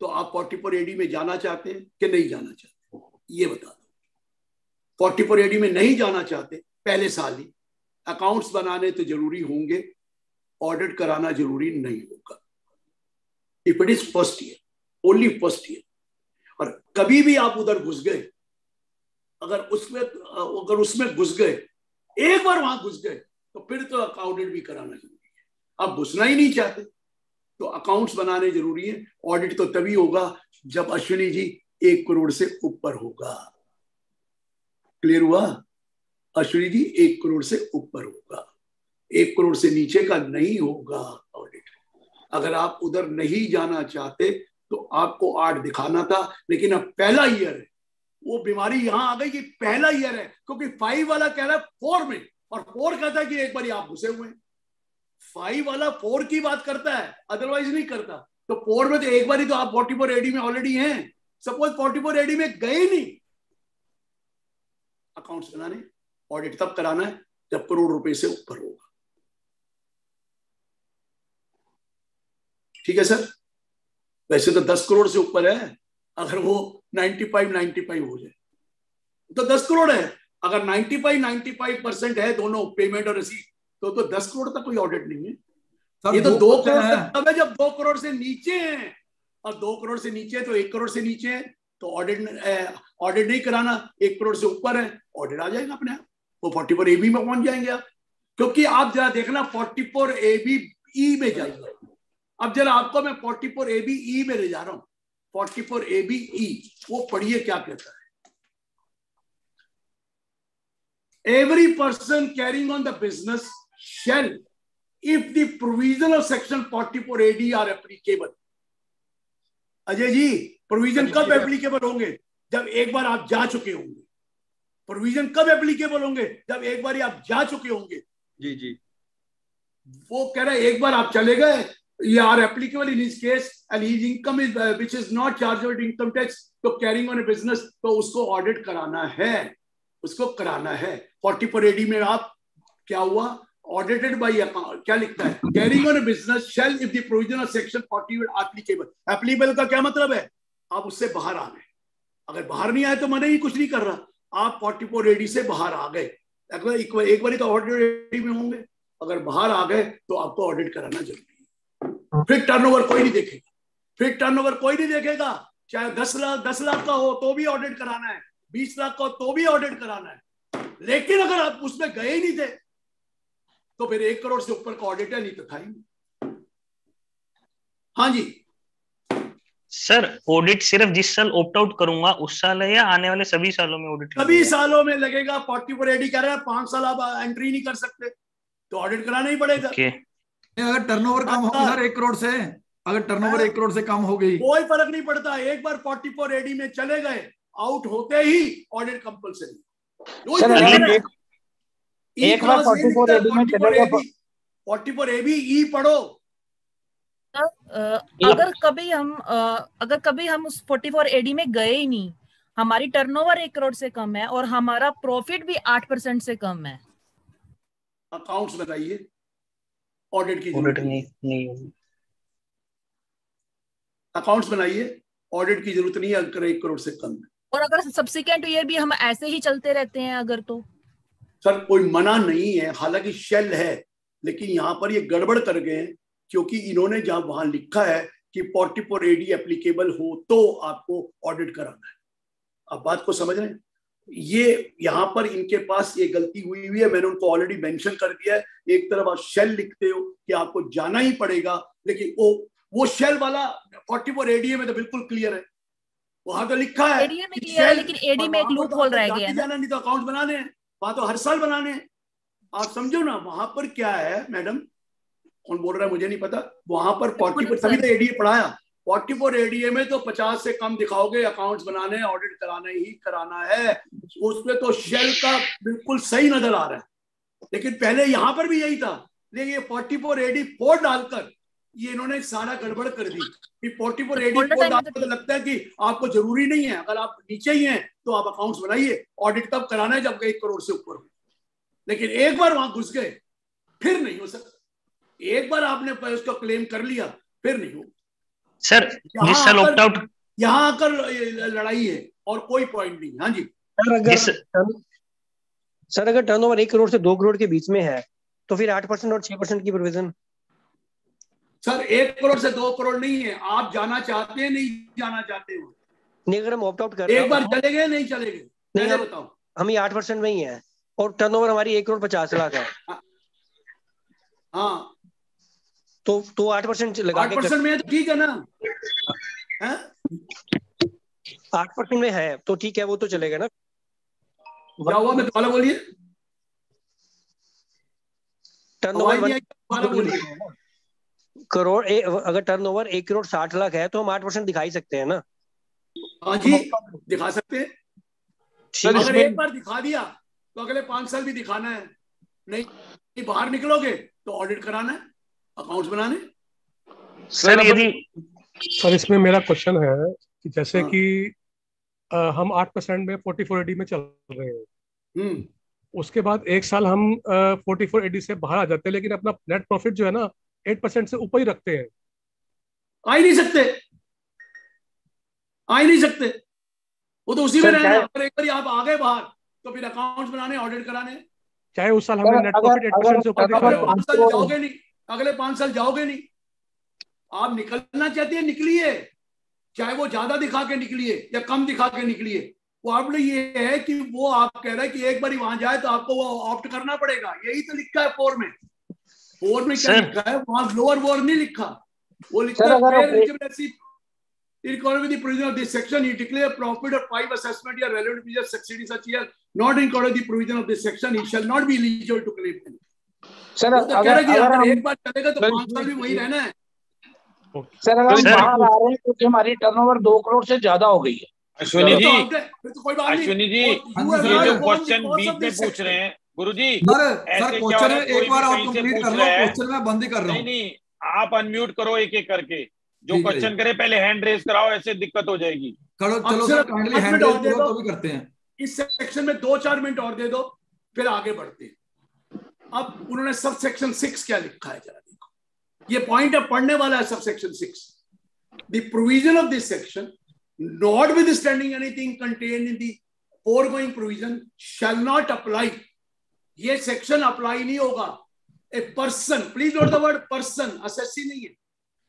तो आप 44AD में जाना चाहते हैं कि नहीं जाना चाहते, ये बता दो। 44AD में नहीं जाना चाहते, पहले साल ही अकाउंट्स बनाने तो जरूरी होंगे, ऑडिट कराना जरूरी नहीं होगा। If it is first year, only first year. और कभी भी आप उधर घुस गए, अगर उसमें घुस गए, एक बार वहां घुस गए तो फिर तो ऑडिट भी कराना जरूरी है। आप घुसना ही नहीं चाहते तो अकाउंट्स बनाने जरूरी है, ऑडिट तो तभी होगा जब अश्विनी जी 1 करोड़ से ऊपर होगा। क्लियर हुआ? अश्विनी जी 1 करोड़ से ऊपर होगा, 1 करोड़ से नीचे का नहीं होगा ऑडिट। अगर आप उधर नहीं जाना चाहते तो आपको 8 दिखाना था, लेकिन अब पहला ईयर है, वो बीमारी यहां आ गई कि पहला ईयर है, क्योंकि 5 वाला कह रहा है 4 में, और 4 कहता है कि एक बार आप घुसे हुए हैं। 5 वाला 4 की बात करता है, अदरवाइज नहीं करता। तो 4 में तो एक बार ही तो आप 44AD में ऑलरेडी हैं। सपोज 44AD में गए नहीं, अकाउंट्स बनाने, ऑडिट तब कराना है जब करोड़ रुपए से ऊपर होगा। ठीक है सर? वैसे तो 10 करोड़ से ऊपर है, अगर वो 95 हो जाए तो 10 करोड़ है। अगर 95% है दोनों पेमेंट और रसीद, तो 10 करोड़ तक कोई ऑडिट नहीं है। ये तो 2 करोड़ तक है जब 2 करोड़ से नीचे है, और 2 करोड़ से नीचे तो 1 करोड़ से नीचे है तो ऑडिट नहीं कराना। 1 करोड़ से ऊपर है, ऑडिट आ जाएगा अपने आप, वो 44AB में पहुंच जाएंगे आप। क्योंकि आप जरा देखना 44ABE में जाइए। अब जरा आपको मैं 44ABE में ले जा रहा हूं, 44ABE वो पढ़िए क्या कहता है। Every person carrying on the business shall, if the provision of section 44AD are applicable। Ajay ji, provision कब एप्लीकेबल होंगे? जब एक बार आप जा चुके होंगे। प्रोविजन कब एप्लीकेबल होंगे? जब एक बार आप जा चुके होंगे। जी जी, वो कह रहा है एक बार आप चले गए, ये are applicable in his case, and his income is which is not chargeable to income tax, तो कैरिंग ऑन ए बिजनेस, तो उसको ऑडिट कराना है, उसको कराना है। 44AD में आप क्या हुआ, ऑडिटेड बाय अकाउंट, क्या लिखता है, carrying on a business shall if the provision of section 40 applicable. Applicable का क्या मतलब है? आप उससे बाहर आ गए। अगर बाहर नहीं आए तो मैंने ही कुछ नहीं कर रहा, आप 44AD से बाहर आ गए। एक बार तो ऑडिट में होंगे, अगर बाहर आ गए तो आपको ऑडिट कराना जरूरी। फिर टर्नओवर कोई नहीं देखेगा, चाहे 10 लाख का हो तो भी ऑडिट कराना है, 20 लाख का हो तो भी ऑडिट कराना है। लेकिन अगर आप उसमें गए ही नहीं थे तो फिर 1 करोड़ से ऊपर का ऑडिट है नहीं तो था ही नहीं। हाँ जी सर, ऑडिट सिर्फ जिस साल ऑप्ट आउट करूंगा उस साल है या आने वाले सभी सालों में ऑडिट? सभी सालों में लगेगा। 44AD कह रहा है 5 साल आप एंट्री नहीं कर सकते तो ऑडिट कराना ही पड़ेगा। अगर टर्नओवर कम होगा सर 1 करोड़ से, अगर टर्नओवर 1 करोड़ से कम हो गई कोई फर्क नहीं पड़ता। एक बार 44AD में चले गए आउट होते ही ऑडिट कंपल्सरी। एक बार 44AB ई पढ़ो। अगर कभी हम उस 44AD में गए ही नहीं, हमारी टर्नओवर 1 करोड़ से कम है और हमारा प्रॉफिट भी 8% से कम है, अकाउंट्स बताइए, ऑडिट की जरूरत नहीं होगी। अकाउंट्स बनाइए, ऑडिट की जरूरत नहीं है अगर 1 करोड़ से कम है। और अगर सब्सिक्वेंट ईयर भी हम ऐसे ही चलते रहते हैं अगर, तो सर कोई मना नहीं है, हालांकि शेल है, लेकिन यहाँ पर ये गड़बड़ कर गए हैं क्योंकि इन्होंने जहां वहां लिखा है कि 44AD एप्लीकेबल हो तो आपको ऑडिट कराना है। आप बात को समझ रहे हैं? ये यहाँ पर इनके पास ये गलती हुई है, मैंने उनको ऑलरेडी मेंशन कर दिया है। एक तरफ आप शेल लिखते हो कि आपको जाना ही पड़ेगा, लेकिन वो शेल वाला 44AD में तो बिल्कुल क्लियर है, वहां तो लिखा है, लेकिन एडी में एक लूप होल रह गया है। जाना नहीं तो अकाउंट बनाने हैं, वहां तो हर साल बनाने हैं। आप समझो ना वहां पर क्या है। मैडम कौन बोल रहा है मुझे नहीं पता। वहां पर 44 ADA पढ़ाया, 44 ADA में तो 50 से कम दिखाओगे, अकाउंट्स बनाने ऑडिट कराने ही कराना है। उसमें तो शेल का बिल्कुल सही नजर आ रहा है, लेकिन पहले यहाँ पर भी यही था, लेकिन ये 44 AD 4 डालकर ये इन्होंने सारा गड़बड़ कर दी कि 44 AD 4 डालकर लगता है कि आपको जरूरी नहीं है, अगर आप नीचे ही हैं तो आप अकाउंट्स बनाइए, ऑडिट तब कराना है जब 1 करोड़ से ऊपर हो। लेकिन एक बार वहां घुस गए फिर नहीं हो सकता। एक बार आपने उसका क्लेम कर लिया फिर नहीं हो सर। यहाँ आकर लड़ाई है और कोई पॉइंट नहीं। हाँ जी सर, अगर टर्नओवर 1 करोड़ से 2 करोड़ के बीच में है तो फिर 8% और 6% की प्रोविजन। सर 1 करोड़ से 2 करोड़ नहीं है, आप जाना चाहते हैं नहीं जाना चाहते हो। नहीं, अगर हम ऑप्ट आउट कर एक बार चले गए नहीं चले गए बताओ, हम ये 8% में ही है और टर्नओवर हमारी 1 करोड़ 50 लाख है। हाँ तो 8% लगा के 8% में ठीक है ना, 8% में है तो ठीक है, वो तो चलेगा ना। क्या हुआ? मैं दोबारा बोलिए, टर्नओवर करोड़ अगर टर्नओवर 1 करोड़ 60 लाख है तो हम 8% दिखा ही सकते हैं ना। हाँ जी दिखा सकते हैं, अगर एक बार दिखा दिया तो अगले 5 साल भी दिखाना है। नहीं बाहर निकलोगे तो ऑडिट कराना है, अकाउंट्स बनाने। सर सर इसमें मेरा क्वेश्चन है कि जैसे कि हम 8% में 44AD में चल रहे हैं, उसके बाद एक साल हम 44AD से बाहर आ जाते हैं, लेकिन अपना नेट प्रॉफिट जो है ना 8% से ऊपर ही रखते हैं। आ ही नहीं सकते, वो तो उसी में रहेगा। अगर एक बार आप आ गए बाहर तो फिर अकाउंट्स बनाने, ऑडिट कराने, चाहे उस साल हमें नेट प्रॉफिट 8% से ऊपर जाओगे नहीं, अगले 5 साल जाओगे नहीं। आप निकलना चाहते हैं निकलिए, चाहे वो ज्यादा दिखा के निकलिए या कम दिखा के निकलिए। वो आपने ये है कि वो आप कह रहे हैं कि एक बार वहां जाए तो आपको वो ऑप्ट करना पड़ेगा, यही तो लिखा है 4 में क्या लिखा है? वहां लोअर वॉर नहीं लिखा, वो लिखा है। सर अगर एक बार चलेगा तो 5 साल भी वही रहना है। सर अगर हम बाहर आ रहे हैं क्योंकि हमारी टर्नओवर 2 करोड़ से ज्यादा हो गई है। अश्विनी जी ये जो क्वेश्चन बीच में पूछ रहे हैं गुरुजी, सर क्वेश्चन एक बार आप कंप्लीट कर लो, क्वेश्चन में बंद कर रहा हूं। नहीं आप अनम्यूट करो एक एक करके, जो क्वेश्चन करे पहले हैंड रेज कराओ, ऐसे दिक्कत हो जाएगी। चलो सर काइंडली हैंड रेज करो तो भी करते हैं। इस सेक्शन में 2-4 मिनट और दे दो फिर आगे बढ़ते हैं। अब उन्होंने सब सेक्शन 6 क्या लिखा है जरा देखो, ये पॉइंट अब पढ़ने वाला है। Sub section 6, the provision of this section notwithstanding anything contained in the foregoing provision shall not apply. ये सेक्शन अप्लाई नहीं होगा। A person, please note the word person, assessee नहीं है,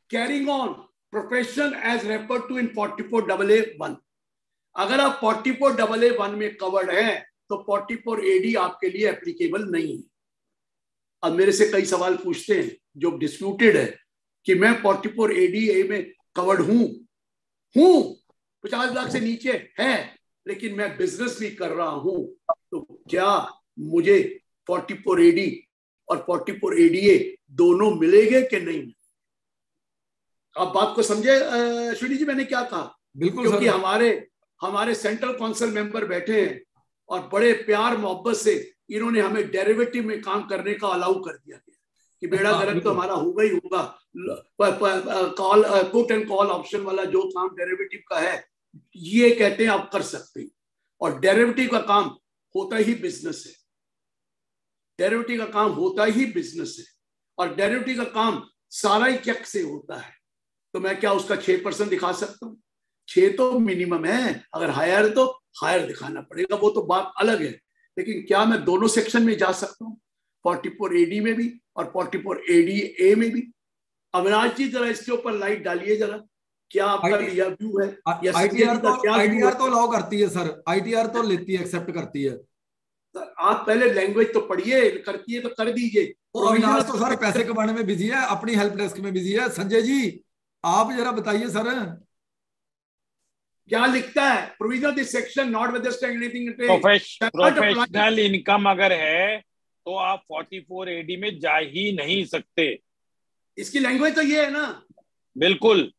carrying on profession as referred to in 44AA1। अगर आप 44AA1 में covered है तो 44AD आपके लिए एप्लीकेबल नहीं है। अब मेरे से कई सवाल पूछते हैं जो डिस्प्यूटेड है कि मैं 44AD में कवर्ड हूं 50 लाख से नीचे है, लेकिन मैं बिजनेस भी कर रहा हूं, तो क्या मुझे 44AD और 44ADA दोनों मिलेंगे कि नहीं? आप बात को समझे श्री जी मैंने क्या कहा? बिल्कुल, क्योंकि हमारे सेंट्रल काउंसिल मेंबर बैठे हैं और बड़े प्यार मोहब्बत से इन्होंने हमें डेरिवेटिव में काम करने का अलाउ कर दिया गया कि बेड़ा गर्क तो हमारा होगा ही होगा, call put and call option वाला जो काम डेरिवेटिव का है ये कहते हैं आप कर सकते हैं। और डेरिवेटिव का काम होता ही बिजनेस है, डेरिवेटिव का काम होता ही बिजनेस है, और डेरिवेटिव का काम सारा ही चेक से होता है। तो मैं क्या उसका 6% दिखा सकता हूँ? 6 तो मिनिमम है, अगर हायर तो हायर दिखाना पड़ेगा, वो तो बात अलग है। लेकिन क्या मैं दोनों सेक्शन में जा सकता हूँ, 44AD में भी और 44ADA में भी? अविनाश जी जरा इसके ऊपर लाइट डालिए जरा, क्या आपका यह व्यू है? ITR तो अलाउ करती है सर, ITR तो लेती है, एक्सेप्ट करती है। आप पहले लैंग्वेज तो पढ़िए, करती है तो कर दीजिए। अविनाश तो सर पैसे कमाने में बिजी है, अपनी हेल्प डेस्क में बिजी है। संजय जी आप जरा बताइए सर क्या लिखता है provision this section notwithstanding anything. Professional income अगर है तो आप 44AD में जा ही नहीं सकते। इसकी लैंग्वेज तो ये है ना, बिल्कुल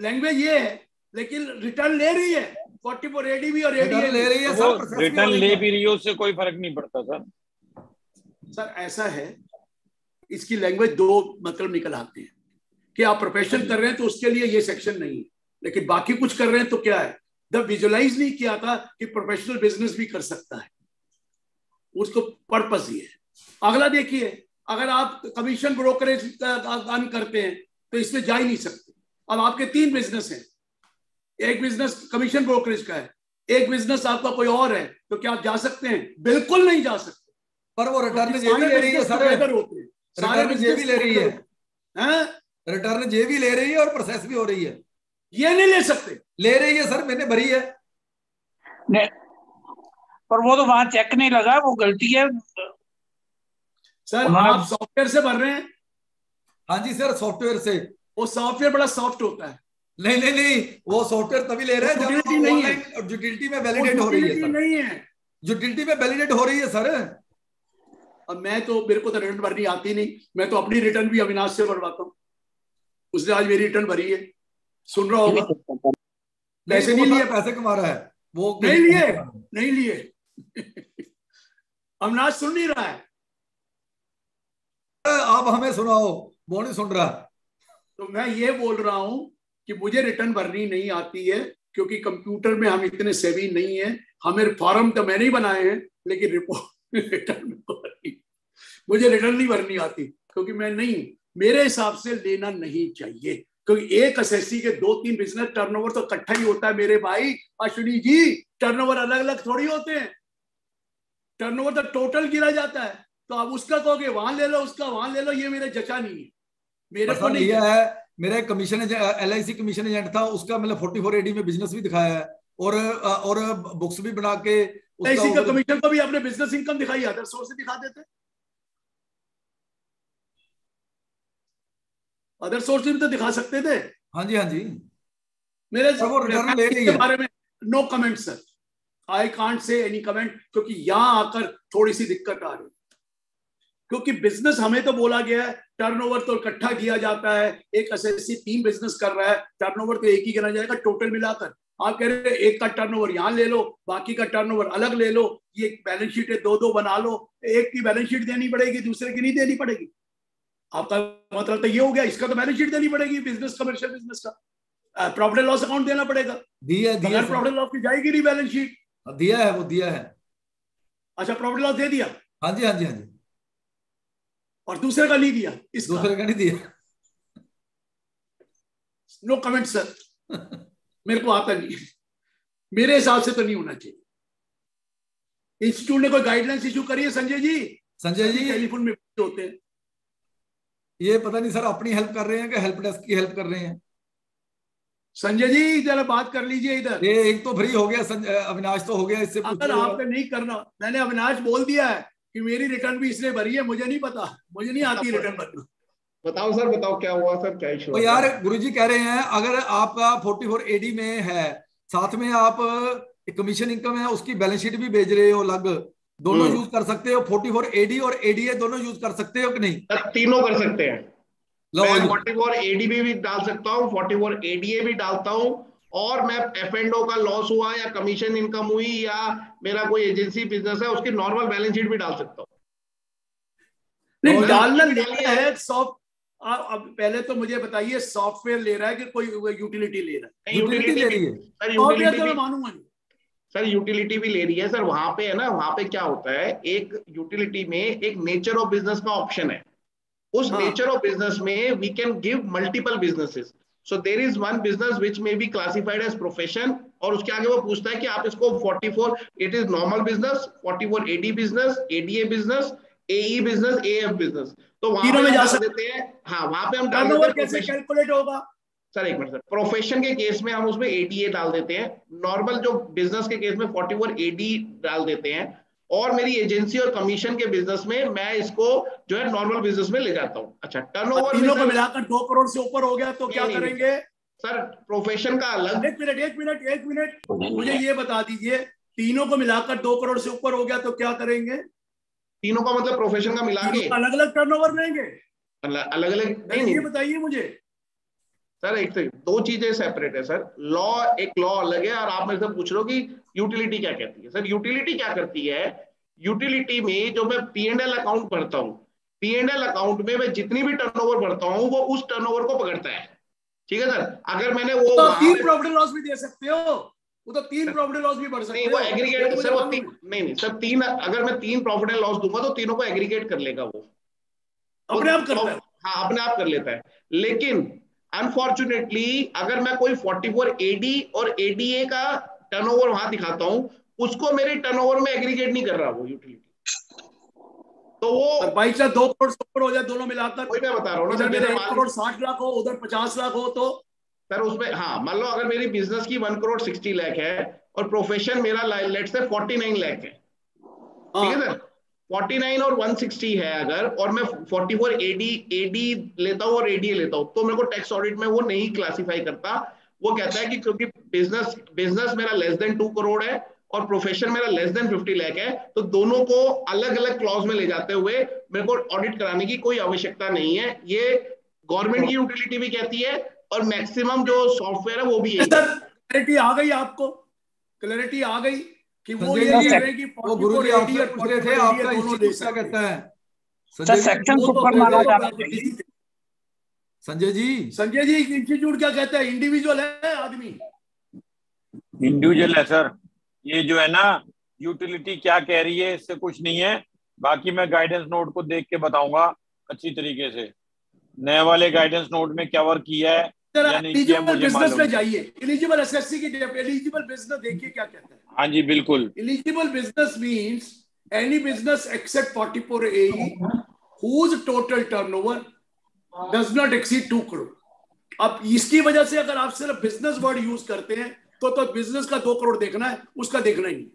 लैंग्वेज ये है, लेकिन रिटर्न ले रही है 44AD भी और ADA ले रही है। सर रिटर्न ले भी रही है, उससे कोई फर्क नहीं पड़ता सर। सर ऐसा है, इसकी लैंग्वेज दो मतलब निकल आते हैं कि आप प्रोफेशन कर रहे हैं तो उसके लिए ये सेक्शन नहीं है, लेकिन बाकी कुछ कर रहे हैं तो क्या है। जब विजुलाइज नहीं किया था कि प्रोफेशनल बिजनेस भी कर सकता है, उसको पर्पस ये है। अगला देखिए, अगर आप कमीशन ब्रोकरेज अर्न करते हैं तो इसमें जा ही नहीं सकते। अब आपके 3 बिजनेस हैं, एक बिजनेस कमीशन ब्रोकरेज का है, एक बिजनेस आपका कोई और है, तो क्या आप जा सकते हैं? बिल्कुल नहीं जा सकते। पर वो रिटर्न जे भी ले रही है और प्रोसेस भी हो रही है, ये नहीं ले सकते। ले रही है सर, मैंने भरी है नहीं, पर वो तो वहां चेक नहीं लगा, वो गलती है सर। आप सॉफ्टवेयर से भर रहे हैं? हाँ जी सर, सॉफ्टवेयर से। वो सॉफ्टवेयर बड़ा सॉफ्ट होता है। नहीं नहीं नहीं, वो सॉफ्टवेयर तभी ले रहे हैं जब यूटिलिटी नहीं है, यूटिलिटी में वैलिडेट हो रही है। नहीं है, यूटिलिटी में वैलिडेट हो रही है सर। अब मैं तो, मेरे को तो रिटर्न भरनी आती नहीं, मैं तो अपनी रिटर्न भी अविनाश से भरवाता हूँ, उसने आज मेरी रिटर्न भरी है, सुन रहा होगा। पैसे नहीं लिए, पैसे कमा रहा है वो, नहीं लिए अविनाश सुन नहीं रहा है, आप हमें सुनाओ, वो नहीं सुन रहा। तो मैं ये बोल रहा हूं कि मुझे रिटर्न भरनी नहीं आती है, क्योंकि कंप्यूटर में हम इतने सेवी नहीं है, हमें फॉर्म तो मैंने ही बनाए हैं, लेकिन रिपोर्ट रिटर्न मुझे रिटर्न नहीं भरनी आती, क्योंकि मैं नहीं, मेरे हिसाब से लेना नहीं चाहिए, क्योंकि एक एसएससी के 2-3 बिजनेस टर्नओवर तो इकट्ठा ही होता है मेरे भाई अश्विनी जी। टर्नओवर अलग अलग थोड़ी होते हैं, टर्नओवर तो टोटल गिरा जाता है। तो आप उसका कहोगे वहां ले लो, उसका वहां ले लो, ये मेरे जचा नहीं है, मेरे को नहीं है। मेरा कमीशन LIC कमीशन एजेंट था, उसका मतलब 44AD में बिजनेस भी दिखाया है, और बुक्स भी बना के LIC का कमीशन को भी आपने बिजनेस इनकम दिखाई, अदर सोर्स से दिखा देते, अदर सोर्स भी तो दिखा सकते थे। हाँ जी हाँ जी, मेरे के बारे में no comment sir, I can't say any comment, क्योंकि यहाँ आकर थोड़ी सी दिक्कत आ रही है, क्योंकि बिजनेस हमें तो बोला गया है टर्नओवर तो इकट्ठा किया जाता है। एक एसएससी 3 बिजनेस कर रहा है, टर्नओवर तो एक ही गिना जाएगा टोटल मिलाकर। आप कह रहे हैं एक का टर्नओवर यहाँ ले लो, बाकी का टर्नओवर अलग ले लो, ये बैलेंस शीट है 2-2 बना लो, एक की बैलेंस शीट देनी पड़ेगी, दूसरे की नहीं देनी पड़ेगी। आपका मतलब तो ये हो गया, इसका तो बैलेंस शीट देनी पड़ेगी, बिजनेस कमर्शियल बिजनेस का प्रॉफिट एंड लॉस अकाउंट देना पड़ेगा। दिया प्रॉफिट एंड लॉस की जाएगी नहीं बैलेंस शीट, दिया है वो, दिया है। अच्छा प्रॉफिट लॉस दे दिया, हाँ जी हाँ जी हाँ जी, और दूसरे का नहीं दिया, इस दूसरे का नहीं दिया। नो कमेंट सर मेरे को आता नहीं है, मेरे हिसाब से तो नहीं होना चाहिए। इंस्टीट्यूट ने कोई गाइडलाइंस इश्यू करी है संजय जी? संजय जी टेलीफोन में होते हैं, ये पता नहीं सर अपनी हेल्प कर रहे हैं कि हेल्प डेस्क की हेल्प कर रहे हैं। संजय जी जरा बात कर लीजिए इधर, ये एक तो फ्री हो गया अविनाश तो हो गया, इससे अगर आपने नहीं करना, मैंने अविनाश बोल दिया है कि मेरी रिटर्न भी इसने भरी है, मुझे नहीं पता, मुझे नहीं आती रिटर्न भरना। बताओ सर, बताओ क्या हुआ सर, क्या इशू? तो यार गुरुजी कह रहे हैं अगर आपका 44AD में है, साथ में आप कमीशन इनकम है, उसकी बैलेंस शीट भी भेज रहे हो अलग, दोनों यूज कर सकते हो। 44AD और ADA दोनों यूज कर सकते हो कि नहीं? सर तीनों कर सकते हैं। मैं 44AD भी डाल सकता हूँ, 44ADA भी डालता हूँ, और मैं F&O का लॉस हुआ या कमीशन इनकम हुई या मेरा कोई एजेंसी बिजनेस है, उसकी नॉर्मल बैलेंस शीट भी डाल सकता हूँ। नहीं डालना लेना है सॉफ्ट। अब पहले तो मुझे बताइए सॉफ्टवेयर ले रहा है कि कोई यूटिलिटी ले रहा है? यूटिलिटी ले रही है। सॉफ्टवेयर तो मैं मानूंगा नहीं सर, यूटिलिटी भी ले रही है सर। वहां पे है ना, वहां पे क्या होता है, एक यूटिलिटी में एक नेचर ऑफ बिजनेस का ऑप्शन है। उस नेचर ऑफ बिजनेस में we can give multiple businesses. So there is one business which may be classified as profession, और उसके आगे वो पूछता है कि आप इसको 44 is normal business, 44AD business, ADA business, AE business, AF business. तो वहां पे जा सकते हैं। हाँ, वहां पे हम टर्नओवर कैसे कैलकुलेट होगा सर? एक मिनट सर, प्रोफेशन के केस में हम उसमें ADA डाल देते हैं, नॉर्मल जो बिजनेस के केस में 44AD डाल देते हैं, और मेरी एजेंसी और कमीशन के बिजनेस में मैं इसको जो है नॉर्मल बिजनेस में ले जाता हूँ। अच्छा, टर्नओवर तीनों को मिलाकर 2 करोड़ से ऊपर हो गया तो क्या करेंगे सर? प्रोफेशन का अलग। एक मिनट मुझे ये बता दीजिए, तीनों को मिलाकर 2 करोड़ से ऊपर हो गया तो क्या करेंगे? तीनों का मतलब प्रोफेशन का मिला के अलग अलग टर्नओवर लेंगे, अलग अलग नहीं? ये बताइए मुझे सर, एक तो दो चीजें सेपरेट है सर। लॉ, एक लॉ अलग है, और आप मेरे से पूछ रहे हो कि यूटिलिटी क्या कहती है। सर यूटिलिटी क्या करती है, यूटिलिटी में जो मैं P&L अकाउंट भरता हूँ, P&L अकाउंट में मैं जितनी भी टर्नओवर भरता हूँ वो उस टर्नओवर को पकड़ता है। ठीक है सर, अगर मैंने वो तो 3 प्रॉफिट एंड लॉस भी दे सकते हो, वो तो 3 प्रॉफिट एंड लॉस भी भर सकते हो। वो एग्रीगेट सर, वो नहीं सर, 3 अगर मैं 3 प्रॉफिट एंड लॉस दूंगा तो तीनों को एग्रीगेट कर लेगा वो, अपने आप करता है। हाँ, अपने आप कर लेता है। लेकिन अनफॉर्चुनेटली अगर मैं कोई 44AD और ADA का टर्नओवर वहां दिखाता हूं, उसको मेरे टर्नओवर में एग्रीगेट नहीं कर रहा वो यूटिलिटी, तो वो 2 करोड़ से ऊपर हो जाए दोनों मिलाकर। कोई मैं बता रहा हूँ ना सर, मेरे 1 करोड़ 60 लाख हो, उधर 50 लाख हो, तो सर उसमें हाँ मान लो अगर मेरी बिजनेस की 1 करोड़ 60 लाख है और प्रोफेशन मेरा लेट से 49 लाख है, ठीक है सर, 49 और 160 है अगर, और मैं 44AD लेता हूँ और ADA लेता हूँ, तो मेरे को टैक्स ऑडिट में वो नहीं क्लासिफाई करता। वो कहता है कि क्योंकि बिजनेस मेरा लेस देन 2 करोड़ है और प्रोफेशन मेरा लेस देन 50 लाख है, तो दोनों को अलग अलग क्लॉज में ले जाते हुए मेरे को ऑडिट कराने की कोई आवश्यकता नहीं है। ये गवर्नमेंट की यूटिलिटी भी कहती है, और मैक्सिमम जो सॉफ्टवेयर है वो भी है। सर क्लैरिटी आ गई आपको, क्लैरिटी आ गई कि वो गुरुजी थे आपका इश्यू कहता है। संजय जी इंस्टीट्यूट क्या कहता है? इंडिविजुअल है आदमी, इंडिविजुअल है सर। ये जो है ना यूटिलिटी क्या कह रही है, इससे कुछ नहीं है। बाकी मैं गाइडेंस नोट को देख के बताऊंगा अच्छी तरीके से, नए वाले गाइडेंस नोट में क्या वर्क किया है। बिजनेस में जाइए, एलिजिबल एसएससी की एलिजिबल बिजनेस देखिए क्या कहता है। हाँ जी बिल्कुल, eligible business means any business except 44AD whose total turnover does not exceed 2 crore. अब इसकी वजह से अगर आप सिर्फ बिजनेस वर्ड यूज करते हैं तो बिजनेस का 2 करोड़ देखना है, उसका देखना ही नहीं,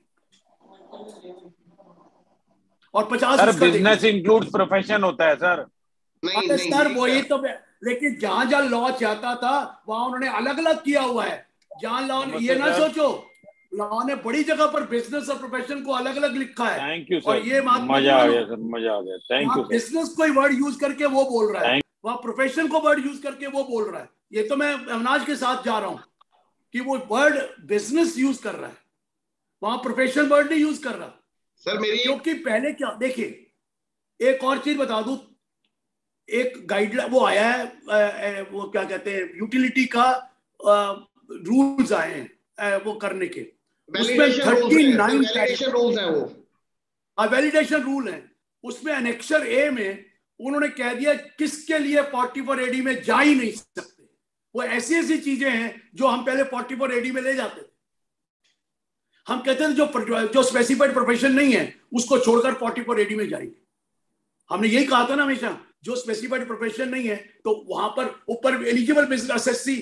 और 50 बिजनेस इंक्लूड प्रोफेशन होता है सर। नहीं सर वही तो, लेकिन जहां जहां लॉ चाहता था वहां उन्होंने अलग अलग किया हुआ है। जहां लॉ, ये ना सोचो लॉ ने बड़ी जगह पर बिजनेस और प्रोफेशन को अलग अलग लिखा है। थैंक यू सर, और ये बात मजा आ गया सर, मजा आ गया। Thank you. बिजनेस कोई वर्ड यूज करके वो बोल रहा है, वहां प्रोफेशन को वर्ड यूज करके वो बोल रहा है। ये तो मैं अविनाश के साथ जा रहा हूँ कि वो वर्ड बिजनेस यूज कर रहा है, वहां प्रोफेशन वर्ड नहीं यूज कर रहा सर मेरी, क्योंकि पहले क्या देखिए एक और चीज बता दूं, एक गाइडलाइन वो आया है, वो क्या कहते हैं यूटिलिटी का रूल्स आए हैं वो करने के, उसमें 39 वैलिडेशन रूल है, वो वैलिडेशन रूल है। उसमें एनेक्सर ए में उन्होंने कह दिया किसके लिए 44AD में जा ही नहीं सकते। वो ऐसी चीजें हैं जो हम पहले 44AD में ले जाते थे। हम कहते थे जो स्पेसिफाइड प्रोफेशन नहीं है उसको छोड़कर 44AD में जाएंगे। हमने यही कहा था ना हमेशा, जो स्पेसिफाइड प्रोफेशन नहीं है तो वहां पर ऊपर एलिजिबल बिजनेस एसएससी,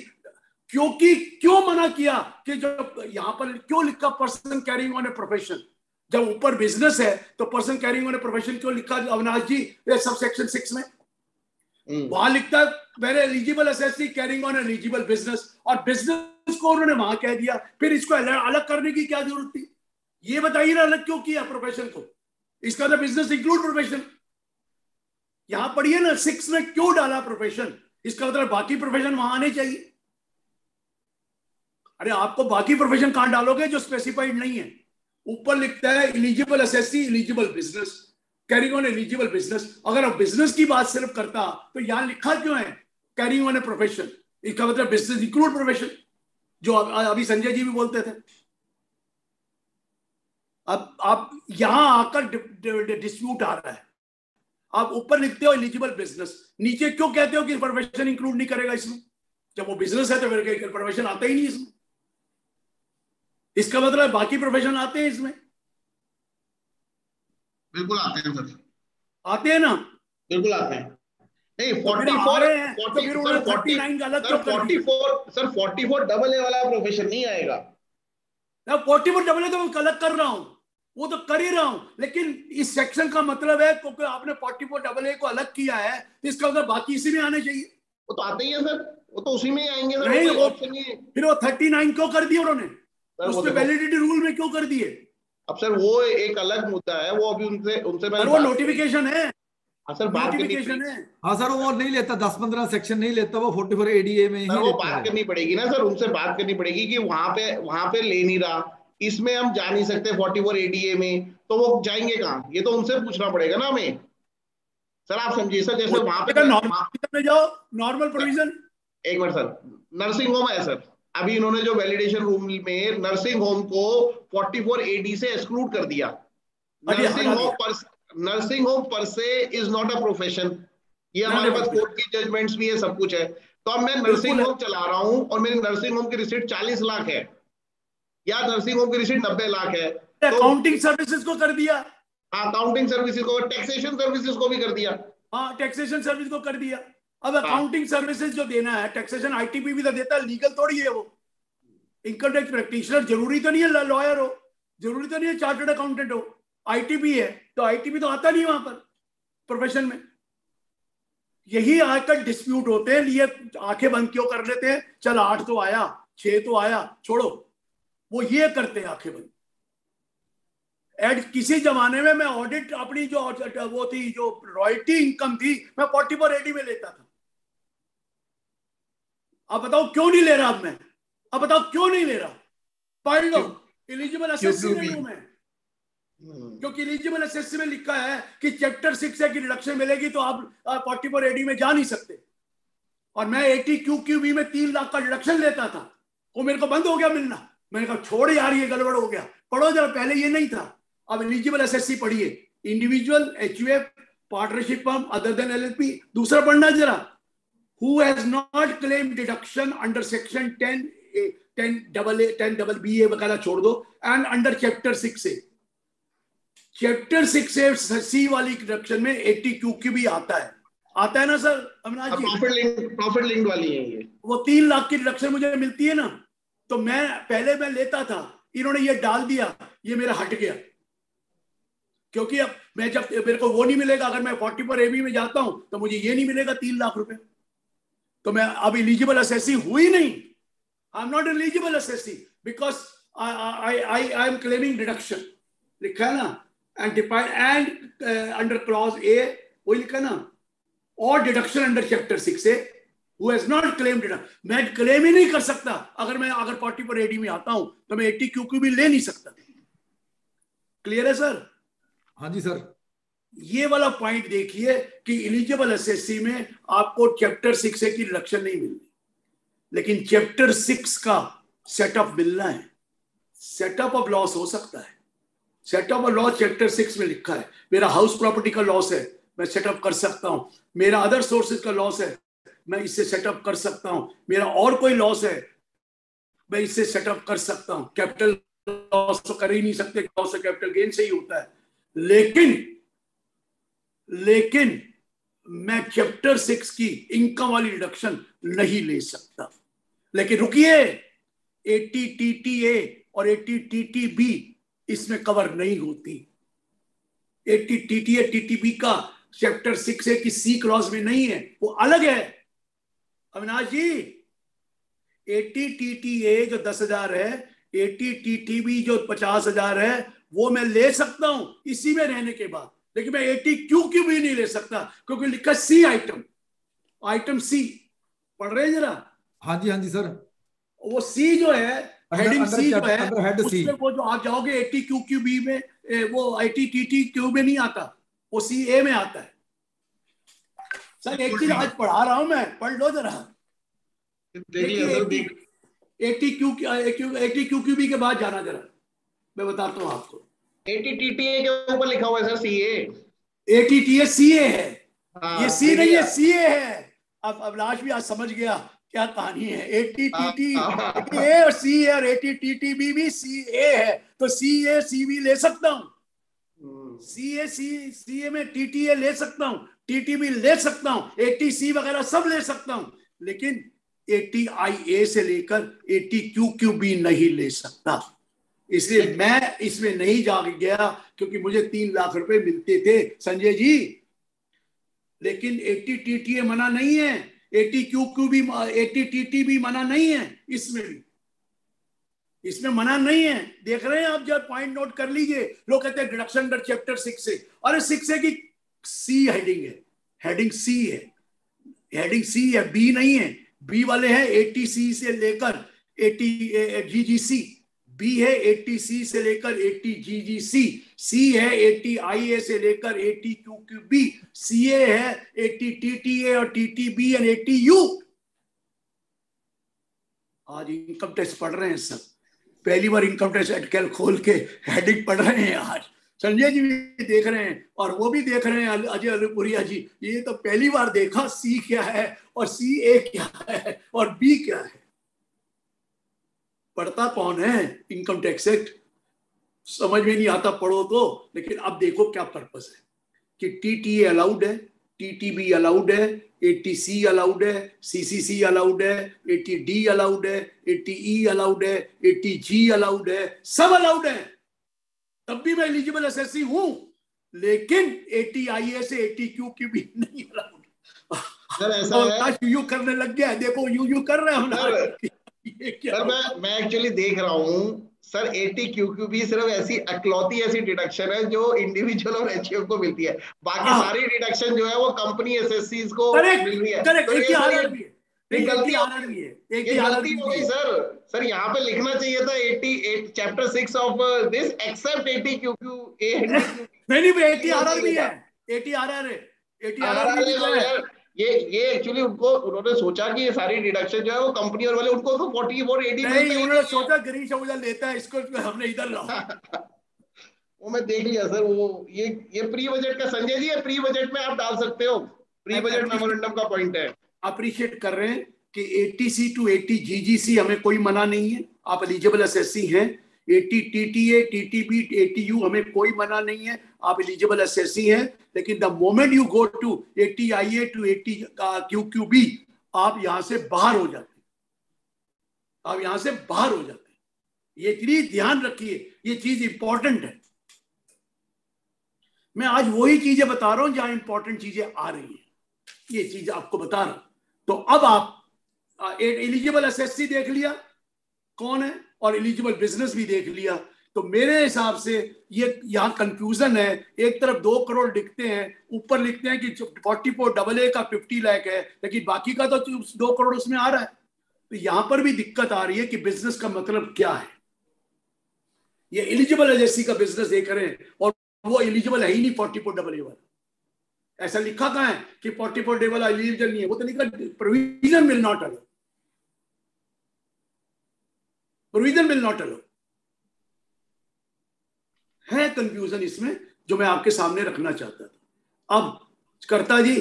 क्योंकि क्यों मना किया कि जो यहां पर क्यों लिखा person carrying on a profession, जब ऊपर बिजनेस है तो person carrying on a profession क्यों लिखा अविनाश जी सब सेक्शन 6 में? वहां लिखता where eligible assessee carrying on eligible business, और बिजनेस को उन्होंने वहां कह दिया, फिर इसको अलग करने की क्या जरूरत थी? ये बताइए ना अलग क्यों किया प्रोफेशन को? इसका तो बिजनेस इंक्लूड प्रोफेशन, यहां पढ़िए ना 6 में क्यों डाला प्रोफेशन, इसका मतलब बाकी प्रोफेशन वहां आने चाहिए। अरे आपको बाकी प्रोफेशन कहां डालोगे जो स्पेसिफाइड नहीं है? ऊपर लिखता है eligible assessee eligible business carrying on eligible business, अगर आप बिजनेस की बात सिर्फ करता तो यहां लिखा क्यों है कैरिंग ऑन ए प्रोफेशन? इसका मतलब बिजनेस इंक्लूड प्रोफेशन, जो अभी संजय जी भी बोलते थे। अब आप यहां आकर डिस्प्यूट आ रहा है। आप ऊपर लिखते हो एलिजिबल बिजनेस, नीचे क्यों कहते हो कि प्रोफेशन इंक्लूड नहीं करेगा इसमें? जब वो बिजनेस है तो फिर प्रोफेशन आता ही नहीं इसमें, इसका मतलब बाकी प्रोफेशन आते हैं इसमें? बिल्कुल आते हैं सर, आते हैं ना, बिल्कुल आते हैं। नहीं 44 डबल ए वाला प्रोफेशन नहीं आएगा। 44 डबल ए तो मैं गलत कर रहा हूं, वो तो कर ही रहा हूं, लेकिन इस सेक्शन का मतलब है क्योंकि आपने 44AA को अलग किया है तो इसका मतलब बाकी इसी में आने चाहिए। वो तो आते ही है सर, वो तो उसी में ही आएंगे सर। नहीं वो फिर वो 39 क्यों कर दिया उन्होंने? उसपे वैलिडिटी रूल में क्यों कर दिए? अब सर वो एक अलग मुद्दा है, वो अभी उनसे मैंने वो नोटिफिकेशन है। हाँ सर नोटिफिकेशन है, हाँ सर वो नहीं लेता, 10-15 सेक्शन नहीं लेता वो, 44ADA में ही वो बात करनी पड़ेगी ना सर, उनसे बात करनी पड़ेगी कि वहां पे ले नहीं रहा, इसमें हम जा नहीं सकते 44ADA में, तो वो जाएंगे कहाँ? ये तो उनसे पूछना पड़ेगा ना हमें सर, आप समझिए सर। जैसे वहां पे नॉर्मल जाओ, नॉर्मल प्रोविजन एक बार सर, नर्सिंग होम है सर, अभी इन्होंने जो वैलिडेशन रूम में नर्सिंग होम को 44AD से एक्सक्लूड कर दिया। नर्सिंग होम पर से इज नॉट अ प्रोफेशन, ये हमारे पास कोर्ट की जजमेंट्स भी है, सब कुछ है। तो अब मैं नर्सिंग होम चला रहा हूं और मेरी नर्सिंग होम की रिसीट 40 लाख है या नर्सिंग होम की रिसीट 90 लाख है, अकाउंटिंग सर्विसेज को कर दिया। हाँ अकाउंटिंग सर्विसेज को, टैक्सेशन सर्विसेज को भी कर दिया। हाँ टैक्सेशन सर्विस को कर दिया। अब अकाउंटिंग सर्विसेज जो देना है, टैक्सेशन आईटीपी भी तो देता है, लीगल थोड़ी है वो। इनकम टैक्स प्रैक्टिशनर जरूरी तो नहीं है लॉयर हो, जरूरी तो नहीं है चार्टर्ड अकाउंटेंट हो, आईटीपी है तो आईटीपी तो आता नहीं वहां पर प्रोफेशन में। यही आकर डिस्प्यूट होते हैं, लिए आंखें बंद क्यों कर लेते हैं, चल 8 तो आया, 6 तो आया, छोड़ो, वो ये करते हैं आंखें बंद। एड किसी जमाने में मैं ऑडिट अपनी जो वो थी जो रॉयल्टी इनकम थी मैं 44AD में लेता था। अब बताओ क्यों नहीं ले रहा? अब मैं अब बताओ क्यों नहीं ले रहा? पढ़ लो एलिजिबल एसएससी में, क्योंकि एलिजिबल एसएससी में लिखा है कि चैप्टर 6 है कि रिडक्शन मिलेगी तो आप 44AD में जा नहीं सकते। और मैं 80QQB में 3 लाख का रिडक्शन लेता था, वो मेरे को बंद हो गया मिलना। मैंने कहा छोड़ यार ये गड़बड़ हो गया, पढ़ो जरा, पहले ये नहीं था। अब एलिजिबल एसएससी पढ़िए, individual HUF partnership firm other than LLP, दूसरा पढ़ना जरा, who has not claimed deduction under section 10AA, 10BA वगैरह छोड़ दो, and under chapter 6A, chapter 6A सी वाली डिडक्शन में 80QQB आता है, आता है ना sir Avinash ji? Profit linked वाली है ये, वो 3 लाख की डिडक्शन मुझे मिलती है ना, तो मैं पहले मैं लेता था, इन्होंने ये डाल दिया, ये मेरा हट गया, क्योंकि अब मैं जब मेरे को वो नहीं मिलेगा, अगर मैं 44AB में जाता हूं तो मुझे ये नहीं मिलेगा 3 लाख रुपए, तो मैं अब एलिजिबल एसएससी हुई नहीं। I am not eligible assessee because I am claiming deduction, लिखा है ना, एंड अंडर क्लॉज ए वो लिखा ना, और deduction under chapter 6A who has not claim deduction, मैं क्लेम ही नहीं कर सकता। अगर 44AD में आता हूं तो मैं 80QQ भी ले नहीं सकता। क्लियर है सर? हाँ जी सर, ये वाला पॉइंट देखिए कि एलिजिबल एसएससी में आपको चैप्टर 6A की रिडक्शन नहीं मिलनी, लेकिन चैप्टर 6 का सेटअप मिलना है। सेटअप ऑफ लॉस हो सकता है, सेटअप ऑफ लॉस चैप्टर 6 में लिखा है। मेरा हाउस प्रॉपर्टी का लॉस है, मैं सेटअप कर सकता हूं, मेरा अदर सोर्सेज का लॉस है, मैं इससे सेटअप कर सकता हूं, मेरा और कोई लॉस है, मैं इससे सेटअप कर सकता हूं। कैपिटल लॉस तो कर ही नहीं सकते, लॉस कैपिटल गेन से ही होता है। लेकिन मैं चैप्टर 6 की इनकम वाली डिडक्शन नहीं ले सकता। लेकिन रुकिए, 80TTA और 80TTB इसमें कवर नहीं होती। टीटीबी का चैप्टर 6 है कि सी क्लॉज में नहीं है, वो अलग है। अविनाश जी, एटीटीटीए जो 10,000 है, एटीटीटीबी जो 50,000 है, वो मैं ले सकता हूं इसी में रहने के बाद, लेकिन मैं एटीक्यू भी नहीं ले सकता क्योंकि लिखा सी आइटम सी। पढ़ रहे हैं जरा? हाँ जी, हाँ जी सर। वो सी जो है, हेडिंग सी जो है, उसमें वो जो आप जाओगे एटीक्यूक्यूबी में, वो एटीटीटीक्यू में नहीं आता, वो सी ए में आता है। सर एक चीज आज पढ़ा रहा हूं मैं, पढ़ लो जरा। एटीक्यूक्यूबी के बाद जाना जरा, मैं बताता हूँ आपको। एटीटीटीए के ऊपर लिखा हुआ है सर सीए, एटीटीए सीए है, ये सी नहीं है, सीए है। अब अविनाश भी आज समझ गया क्या कहानी है। एटीटीटीए और सीए और एटीटीटीबी भी सीए है, तो सीए सीबी ले सकता हूँ, सीए सीए में टीटीए ले सकता हूँ, टीटीबी ले सकता हूँ, एटीसी वगैरह सब ले सकता हूँ, लेकिन एटीआईए से लेकर एटीक्यूक्यूबी नहीं ले सकता। इसलिए मैं इसमें नहीं जा गया क्योंकि मुझे 3 लाख रुपए मिलते थे संजय जी, लेकिन एटीटीटीए मना नहीं है, एटीक्यूक्यूबी एटीटीटीबी मना नहीं है, इसमें भी इसमें मना नहीं है। देख रहे हैं आप, जब पॉइंट नोट कर लीजिए। लोग कहते हैं डिडक्शन अंडर चैप्टर 6 है, अरे 6 है कि सी हेडिंग है, हेडिंग सी है, हेडिंग सी है, बी नहीं है। बी वाले हैं एटीसी से लेकर एटीजीसी, बी है एटीसी से लेकर एटीजीजीसी, सी है एटीआईए से लेकर एटीक्यूक्यूबी, सीए है एटीटीटीए और टीटीबी एंड एटीयू। आज इनकम टैक्स पढ़ रहे हैं सर, पहली बार इनकम टैक्स एंकल खोल के हेडिंग पढ़ रहे हैं आज। संजय जी भी देख रहे हैं और वो भी देख रहे हैं अजय अलपुरिया जी, ये तो पहली बार देखा सी क्या है और सी ए क्या है और बी क्या है। पढ़ता कौन है इनकम टैक्स एक्ट, समझ में नहीं आता, पढ़ो तो। लेकिन अब देखो क्या पर्पस है कि टीटीए अलाउड है, टीटीबी अलाउड है, एटीसी अलाउड है, सीसीसी अलाउड है, एटीडी अलाउड है, एटीई अलाउड है, एटीजी अलाउड है, सब अलाउड है, तब भी मैं एलिजिबल एसएससी हूं। लेकिन एटीआईए से एटीक्यूक्यूबी नहीं अलाउड। यू करने लग गया है, देखो यू कर रहे हैं सर। मैं एक्चुअली देख रहा हूँ सर, एटीक्यूक्यूबी सिर्फ ऐसी अकलौती ऐसी डिडक्शन है जो इंडिविजुअल और एचएफ को मिलती है, बाकी सारी डिडक्शन जो है वो कंपनी एसएससी को मिल रही है। गलती हो गई सर। सर यहाँ पे लिखना चाहिए था 88 chapter 6 of this except ATRR. ये एक्चुअली उन्होंने सोचा कि ये सारी डिडक्शन जो है वो कंपनी और वाले उनको तो 44AD नहीं, उन्होंने सोचा गिरीश अहुजा लेता है इसको, हमने इधर लाओ। वो मैं देख लिया सर, वो ये प्री बजट का। संजय जी, ये प्री बजट में आप डाल सकते हो, प्री बजट मेमोरेंडम का पॉइंट है। अप्रिशिएट कर रहे हैं कि एटीसी टू एटीजीजीसी हमें कोई मना नहीं है, आप एलिजिबल एसएससी हैं। एटीटीटीए, टीटीबी, एटीयू हमें कोई मना नहीं है, आप एलिजिबल एसएससी हैं। लेकिन the moment you go to एटीआईए to एटीक्यूक्यूबी, आप यहां से बाहर हो जाते हैं, आप यहां से बाहर हो जाते हैं। ये चीज ध्यान रखिए, ये चीज इंपॉर्टेंट है। मैं आज वही चीजें बता रहा हूं जहां इंपॉर्टेंट चीजें आ रही है, ये चीज आपको बता रहा हूं। तो अब आप एलिजिबल एसएससी देख लिया कौन है, और एलिजिबल बिजनेस भी देख लिया। तो मेरे हिसाब से ये यहाँ कंफ्यूजन है। एक तरफ 2 करोड़ लिखते हैं, ऊपर लिखते हैं कि 44AA का 50 लाख है, लेकिन बाकी का तो 2 करोड़ उसमें आ रहा है। तो यहाँ पर भी दिक्कत आ रही है कि बिजनेस का मतलब क्या है। ये एलिजिबल एजेंसी का बिजनेस देख रहे हैं और वो एलिजिबल है ही नहीं 44AA वाला। ऐसा लिखा कहाँ है कि 44A वाला एलिजिबल नहीं है, वो तो लिखा provision will not allow, provision will not allow है। कंफ्यूजन इसमें जो मैं आपके सामने रखना चाहता था। अब करता जी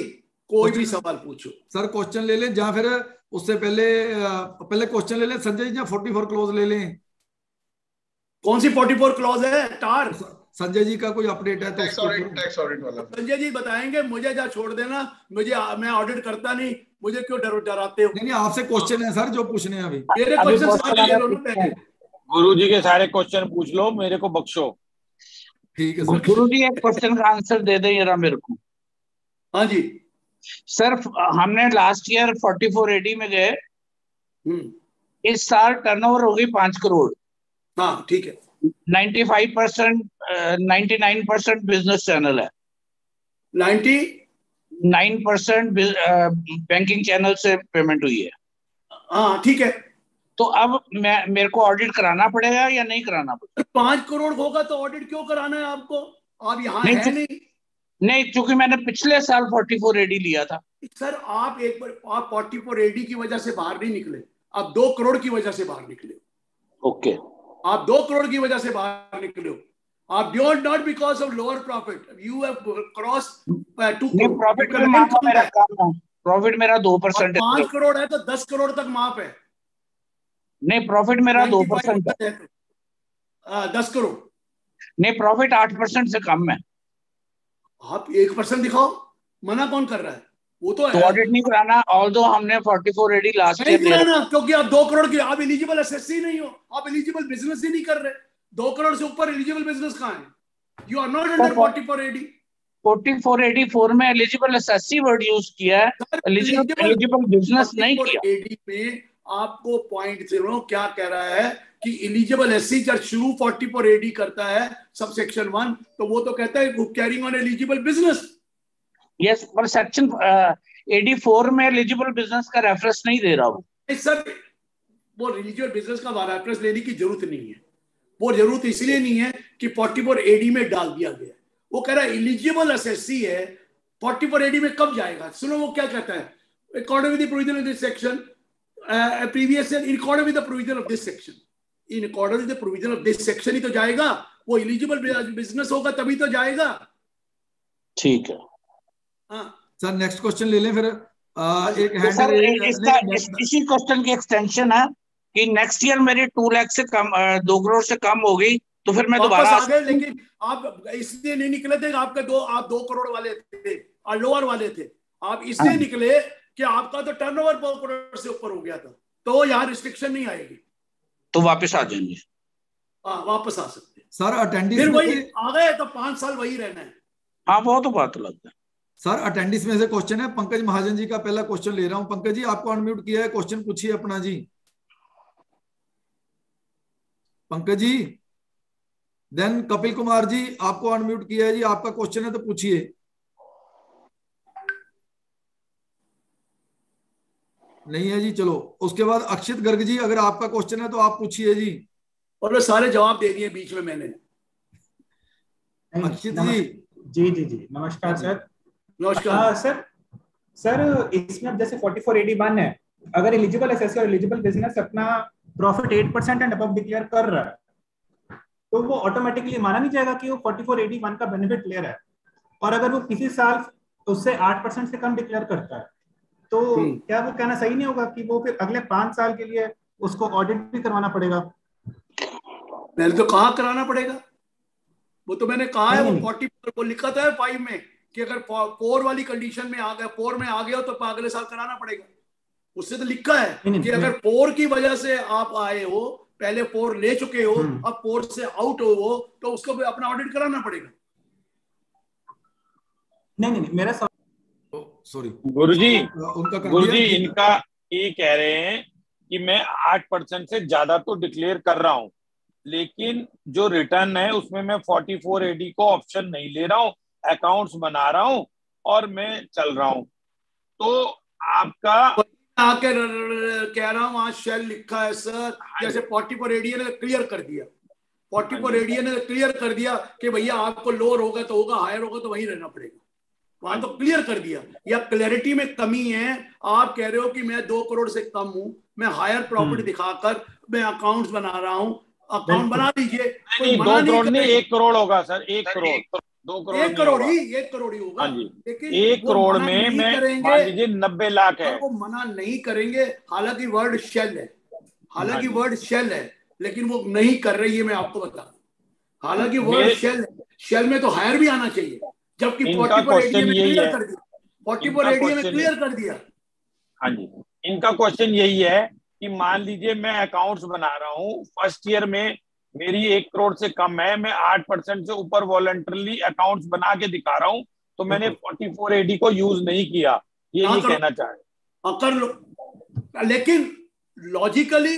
कोई भी सवाल पूछो सर, क्वेश्चन ले लें, जहां फिर उससे पहले क्वेश्चन ले लें संजय जी, 44 क्लॉज ले लें। कौन सी 44 क्लॉज है टार? संजय जी का कोई अपडेट है तो टैक्स ऑडिट वाला संजय जी बताएंगे, मुझे जा छोड़ देना, मैं ऑडिट करता नहीं, मुझे क्यों डराते हो। नहीं, आपसे क्वेश्चन है सर जो पूछने हैं अभी। मेरे क्वेश्चन गुरुजी के सारे क्वेश्चन पूछ लो, मेरे को बख्शो। ठीक है सर। गुरुजी एक क्वेश्चन का आंसर दे दे जरा मेरे को। हाँ जी सर, हमने लास्ट ईयर 44AD में गए, इस साल टर्नओवर होगी 5 करोड़। हाँ ठीक है। 99% बिजनेस चैनल है, 99% बैंकिंग चैनल से पेमेंट हुई है। हाँ ठीक है। तो अब मेरे को ऑडिट कराना पड़ेगा या नहीं कराना पड़ेगा? 5 करोड़ होगा तो ऑडिट क्यों कराना है आपको? आप यहाँ नहीं, क्योंकि मैंने पिछले साल 44AD लिया था सर। आप एक बार, आप 44AD की वजह से बाहर नहीं निकले, आप 2 करोड़ की वजह से बाहर निकले। ओके, आप 2 करोड़ की वजह से बाहर निकले हो। आप not because of lower profit, you have cross 2 crore. Profit मेरा 2% है। 5 करोड़ है तो 10 करोड़ तक माफ है। नहीं, प्रॉफिट मेरा 2% है। 10 करोड़ नहीं, प्रॉफिट 8% से कम है। आप 1% दिखाओ, मना कौन कर रहा है? वो तो ऑडिट नहीं कराना। ऑल्दो हमने 44AD लास्ट ईयर कराना, क्योंकि आप 2 करोड़ के, आप एलिजिबल एसएससी नहीं हो, आप एलिजिबल बिजनेस ही नहीं कर रहे। 2 करोड़ से ऊपर एलिजिबल बिजनेस कहाँ है? You are not under 44AD। 44AD 4 में एलिजिबल एसएससी वर्ड यूज किया है, एलिजिबल बिजनेस नहीं किया। 44AD में आपको पॉइंट क्या कह रहा है कि एलिजिबल एससी जब शुरू 44AD करता है सबसेक्शन 1, तो वो तो कहता है carrying on eligible business. Yes, पर सेक्शन AD 4 में एलिजिबल बिजनेस का रेफरेंस नहीं दे रहा हूं सर। वो एलिजिबल बिजनेस का रेफरेंस लेने की जरूरत नहीं है। वो जरूरत इसलिए नहीं है कि 44AD में डाल दिया गया। वो कह रहा है एलिजिबल एसएससी है, 44AD में कब जाएगा? सुनो वो क्या कहता है, according with the provision of this section previous, in according with the provision of this section, in according with the provision of this section ही तो जाएगा। वो एलिजिबल बिजनेस होगा तभी तो जाएगा। ठीक है। हाँ सर, नेक्स्ट क्वेश्चन ले लें फिर। इसी क्वेश्चन की एक्सटेंशन है कि नेक्स्ट ईयर मेरी 2 लाख से कम, 2 करोड़ से कम हो गई तो फिर मैं दोबारा आ गए। लेकिन आप इसलिए नहीं निकले थे, आपका आप 2 करोड़ वाले थे और लोअर वाले थे। आप इसलिए निकले कि आपका तो टर्नओवर 2 करोड़ से ऊपर हो गया था, तो यहाँ रिस्ट्रिक्शन नहीं आएगी, तो वापस आ जाएंगे। हाँ, वापस आ सकते हैं सर। अटेंडिस फिर वही आ गए तो 5 साल वही रहना है। हाँ, वो तो बात लगता है सर। अटेंडिस में से क्वेश्चन है, पंकज महाजन जी का पहला क्वेश्चन ले रहा हूँ। पंकज जी, आपको अनम्यूट किया है, क्वेश्चन पूछिए अपना जी। पंकज जी, देन कपिल कुमार जी, आपको अनम्यूट किया है जी, आपका क्वेश्चन है तो पूछिए। नहीं है जी, चलो उसके बाद अक्षित गर्ग जी, अगर आपका क्वेश्चन है तो आप पूछिए जी। और सारे जवाब दे दिए बीच में मैंने। अक्षित जी, जी जी जी, नमस्कार सर। नमस्कार सर। सर, इसमें जैसे 44AD है, अगर एलिजिबल एसएससी और एलिजिबल बिजनेस अपना प्रॉफिट 8% एंड अबव डिक्लेयर कर रहा है, तो वो ऑटोमेटिकली माना नहीं जाएगा कि वो 44AD का बेनिफिट ले रहा है। और अगर वो किसी साल उससे 8% से कम डिक्लेयर करता है, तो क्या वो कहना सही नहीं होगा कि वो फिर अगले 5 साल के लिए उसको ऑडिट भी करवाना पड़ेगा? पहले तो कहा कराना पड़ेगा, वो तो मैंने कहा है, वो 44 को लिखा था 5 में कि अगर 4 वाली कंडीशन में आ गया, 4 में आ गया तो अगले साल कराना पड़ेगा। उससे तो लिखा है कि अगर 4 की वजह से आप आए हो, पहले 4 ले चुके हो, अब 4 से आउट हो, तो उसको भी अपना ऑडिट कराना पड़ेगा। नहीं, मेरा सॉरी गुरुजी, गुरुजी इनका ये कह रहे हैं कि मैं 8% से ज्यादा तो डिक्लेयर कर रहा हूँ, लेकिन जो रिटर्न है उसमें मैं 44AD को ऑप्शन नहीं ले रहा हूँ, अकाउंट्स बना रहा हूँ और मैं चल रहा हूँ। तो आपका आके कह रहा हूँ, आज शेल लिखा है सर, जैसे 44AD ने क्लियर कर दिया, 44AD ने क्लियर कर दिया कि भैया आपको लोअर होगा तो होगा, हायर होगा तो वहीं रहना पड़ेगा। वहां तो क्लियर कर दिया। या क्लैरिटी में कमी है, आप कह रहे हो कि मैं 2 करोड़ से कम हूं, मैं हायर प्रॉफिट दिखाकर मैं अकाउंट्स बना रहा हूं। अकाउंट बना लीजिए, नहीं 2 करोड़ नहीं, 1 करोड़ होगा सर। 1 करोड़ 2 करोड़ 1 करोड़ ही होगा। लेकिन 1 करोड़ में मान लीजिए 90 लाख है, वो मना नहीं करेंगे। हालांकि वर्ड शेल है, हालांकि वर्ड शेल है, लेकिन वो नहीं कर रही है, मैं आपको बता। हालांकि वर्ड शेल, शेल में तो हायर भी आना चाहिए, जबकि 44AD में क्लियर कर दिया। 44AD में क्लियर कर दिया। हाँ जी, इनका क्वेश्चन यही है कि मान लीजिए मैं अकाउंट्स बना रहा हूँ, फर्स्ट ईयर में मेरी 1 करोड़ से कम है, मैं 8% से ऊपर वॉलंटरली अकाउंट्स बना के दिखा रहा हूँ, तो मैंने 44AD को यूज नहीं किया, ये कहना चाहे। लेकिन लॉजिकली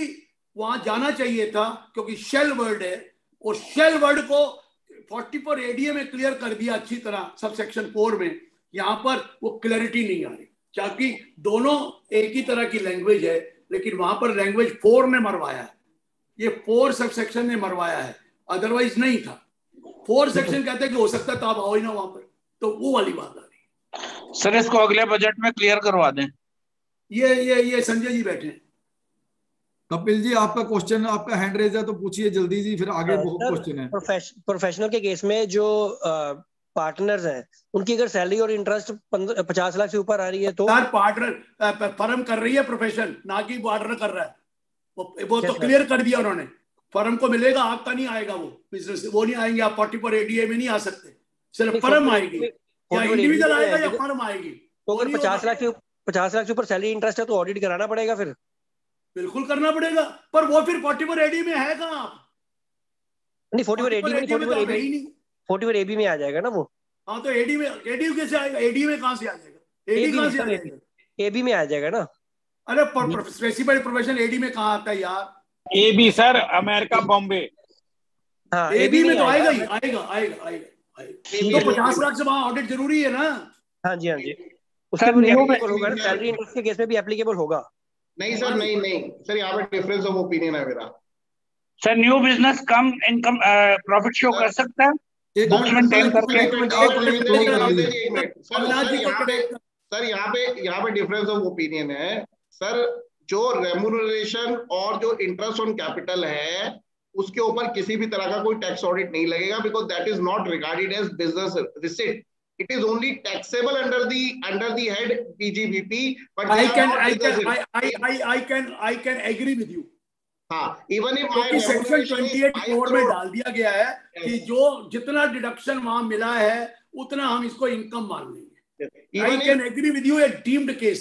वहां जाना चाहिए था क्योंकि शेल वर्ड है, और शेल वर्ड को 44AD में क्लियर कर दिया अच्छी तरह सब सेक्शन 4 में, यहाँ पर वो क्लैरिटी नहीं आ रही, जबकि दोनों एक ही तरह की लैंग्वेज है, लेकिन वहां पर लैंग्वेज 4 ने मरवाया है, ये 4 सब सेक्शन ने मरवाया है, अदरवाइज नहीं था। 4 सेक्शन कहते हैं कि हो सकता था आप आओ ही ना वहां पर, तो वो वाली बात आ रही। सर इसको अगले बजट में क्लियर करवा दें। ये संजय जी बैठे हैं। कपिल जी आपका क्वेश्चन, आपका हैंड रेज है तो पूछिए जल्दी जी, फिर आगे बहुत क्वेश्चन है। प्रोफेशनल के केस में जो पार्टनर्स हैं उनकी अगर सैलरी और इंटरेस्ट 50 लाख से ऊपर आ रही है तो यार पार्टनर फर्म कर रही है प्रोफेशन, ना कि पार्टनर कर रहा है। वो तो क्लियर कर दिया उन्होंने, फर्म को मिलेगा, आपका नहीं आएगा वो बिजनेस, वो नहीं आएंगे, आप 44ADA में नहीं आ सकते, सिर्फ फर्म आएगी, या इंडिविजुअल आएगा या फर्म आएगी। तो अगर 50 लाख से ऊपर सैलरी इंटरेस्ट है तो ऑडिट कराना पड़ेगा, फिर बिल्कुल करना पड़ेगा, पर वो फिर 44AD में है कहाँ? नहीं 44AD में आ जाएगा ना वो। हाँ तो AD में, AD कैसे आएगा? AD में कहाँ से आ जाएगा? AD कहाँ से आ जाएगा? AB में आ जाएगा ना। अरे स्पेसिफाइड प्रोफेशन AD में कहाँ आता है यार? AB sir America Bombay. हाँ AB में तो आएगा ही, आएगा। तो 50 लाख से वहाँ ऑडिट जरूरी है ना? हाँ जी, हाँ जी, उसका सैलरी इंटरेस्ट के केस में भी एप्लीकेबल होगा। नहीं सर, नहीं सर, यहाँ पर डिफरेंस ऑफ ओपिनियन है मेरा। सर न्यू बिजनेस कम इनकम प्रॉफिट शो कर सकता है? सर यहाँ पे डिफरेंस ऑफ ओपिनियन है सर। जो रेम्यूनरेशन और जो इंटरेस्ट ऑन कैपिटल है उसके ऊपर किसी भी तरह का कोई टैक्स ऑडिट नहीं लगेगा, because that is not regarded as business receipt. It is only taxable under the head PGBP, but I can agree with you. हाँ, even if क्योंकि सेक्शन 28(4) में डाल दिया गया है कि जो जितना डिडक्शन वहाँ मिला है उतना हम इसको इनकम मान लेंगे। I can agree with you, ये डीम्ड केस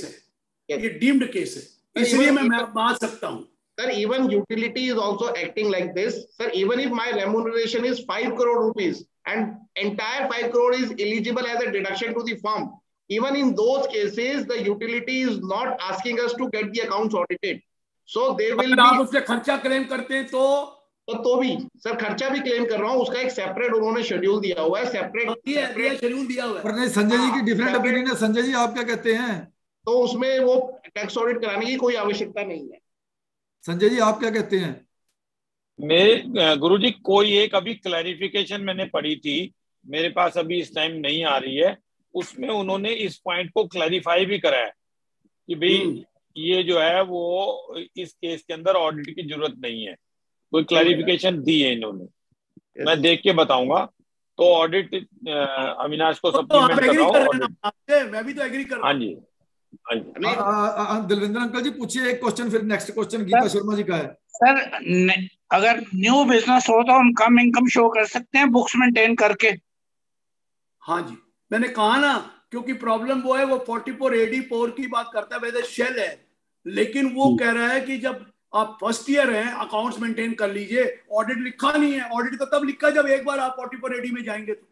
है, इसलिए मैं मान सकता हूँ। Sir, even utility is also acting like this. Sir, even if my remuneration is 5 crore rupees and entire 5 crore is eligible as a deduction to the firm, even in those cases, the utility is not asking us to get the accounts audited. So there will be. आप उससे खर्चा claim करते हैं तो भी sir खर्चा भी claim कर रहा हूँ, उसका एक separate उन्होंने schedule दिया हुआ है, separate schedule दिया हुआ है। पर नहीं संजय जी की different opinion है। संजय जी आप क्या कहते हैं? तो उसमें वो tax audit कराने की कोई आवश्यकता नहीं है। संजय जी आप क्या कहते हैं? मेरे गुरुजी कोई एक अभी क्लैरिफिकेशन मैंने पढ़ी थी, मेरे पास अभी इस टाइम नहीं आ रही है, उसमें उन्होंने इस पॉइंट को क्लैरिफाई भी कराया कि भाई ये जो है वो इस केस के अंदर ऑडिट की जरूरत नहीं है, कोई क्लैरिफिकेशन दी है इन्होंने, मैं देख के बताऊंगा। तो ऑडिट अविनाश को सप्लीमेंट कराओ, मैं भी तो एग्री कर रहा हूं। हाँ जी, दिलविंदर अंकल जी पूछिए एक क्वेश्चन, फिर नेक्स्ट क्वेश्चन गीता शर्मा जी का है। सर अगर न्यू बिजनेस हो तो हम कम इनकम शो कर सकते हैं बुक्स मेंटेन करके? हाँ जी, मैंने कहा ना, क्योंकि प्रॉब्लम वो है, वो 44AD(4) की बात करता है, वैसे शेल है, लेकिन वो कह रहा है कि जब आप फर्स्ट ईयर हैं अकाउंट्स मेंटेन कर लीजिए, ऑडिट लिखा नहीं है। ऑडिट तो तब लिखा जब एक बार आप 44AD में जाएंगे, तो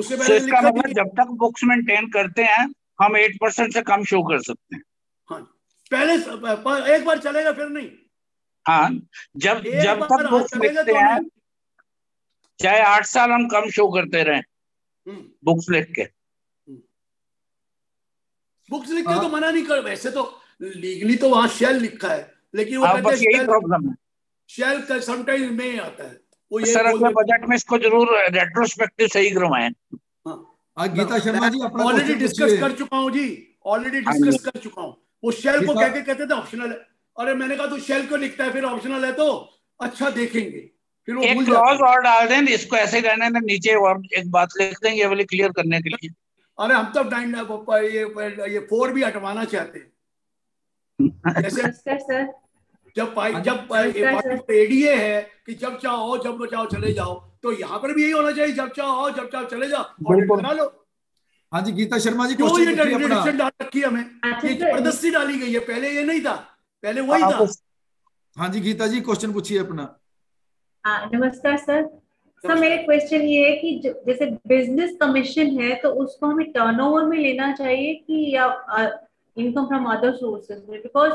उससे पहले लिखा नहीं। जब तक बुक्स मेंटेन करते हैं हम 8% से कम शो कर सकते हैं। हाँ, पहले एक बार चलेगा फिर नहीं। हाँ, जब तक बुक्स लिखते हैं, चाहे 8 साल हम कम शो करते रहें बुक्स लिख के। बुक्स लिख के तो मना नहीं कर, वैसे तो लीगली तो वहां शेल लिखा है, लेकिन वो कहते हैं यही प्रॉब्लम है, शेल का समटाइम में आता है वो। ये सर अपने बजट में इसको जरूर रेट्रोस्पेक्टिव सही करवाएं। गीता शर्मा जी अपना ऑलरेडी डिस्कस कर चुका हूँ जी, वो शेल को कहते थे ऑप्शनल है, अरे मैंने कहा तो शेल को लिखता है फिर ऑप्शनल है तो अच्छा देखेंगे, फिर वो एक क्लॉज और डाल दें, इसको ऐसे रहने दें, नीचे और एक बात लिख देंगे ये वाली क्लियर करने के लिए। अरे हम तो ये 4 भी हटवाना चाहते हैं, जैसे जब एडीए है कि जब चाहो जब बचाओ चले जाओ, तो यहाँ पर भी यही होना चाहिए, जब चाहो चले जाओ ऑडिट करा लो। हाँ जी गीता शर्मा जी, क्यों ये डाल रखी है हमें, जबरदस्ती डाली गई है, पहले ये नहीं था, पहले वही था। हाँ जी गीता जी क्वेश्चन पूछिए अपना। नमस्कार सर। सर मेरे क्वेश्चन ये है कि जैसे बिजनेस कमीशन है तो उसको हमें टर्नओवर में लेना चाहिए कि या इनकम फ्रॉम अदर सोर्सेज में, बिकॉज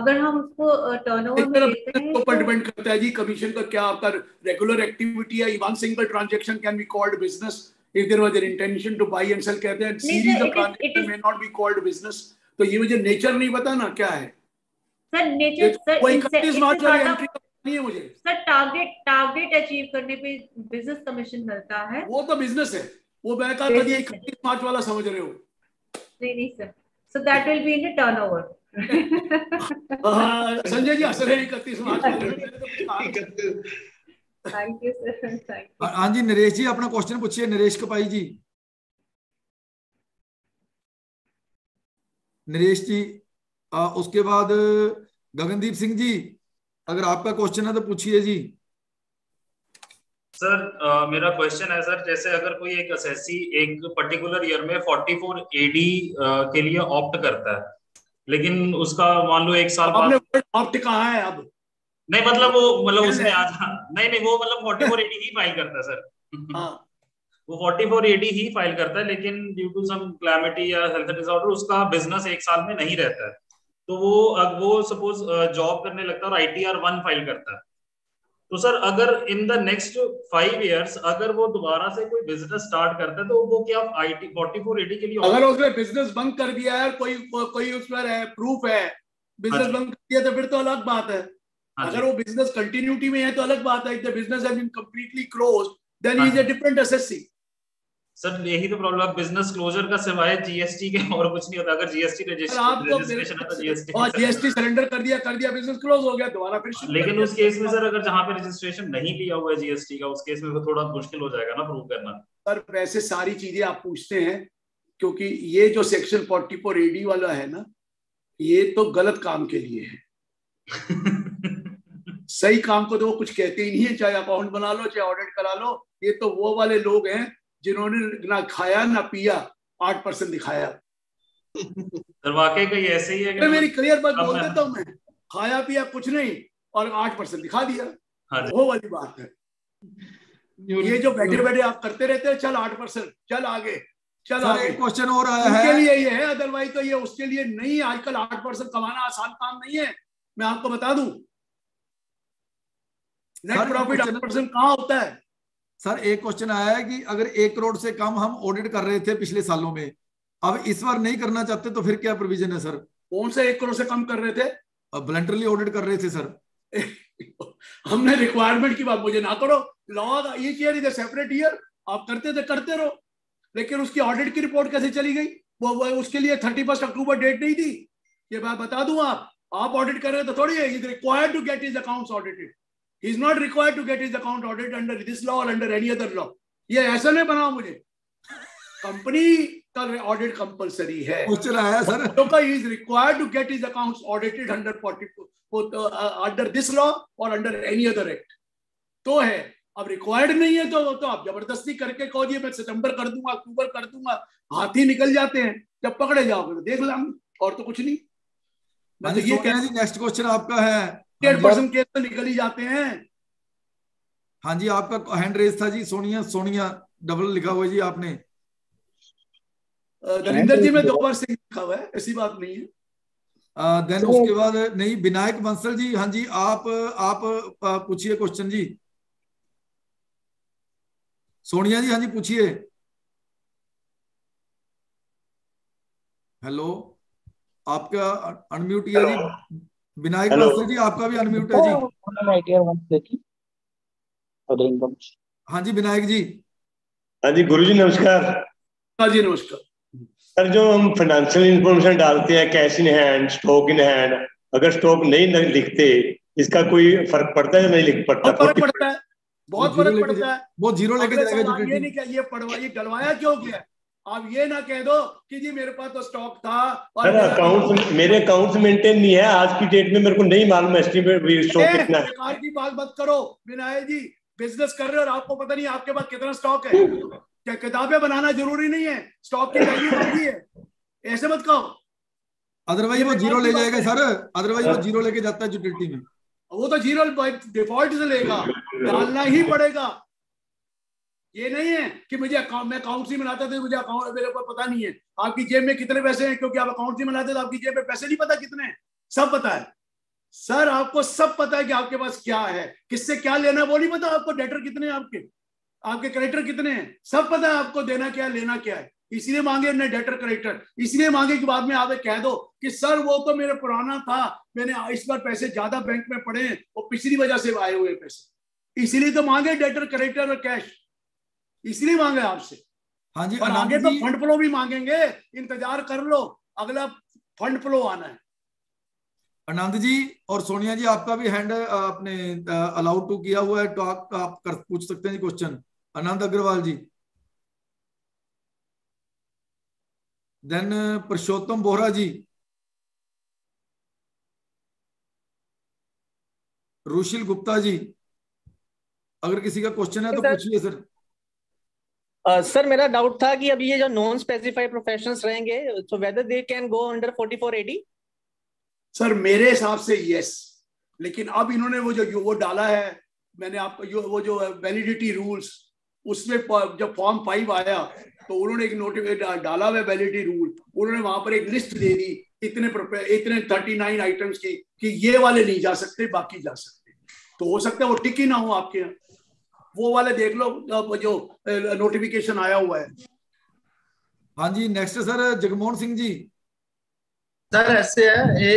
अगर हम उसको टर्नओवर में लेते हैं तो डिपेंड करता है जी कमीशन का क्या आपका रेगुलर एक्टिविटी है। Even single transaction can be called business if there was an intention to buy and sell कहते हैं, series of transaction may not be called business. तो ये मुझे नेचर नहीं पता ना क्या है सर नेचर। सर मुझे सर टारगेट अचीव करने पे बिजनेस कमीशन मिलता है, वो तो बिजनेस है, वो बेकार का ये 31 मार्च वाला समझ रहे हो। नहीं नहीं sir, so that will be in turnover. Sanjay ji असर है 31 मार्च वाला। Thank you sir. हां जी नरेश जी अपना क्वेश्चन पूछिए। नरेश कपाई जी, नरेश जी उसके बाद गगनदीप सिंह जी अगर आपका क्वेश्चन है तो पूछिए जी। सर मेरा क्वेश्चन है सर, जैसे अगर कोई एक एसएससी एक पर्टिकुलर ईयर में 44AD के लिए ऑप्ट करता है, लेकिन उसका मान लो एक साल बाद ऑप्ट कहाँ है अब नहीं मतलब वो मतलब उसने नहीं वो मतलब 44AD ही फाइल करता है सर। हाँ वो 44AD ही फाइल करता है, लेकिन ड्यू टू सम क्लैमिटी या हेल्थ डिसऑर्डर उसका बिजनेस एक साल में नहीं रहता है, तो वो सपोज जॉब करने लगता है और ITR 1 फाइल करता है। तो सर अगर इन द नेक्स्ट 5 इयर्स अगर वो दोबारा से कोई बिजनेस स्टार्ट करता है तो वो क्या 44AD के लिए अगर उसने बिजनेस बंद कर दिया है, कोई उसमें है प्रूफ है बिजनेस बंद कर दिया तो फिर तो अलग बात है। अगर वो बिजनेस कंटिन्यूटी में है तो अलग बात है, if the business has been completely closed then is a different assessee. Sir यही तो प्रॉब्लम है, बिजनेस क्लोजर का सिवाय जीएसटी के और कुछ नहीं होता। अगर जीएसटी रजिस्ट्रेशन है तो जीएसटी सरेंडर कर दिया बिजनेस क्लोज हो गया दोबारा फिर। लेकिन उस केस में सर अगर जहां पे रजिस्ट्रेशन नहीं लिया हुआ है जीएसटी का, उस केस में वो थोड़ा मुश्किल हो जाएगा ना प्रूव करना। सर वैसे सारी चीजें आप पूछते हैं क्योंकि ये जो सेक्शन 44AD वाला है ना ये तो गलत काम के लिए है। सही काम को तो वो कुछ कहते ही नहीं है, चाहे अकाउंट बना लो चाहे ऑडिट करा लो। ये तो वो वाले लोग हैं जिन्होंने ना खाया ना पिया 8% दिखाया। वाकई का ये ऐसे ही है कि मेरी क्लियर बात बोल देता हूँ मैं, खाया पिया कुछ नहीं और 8% दिखा दिया, वो वाली बात है। ये जो बैठे बैठे आप करते रहते हैं चल 8%, चल आगे चल आगे। क्वेश्चन हो रहा है उसके लिए ये है, अदरवाइज तो ये उसके लिए नहीं। आजकल 8% कमाना आसान काम नहीं है, मैं आपको बता दूं। नेट प्रॉफिट 8% कहाँ होता है सर। एक क्वेश्चन आया है कि अगर 1 करोड़ से कम हम ऑडिट कर रहे थे पिछले सालों में, अब इस बार नहीं करना चाहते तो फिर क्या प्रोविजन है सर? कौन से 1 करोड़ से कम कर रहे थे? ब्लंटरली ऑडिट कर रहे थे सर। हमने रिक्वायरमेंट की बात मुझे ना करो, law each year is a separate year, आप करते थे करते रहो। लेकिन उसकी ऑडिट की रिपोर्ट कैसे चली गई? वो उसके लिए 31 अक्टूबर डेट नहीं थी, ये बात बता दूं। आप ऑडिट कर रहे तो थोड़ी है, is required to get his accounts audited. He is not required to get his account audited under this law or under any other law. ये ऐसा नहीं बनाओ मुझे। कंपनी का ऑडिट कंपलसरी है। क्वेश्चन आया सर। तो he is required to get his accounts audited under 44 under this law or under any other act. तो है। अब रिक्वायर्ड नहीं है तो आप जबरदस्ती करके कहो जी मैं सितंबर कर दूंगा अक्टूबर कर दूंगा, हाथी निकल जाते हैं। जब पकड़े जाओगे तो देख लाऊं, और तो कुछ नहीं। ये क्या है? नेक्स्ट क्वेश्चन आपका है। 100% केस तो निकल ही जाते हैं। हाँ जी आपका हैंड रेज था जी। सोनिया डबल लिखा हुआ जी आपने। दलिंदर जी में 2 बार सिंह लिखा हुआ है, ऐसी बात नहीं है। देन उसके बाद नहीं विनायक बंसल जी। हाँ जी आप पूछिए क्वेश्चन जी। सोनिया जी हाँ जी पूछिए। हेलो आपका अनम्यूट किया जी। विनायक बंसल जी आपका भी अनम्यूट है जी। हाँ जी विनायक जी। हाँ जी गुरु जी नमस्कार। हाँ जी नमस्कार। सर जो हम फाइनेंशियल इंफॉर्मेशन डालते हैं cash in hand stock in hand, अगर स्टॉक नहीं लिखते इसका कोई फर्क पड़ता है या नहीं लिख पड़ता? फर्क पड़ता है, बहुत फर्क पड़ता है। वो जीरो लेके जाएगा। ये नहीं क्या ये डलवाया क्यों गया? आप ये ना कह दो कि जी मेरे पास तो स्टॉक था और अकाउंट मेरे अकाउंट मेंटेन नहीं है, आज की डेट में मेरे को नहीं मालूम है एस्टिमेट स्टॉक कितना है। सरकार की बात मत करो विनायक जी, बिजनेस कर रहे हो और आपको पता नहीं आपके पास कितना स्टॉक है। क्या किताबें बनाना जरूरी नहीं है, स्टॉक की वैल्यू बढ़ती है, ऐसे मत कहो। अदरवाइज वो जीरो ले जाएगा सर, अदरवाइज वो जीरो लेके जाता है यूटिलिटी में। वो तो जीरो डिफॉल्ट से लेगा, डालना ही पड़ेगा। ये नहीं है कि मुझे अकाउंट में लाता था मुझे अकाउंट मेरे ऊपर पता नहीं है आपकी जेब में कितने पैसे हैं, क्योंकि आप अकाउंट में लाते तो आपकी जेब में पैसे नहीं पता कितने हैं। सब पता है सर, आपको सब पता है कि आपके पास क्या है, किससे क्या लेना है वो नहीं पता आपको। डेटर कितने हैं आपके क्रेडिटर कितने हैं सब पता है आपको, देना क्या है लेना क्या है। इसलिए मांगे हमने डेटर क्रेडिटर, इसलिए मांगे कि बाद में आप कह दो कि सर वो तो मेरा पुराना था, मैंने इस बार पैसे ज्यादा बैंक में पड़े हैं और पिछली वजह से आए हुए पैसे, इसलिए तो मांगे डेटर क्रेडिटर और कैश, इसलिए मांगे आपसे। हाँ जी, और आगे तो फंड फ्लो भी मांगेंगे, इंतजार कर लो, अगला फंड फ्लो आना है। आनंद जी और सोनिया जी आपका भी हैंड आपने अलाउड टू किया हुआ है, तो आप पूछ सकते हैं जी क्वेश्चन। आनंद अग्रवाल जी, देन पुरुषोत्तम बोहरा जी, रुशिल गुप्ता जी, अगर किसी का क्वेश्चन है तो पूछिए सर। सर मेरा डाउट था कि अभी ये जो नॉन स्पेसिफाइड प्रोफेशनल्स रहेंगे so whether they can go under 44AD। Sir मेरे हिसाब से यस, लेकिन अब इन्होंने वो जो वो डाला है, मैंने आपको वो जो वैलिडिटी रूल्स, उसमें जब फॉर्म 5 आया तो उन्होंने एक नोटिफिकेशन डाला हुआ वैलिडिटी रूल, उन्होंने वहां पर एक लिस्ट दे दी इतने 39 आइटम्स की कि ये वाले नहीं जा सकते बाकी जा सकते। तो हो सकता है वो टिक ही ना हो आपके यहाँ, वो वाले देख लो जो नोटिफिकेशन आया हुआ है। हाँ जी, next sir Jagmohan Singh ji. Sir ऐसे है,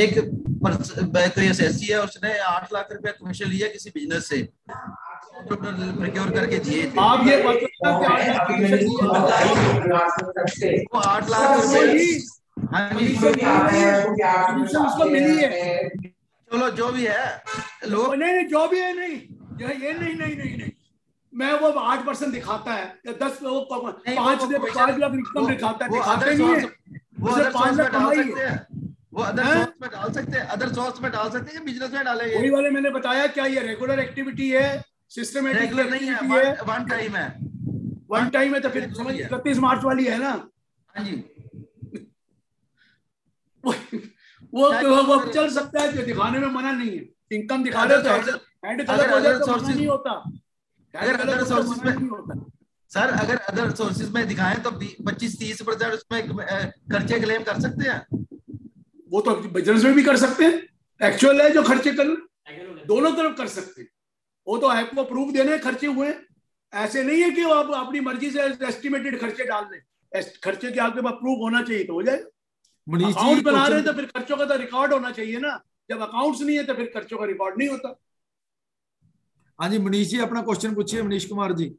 एक कोई एसएससी है, उसने 8 लाख रुपया कमीशन लिया किसी बिजनेस से, तो प्रक्योर करके दिए थे। आप ये तो 8 लाख रुपये, हाँ जी उसको मिली है, चलो जो भी है लोग नहीं जो भी है नहीं ये नहीं मैं वो 8% दिखाता है 10 वो 5 लाख इनकम दिखाता है, वो अदर सोर्स में डाल सकते हैं, वो अदर सोर्स में डाल सकते हैं बिजनेस में डालेंगे। वही वाले मैंने बताया, क्या ये रेगुलर एक्टिविटी है, सिस्टमेटिक नहीं है, वन टाइम है तो फिर समझ 31 मार्च वाली है ना। हाँ जी वो चल सकता है, दिखाने में मना नहीं है, इनकम दिखा रहे तो हैंड कलर हो जाए तो नहीं होता। अगर अदर सोर्सेज में सर अगर अदर सोर्सेज में दिखाएं तो 25-30% उसमें खर्चे क्लेम कर सकते हैं, वो तो बिजनेस में भी कर सकते हैं, एक्चुअल है जो खर्चे कर दोनों तरफ कर सकते हैं, वो तो आपको प्रूफ देने खर्चे हुए, ऐसे नहीं है कि आप अपनी मर्जी से एस्टिमेटेड खर्चे डाल लें, खर्चे के आपके पास प्रूफ होना चाहिए तो हो जाए। अकाउंट बना रहे तो फिर खर्चों का तो रिकॉर्ड होना चाहिए ना, जब अकाउंट्स नहीं है तो फिर खर्चों का रिकॉर्ड नहीं होता। हाँ जी मनीष जी, अपना क्वेश्चन पूछिए मनीष कुमार जी।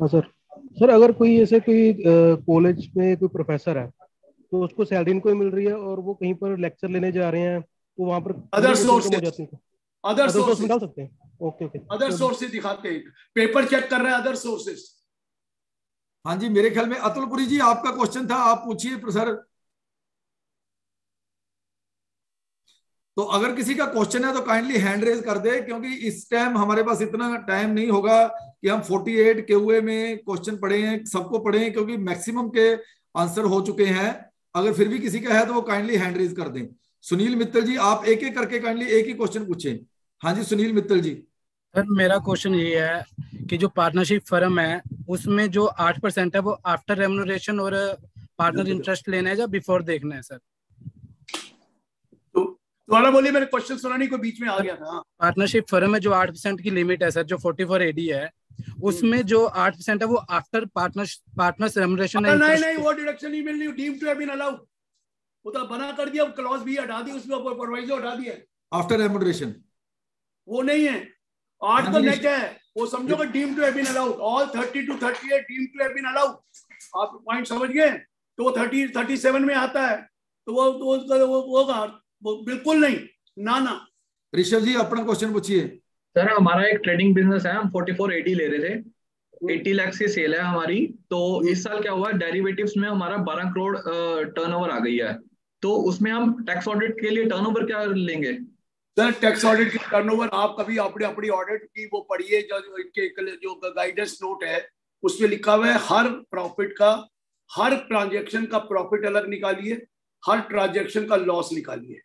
हाँ सर अगर कोई ऐसे कोई कॉलेज में कोई प्रोफेसर है तो उसको सैलरी इनको मिल रही है और वो कहीं पर लेक्चर लेने जा रहे हैं तो वहाँ पर अदर सोर्स डाल सकते हैं। ओके अदर सोर्सेज दिखाते हैं, पेपर चेक कर रहे हैं अदर सोर्सेज। हाँ जी, मेरे ख्याल में अतुलपुरी जी आपका क्वेश्चन था, आप पूछिए सर। तो अगर किसी का क्वेश्चन है तो काइंडली हैंड रेज कर दे, क्योंकि इस टाइम हमारे पास इतना टाइम नहीं होगा कि हम 48 के हुए में क्वेश्चन पढ़े हैं सबको पढ़े हैं, क्योंकि मैक्सिमम के आंसर हो चुके हैं। अगर फिर भी किसी का है तो वो काइंडली हैंड रेज कर दें। सुनील मित्तल जी, आप एक एक करके काइंडली एक ही क्वेश्चन पूछें। हाँ जी सुनील मित्तल जी। सर मेरा क्वेश्चन ये है कि जो पार्टनरशिप फर्म है उसमें जो 8% है वो आफ्टर रेम्यूनरेशन और पार्टनर इंटरेस्ट लेना है या बिफोर देखना है सर? दोबारा बोलिए, मैंने क्वेश्चन सुना नहीं, कोई बीच में आ गया था। पार्टनरशिप फर्म में जो 8% की लिमिट है सर, जो 44AD है उसमें जो 8% है वो आफ्टर पार्टनर्स रेम्यूनरेशन। नहीं वो डिडक्शन नहीं मिलनी, deemed to have been allowed, वो तो बना कर दिया, क्लॉज भी हटा दी उसमें, प्रोविजन हटा दिया आफ्टर रेम्यूनरेशन, वो नहीं है। 8 तो नेट है, वो समझो कि deemed to have been allowed, all 30 to 38 deemed to have been allowed, आप पॉइंट समझ गए। तो वो 37 में आता है, तो वो बिल्कुल नहीं ना। ऋषभ जी अपना क्वेश्चन पूछिए। सर हमारा एक ट्रेडिंग बिजनेस है, हम 44AD ले रहे थे, 80 लाख की सेल है हमारी, तो इस साल क्या हुआ डेरिवेटिव्स में हमारा 12 करोड़ टर्नओवर आ गई है, तो उसमें हम टैक्स ऑडिट के लिए टर्नओवर क्या लेंगे? सर टैक्स ऑडिट की टर्नओवर आप कभी अपने अपनी ऑडिट की वो पढ़िए, जो गाइडेंस नोट है उसमें लिखा हुआ है, हर प्रॉफिट का हर ट्रांजेक्शन का प्रॉफिट अलग निकालिए, हर ट्रांजेक्शन का लॉस निकालिए,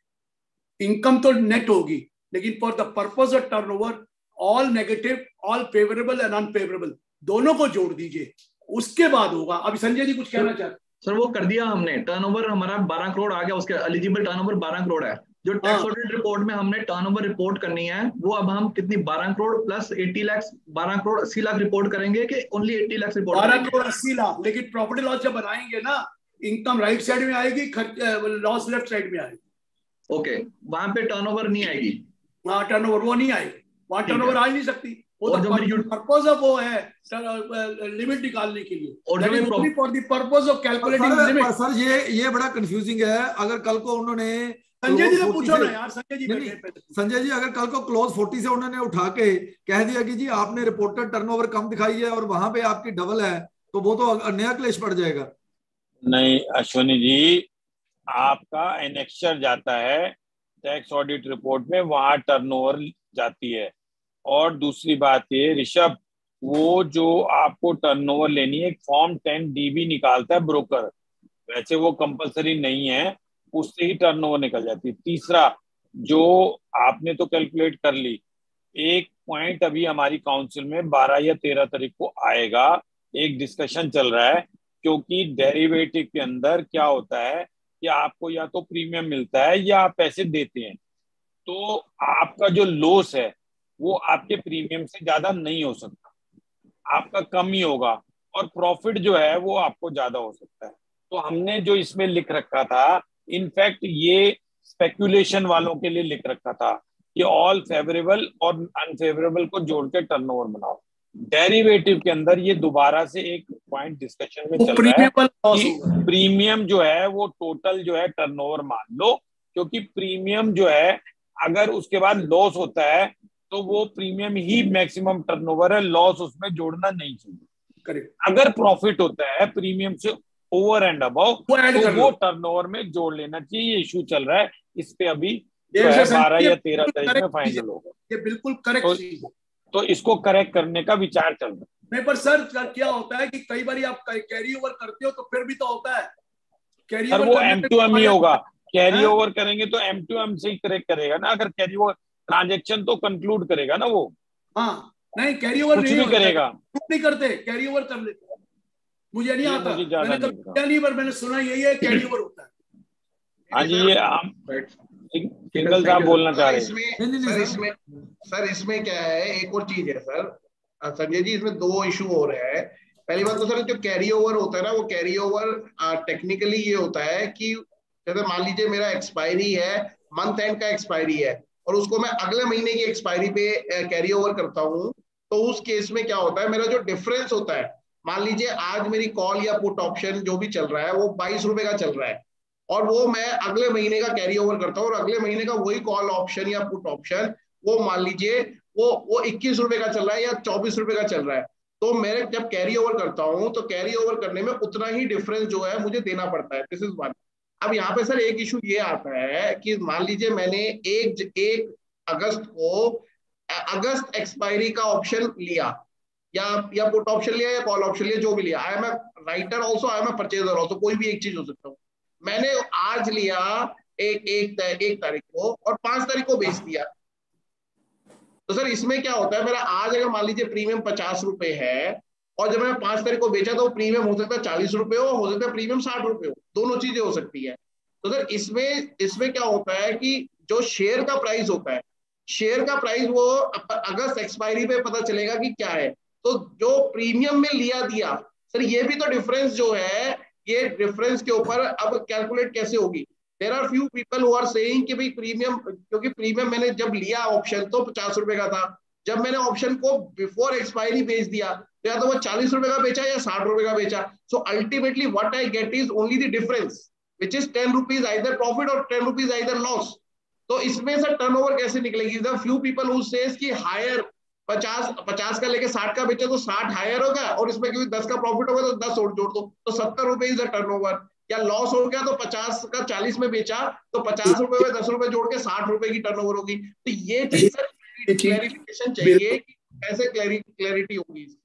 इनकम तो नेट होगी लेकिन for the purpose of turnover all negative, all favourable and unfavourable दोनों को जोड़ दीजिए, उसके बाद होगा। अभी संजय जी कुछ कहना चाहते हैं? सर वो कर दिया हमने, टर्नओवर हमारा 12 करोड़ आ गया, उसके एलिजिबल टर्नओवर 12 करोड़ है। जो टैक्स ऑडिट रिपोर्ट में हमने टर्नओवर रिपोर्ट करनी है वो अब हम कितनी 12 करोड़ प्लस 80 लाख, 12 करोड़ 80 लाख रिपोर्ट करेंगे कि ओनली 80 लाख रिपोर्ट? 12 करोड़ 80 लाख। लेकिन प्रॉफिट लॉस जब बनाएंगे ना, इनकम राइट साइड में आएगी, लॉस लेफ्ट साइड में आएगी। ओके, वहां पे टर्नओवर नहीं आएगी, वहाँ टर्नओवर वो नहीं आएगी, वहाँ टर्नओवर आ नहीं सकती। वो पर्पस ऑफ वो है लिमिट निकालने के लिए, और for the purpose of calculating limit. Sir ये बड़ा कंफ्यूजिंग है। अगर कल को उन्होंने संजय जी से पूछो ना यार, संजय जी अगर कल को क्लोज 40 से उन्होंने उठा के कह दिया कि जी आपने रिपोर्टेड टर्नओवर कम दिखाई है और वहां पे आपकी डबल है, तो वो तो नया क्लेश पड़ जाएगा। नहीं अश्विनी जी, आपका एनेक्सर जाता है टैक्स ऑडिट रिपोर्ट में, वहां टर्नओवर जाती है। और दूसरी बात ये ऋषभ, वो जो आपको टर्नओवर लेनी है, फॉर्म 10DB निकालता है ब्रोकर, वैसे वो कंपलसरी नहीं है, उससे ही टर्नओवर निकल जाती है। तीसरा, जो आपने तो कैलकुलेट कर ली, एक पॉइंट अभी हमारी काउंसिल में 12 या 13 तारीख को आएगा, एक डिस्कशन चल रहा है, क्योंकि डेरिवेटिव के अंदर क्या होता है कि आपको या तो प्रीमियम मिलता है या आप पैसे देते हैं, तो आपका जो लॉस है वो आपके प्रीमियम से ज्यादा नहीं हो सकता, आपका कम ही होगा, और प्रॉफिट जो है वो आपको ज्यादा हो सकता है। तो हमने जो इसमें लिख रखा था, इनफैक्ट ये स्पेक्यूलेशन वालों के लिए लिख रखा था कि ऑल फेवरेबल और अनफेवरेबल को जोड़ के टर्नओवर बनाओ। डेरिवेटिव के अंदर ये दोबारा से एक पॉइंट डिस्कशन में चल रहा है कि प्रीमियम जो है वो टोटल जो है टर्नओवर मान लो, क्योंकि प्रीमियम जो है अगर उसके बाद लॉस होता है तो वो प्रीमियम ही मैक्सिमम टर्नओवर है, लॉस उसमें जोड़ना नहीं चाहिए। करेक्ट। अगर प्रॉफिट होता है प्रीमियम से ओवर एंड अबव, तो वो टर्नओवर में जोड़ लेना चाहिए। ये इशू चल रहा है, इस पे अभी 12 या 13 तारीख में फाइनल होगा। ये बिल्कुल करेक्ट चीज है, तो इसको करेक्ट करने का विचार चल रहा है। पर सर क्या होता है कि कई बार आप कैरी ओवर करते हो तो फिर भी तो होता है कैरी ओवर, वो M2M ही होगा। कैरी ओवर करेंगे तो M2M से ही करेक्ट करेगा ना, अगर कैरी ओवर ट्रांजेक्शन तो कंक्लूड करेगा ना वो। हाँ नहीं, कैरी ओवर नहीं करेगा, नहीं करते कैरी ओवर कर लेते। मुझे नहीं आता, मैंने सुना यही है कैरी ओवर होता है। हाँ जी, ये सिंगल साहब बोलना चाह रहे हैं। सर इसमें क्या है, एक और चीज है सर, संजय जी इसमें दो इशू हो रहे हैं। पहली बात तो सर जो कैरी ओवर होता है ना, वो कैरी ओवर टेक्निकली ये होता है कि जैसे मान लीजिए मेरा एक्सपायरी है, मंथ एंड का एक्सपायरी है, और उसको मैं अगले महीने की एक्सपायरी पे कैरी ओवर करता हूँ, तो उस केस में क्या होता है, मेरा जो डिफरेंस होता है, मान लीजिए आज मेरी कॉल या पुट ऑप्शन जो भी चल रहा है वो 22 रुपए का चल रहा है, और वो मैं अगले महीने का कैरी ओवर करता हूँ, और अगले महीने का वही कॉल ऑप्शन या पुट ऑप्शन वो मान लीजिए वो 21 रुपए का चल रहा है या 24 रुपए का चल रहा है, तो मेरे जब कैरी ओवर करता हूँ तो कैरी ओवर करने में उतना ही डिफरेंस जो है मुझे देना पड़ता है। This is one. अब यहाँ पे सर एक इशू ये आता है कि मान लीजिए मैंने 1 अगस्त को एक्सपायरी का ऑप्शन लिया या पुट ऑप्शन लिया या कॉल ऑप्शन लिया, जो भी लिया, I am a writer also, I am a purchaser also, कोई भी एक चीज हो सकता हूँ। मैंने आज लिया एक तारीख को और 5 तारीख को बेच दिया, तो सर इसमें क्या होता है, मेरा आज अगर मान लीजिए प्रीमियम 50 रुपए है और जब मैंने 5 तारीख को बेचा तो प्रीमियम हो सकता है 40 रुपए हो सकता है प्रीमियम 60 रुपए हो, दोनों चीजें हो सकती है। तो सर इसमें क्या होता है कि जो शेयर का प्राइस होता है, शेयर का प्राइस वो अगस्त एक्सपायरी पे पता चलेगा कि क्या है, तो जो प्रीमियम में लिया दिया सर ये भी तो डिफरेंस जो है, ये डिफरेंस के ऊपर अब कैलकुलेट कैसे होगी। There are few people who are saying कि भाई प्रीमियम, क्योंकि प्रीमियम मैंने जब लिया ऑप्शन तो 50 रुपए का था, जब मैंने ऑप्शन को बिफोर एक्सपायरी बेच दिया तो या तो वो 40 रुपए का बेचा या 60 रुपए का बेचा, so ultimately what I get is only the difference which is 10 rupees either profit और 10 रुपीज आइदर लॉस। तो इसमें सर टर्नओवर कैसे निकलेगी। There are few people who says कि हायर 50 का लेके 60 का बेचा तो 60 हायर होगा, और इसमें क्योंकि 10 का प्रॉफिट होगा तो 10 और जोड़ दो तो 70 रुपए इज द टर्नओवर, या लॉस हो गया तो 50 का 40 में बेचा तो 50 रुपए में 10 रुपए जोड़ के 60 रुपए की टर्नओवर होगी। तो ये चीज सर क्लैरिफिकेशन चाहिए कि कैसे क्लैरिटी होगी इसकी।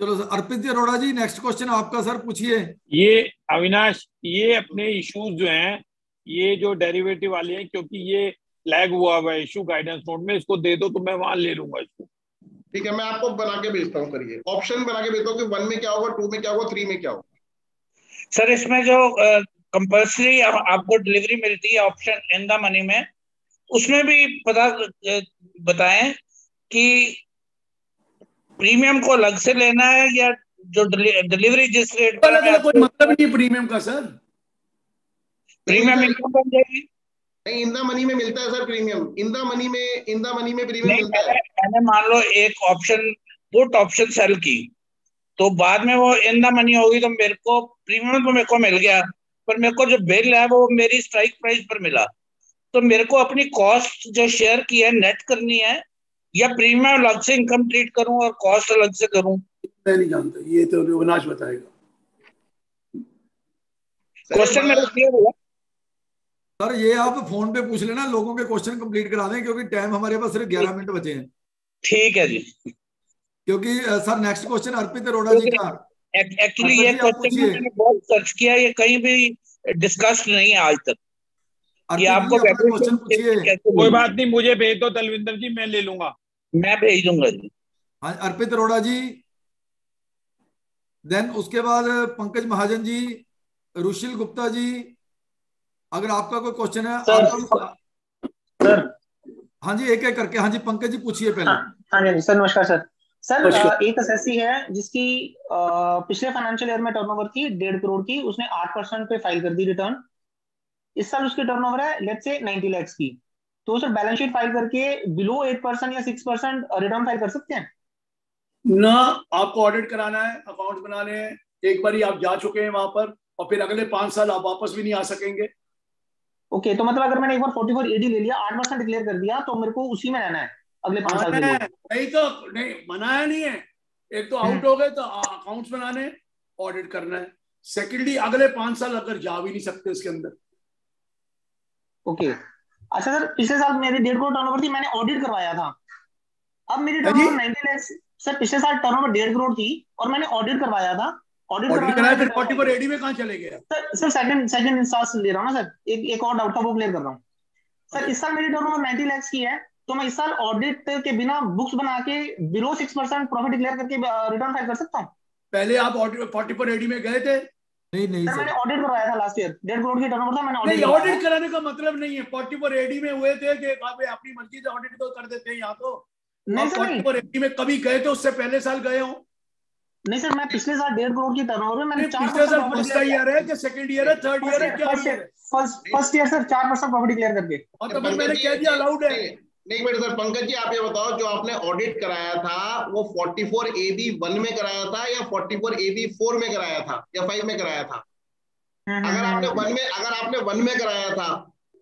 चलो sir, Arpit Arora ji next question आपका सर, पूछिए। ये अविनाश, ये अपने इश्यूज जो हैं ये जो डेरिवेटिव वाले हैं क्योंकि ये लैग हुआ हुआ है इशू गाइडेंस नोट में, इसको दे दो तो मैं वहां ले लूंगा इसको। ठीक है, मैं आपको बना के भेजता हूँ, करिए ऑप्शन बना के भेजता हूँ कि 1 में क्या होगा, 2 में क्या होगा, 3 में क्या होगा। सर इसमें जो कंपल्सरी आपको डिलीवरी मिलती है ऑप्शन इन द मनी में, उसमें भी पता बताएं कि प्रीमियम को अलग से लेना है या जो डिलीवरी जिस रेट पर है, कोई मतलब नहीं प्रीमियम का सर। प्रीमियम इनकम बन जाएगी नहीं, इंदा मनी में मिलता है सर प्रीमियम, इंदा मनी में प्रीमियम मिलता है। मैंने मान लो एक ऑप्शन पुट ऑप्शन सेल की तो बाद में वो इंदा मनी होगी तो मेरे को प्रीमियम तो मेरे को मिल गया, पर मेरे को जो बिल है वो मेरी स्ट्राइक प्राइस पर मिला, तो मेरे को अपनी कॉस्ट जो शेयर की है नेट करनी है या प्रीमियम अलग से इनकम ट्रीट करूं और कॉस्ट अलग से करूं? मैं नहीं जानता, ये तो अविनाश बताएगा। क्वेश्चन मेरा क्लियर हुआ सर, ये आप फोन पे पूछ लेना, लोगों के क्वेश्चन कंप्लीट करा दें क्योंकि टाइम हमारे पास सिर्फ 11 मिनट बचे हैं। ठीक है जी, क्योंकि sir next question Arpit Arora ji का, एक्चुअली ये क्वेश्चन मैंने बहुत सर्च किया, ये कहीं भी डिस्कस नहीं है आज तक। ये आपको क्वेश्चन पूछिए, कोई बात नहीं, मुझे भेज दो दिलविंदर जी, मैं ले लूंगा, मैं भेज दूंगा जी। हाँ अर्पित अरोड़ा जी, देन उसके बाद पंकज महाजन जी, रुशिल गुप्ता जी, अगर आपका कोई क्वेश्चन है सर। हाँ जी एक एक करके, हाँ जी पंकज जी पूछिए पहले। हाँ जी सर नमस्कार सर। सर एक एसएससी है जिसकी पिछले फाइनेंशियल ईयर में टर्नओवर थी 1.5 करोड़ की, उसने 8% पे फाइल कर दी रिटर्न। इस साल उसकी टर्नओवर है लेट्स से 90 लाख की, तो सर बैलेंस शीट फाइल करके बिलो 8% या 6% रिटर्न फाइल कर सकते हैं ना? आपको ऑडिट कराना है, अकाउंट बनाने हैं, एक बार ही आप जा चुके हैं वहां पर और फिर अगले 5 साल आप वापस भी नहीं आ सकेंगे। ओके तो मतलब अगर मैंने एक बार 44AD ले लिया, 8% डिक्लेयर कर दिया, तो मेरे को उसी में रहना है अगले 5 साल के लिए? नहीं तो नहीं, मनाया नहीं है। एक तो आउट हो गए तो अकाउंट्स बनाने, ऑडिट करना है, सेकेंडली अगले 5 साल अगर जा भी नहीं सकते उसके अंदर। ओके अच्छा सर, पिछले साल मेरी 1.5 करोड़ टर्नओवर थी, मैंने ऑडिट करवाया था, अब मेरी टर्नओवर 90 लाख। सर पिछले साल टर्नओवर 1.5 करोड़ थी और मैंने ऑडिट करवाया था, ऑडिट करवाया फिर 44AD में कहां चले गया? सर सेकंड इंस्टांस ले रहा हूं ना सर, एक और डाउट का वो क्लियर कर रहा हूं सर। इस साल मेरी टर्नओवर 90 लाख की है, तो मैं इस साल ऑडिट के बिना बुक्स बना के बिलो 6% प्रॉफिट डिक्लेयर करके रिटर्न फाइल कर सकता हूं? पहले आप ऑडिट 44AD में गए थे? नहीं नहीं सर मैंने ऑडिट करवाया था लास्ट ईयर, 1.5 करोड़ की टर्नओवर था, मैंने ऑडिट। नहीं ऑडिट कराने का मतलब नहीं है, 44AD में हुए थे कि आप अपनी मर्जी से ऑडिट तो कर देते हैं यहां तो। नहीं सर 44AD में कभी गए तो उससे पहले साल गए हो? नहीं सर मैं पिछले साल 1.5 करोड़ की टर्नओवर में मैंने 4% फर्स्ट ईयर है कि सेकंड ईयर है, थर्ड ईयर है, क्या ईयर है? First year sir 4% profit declare करके। और तब मैंने कह दिया अलाउड है। नहीं बेटा सर पंकज जी आप ये बताओ, जो आपने ऑडिट कराया था वो 44AD 1 में कराया था या 44AD 4 में कराया था या 5 में कराया था? अगर आपने 1 में कराया था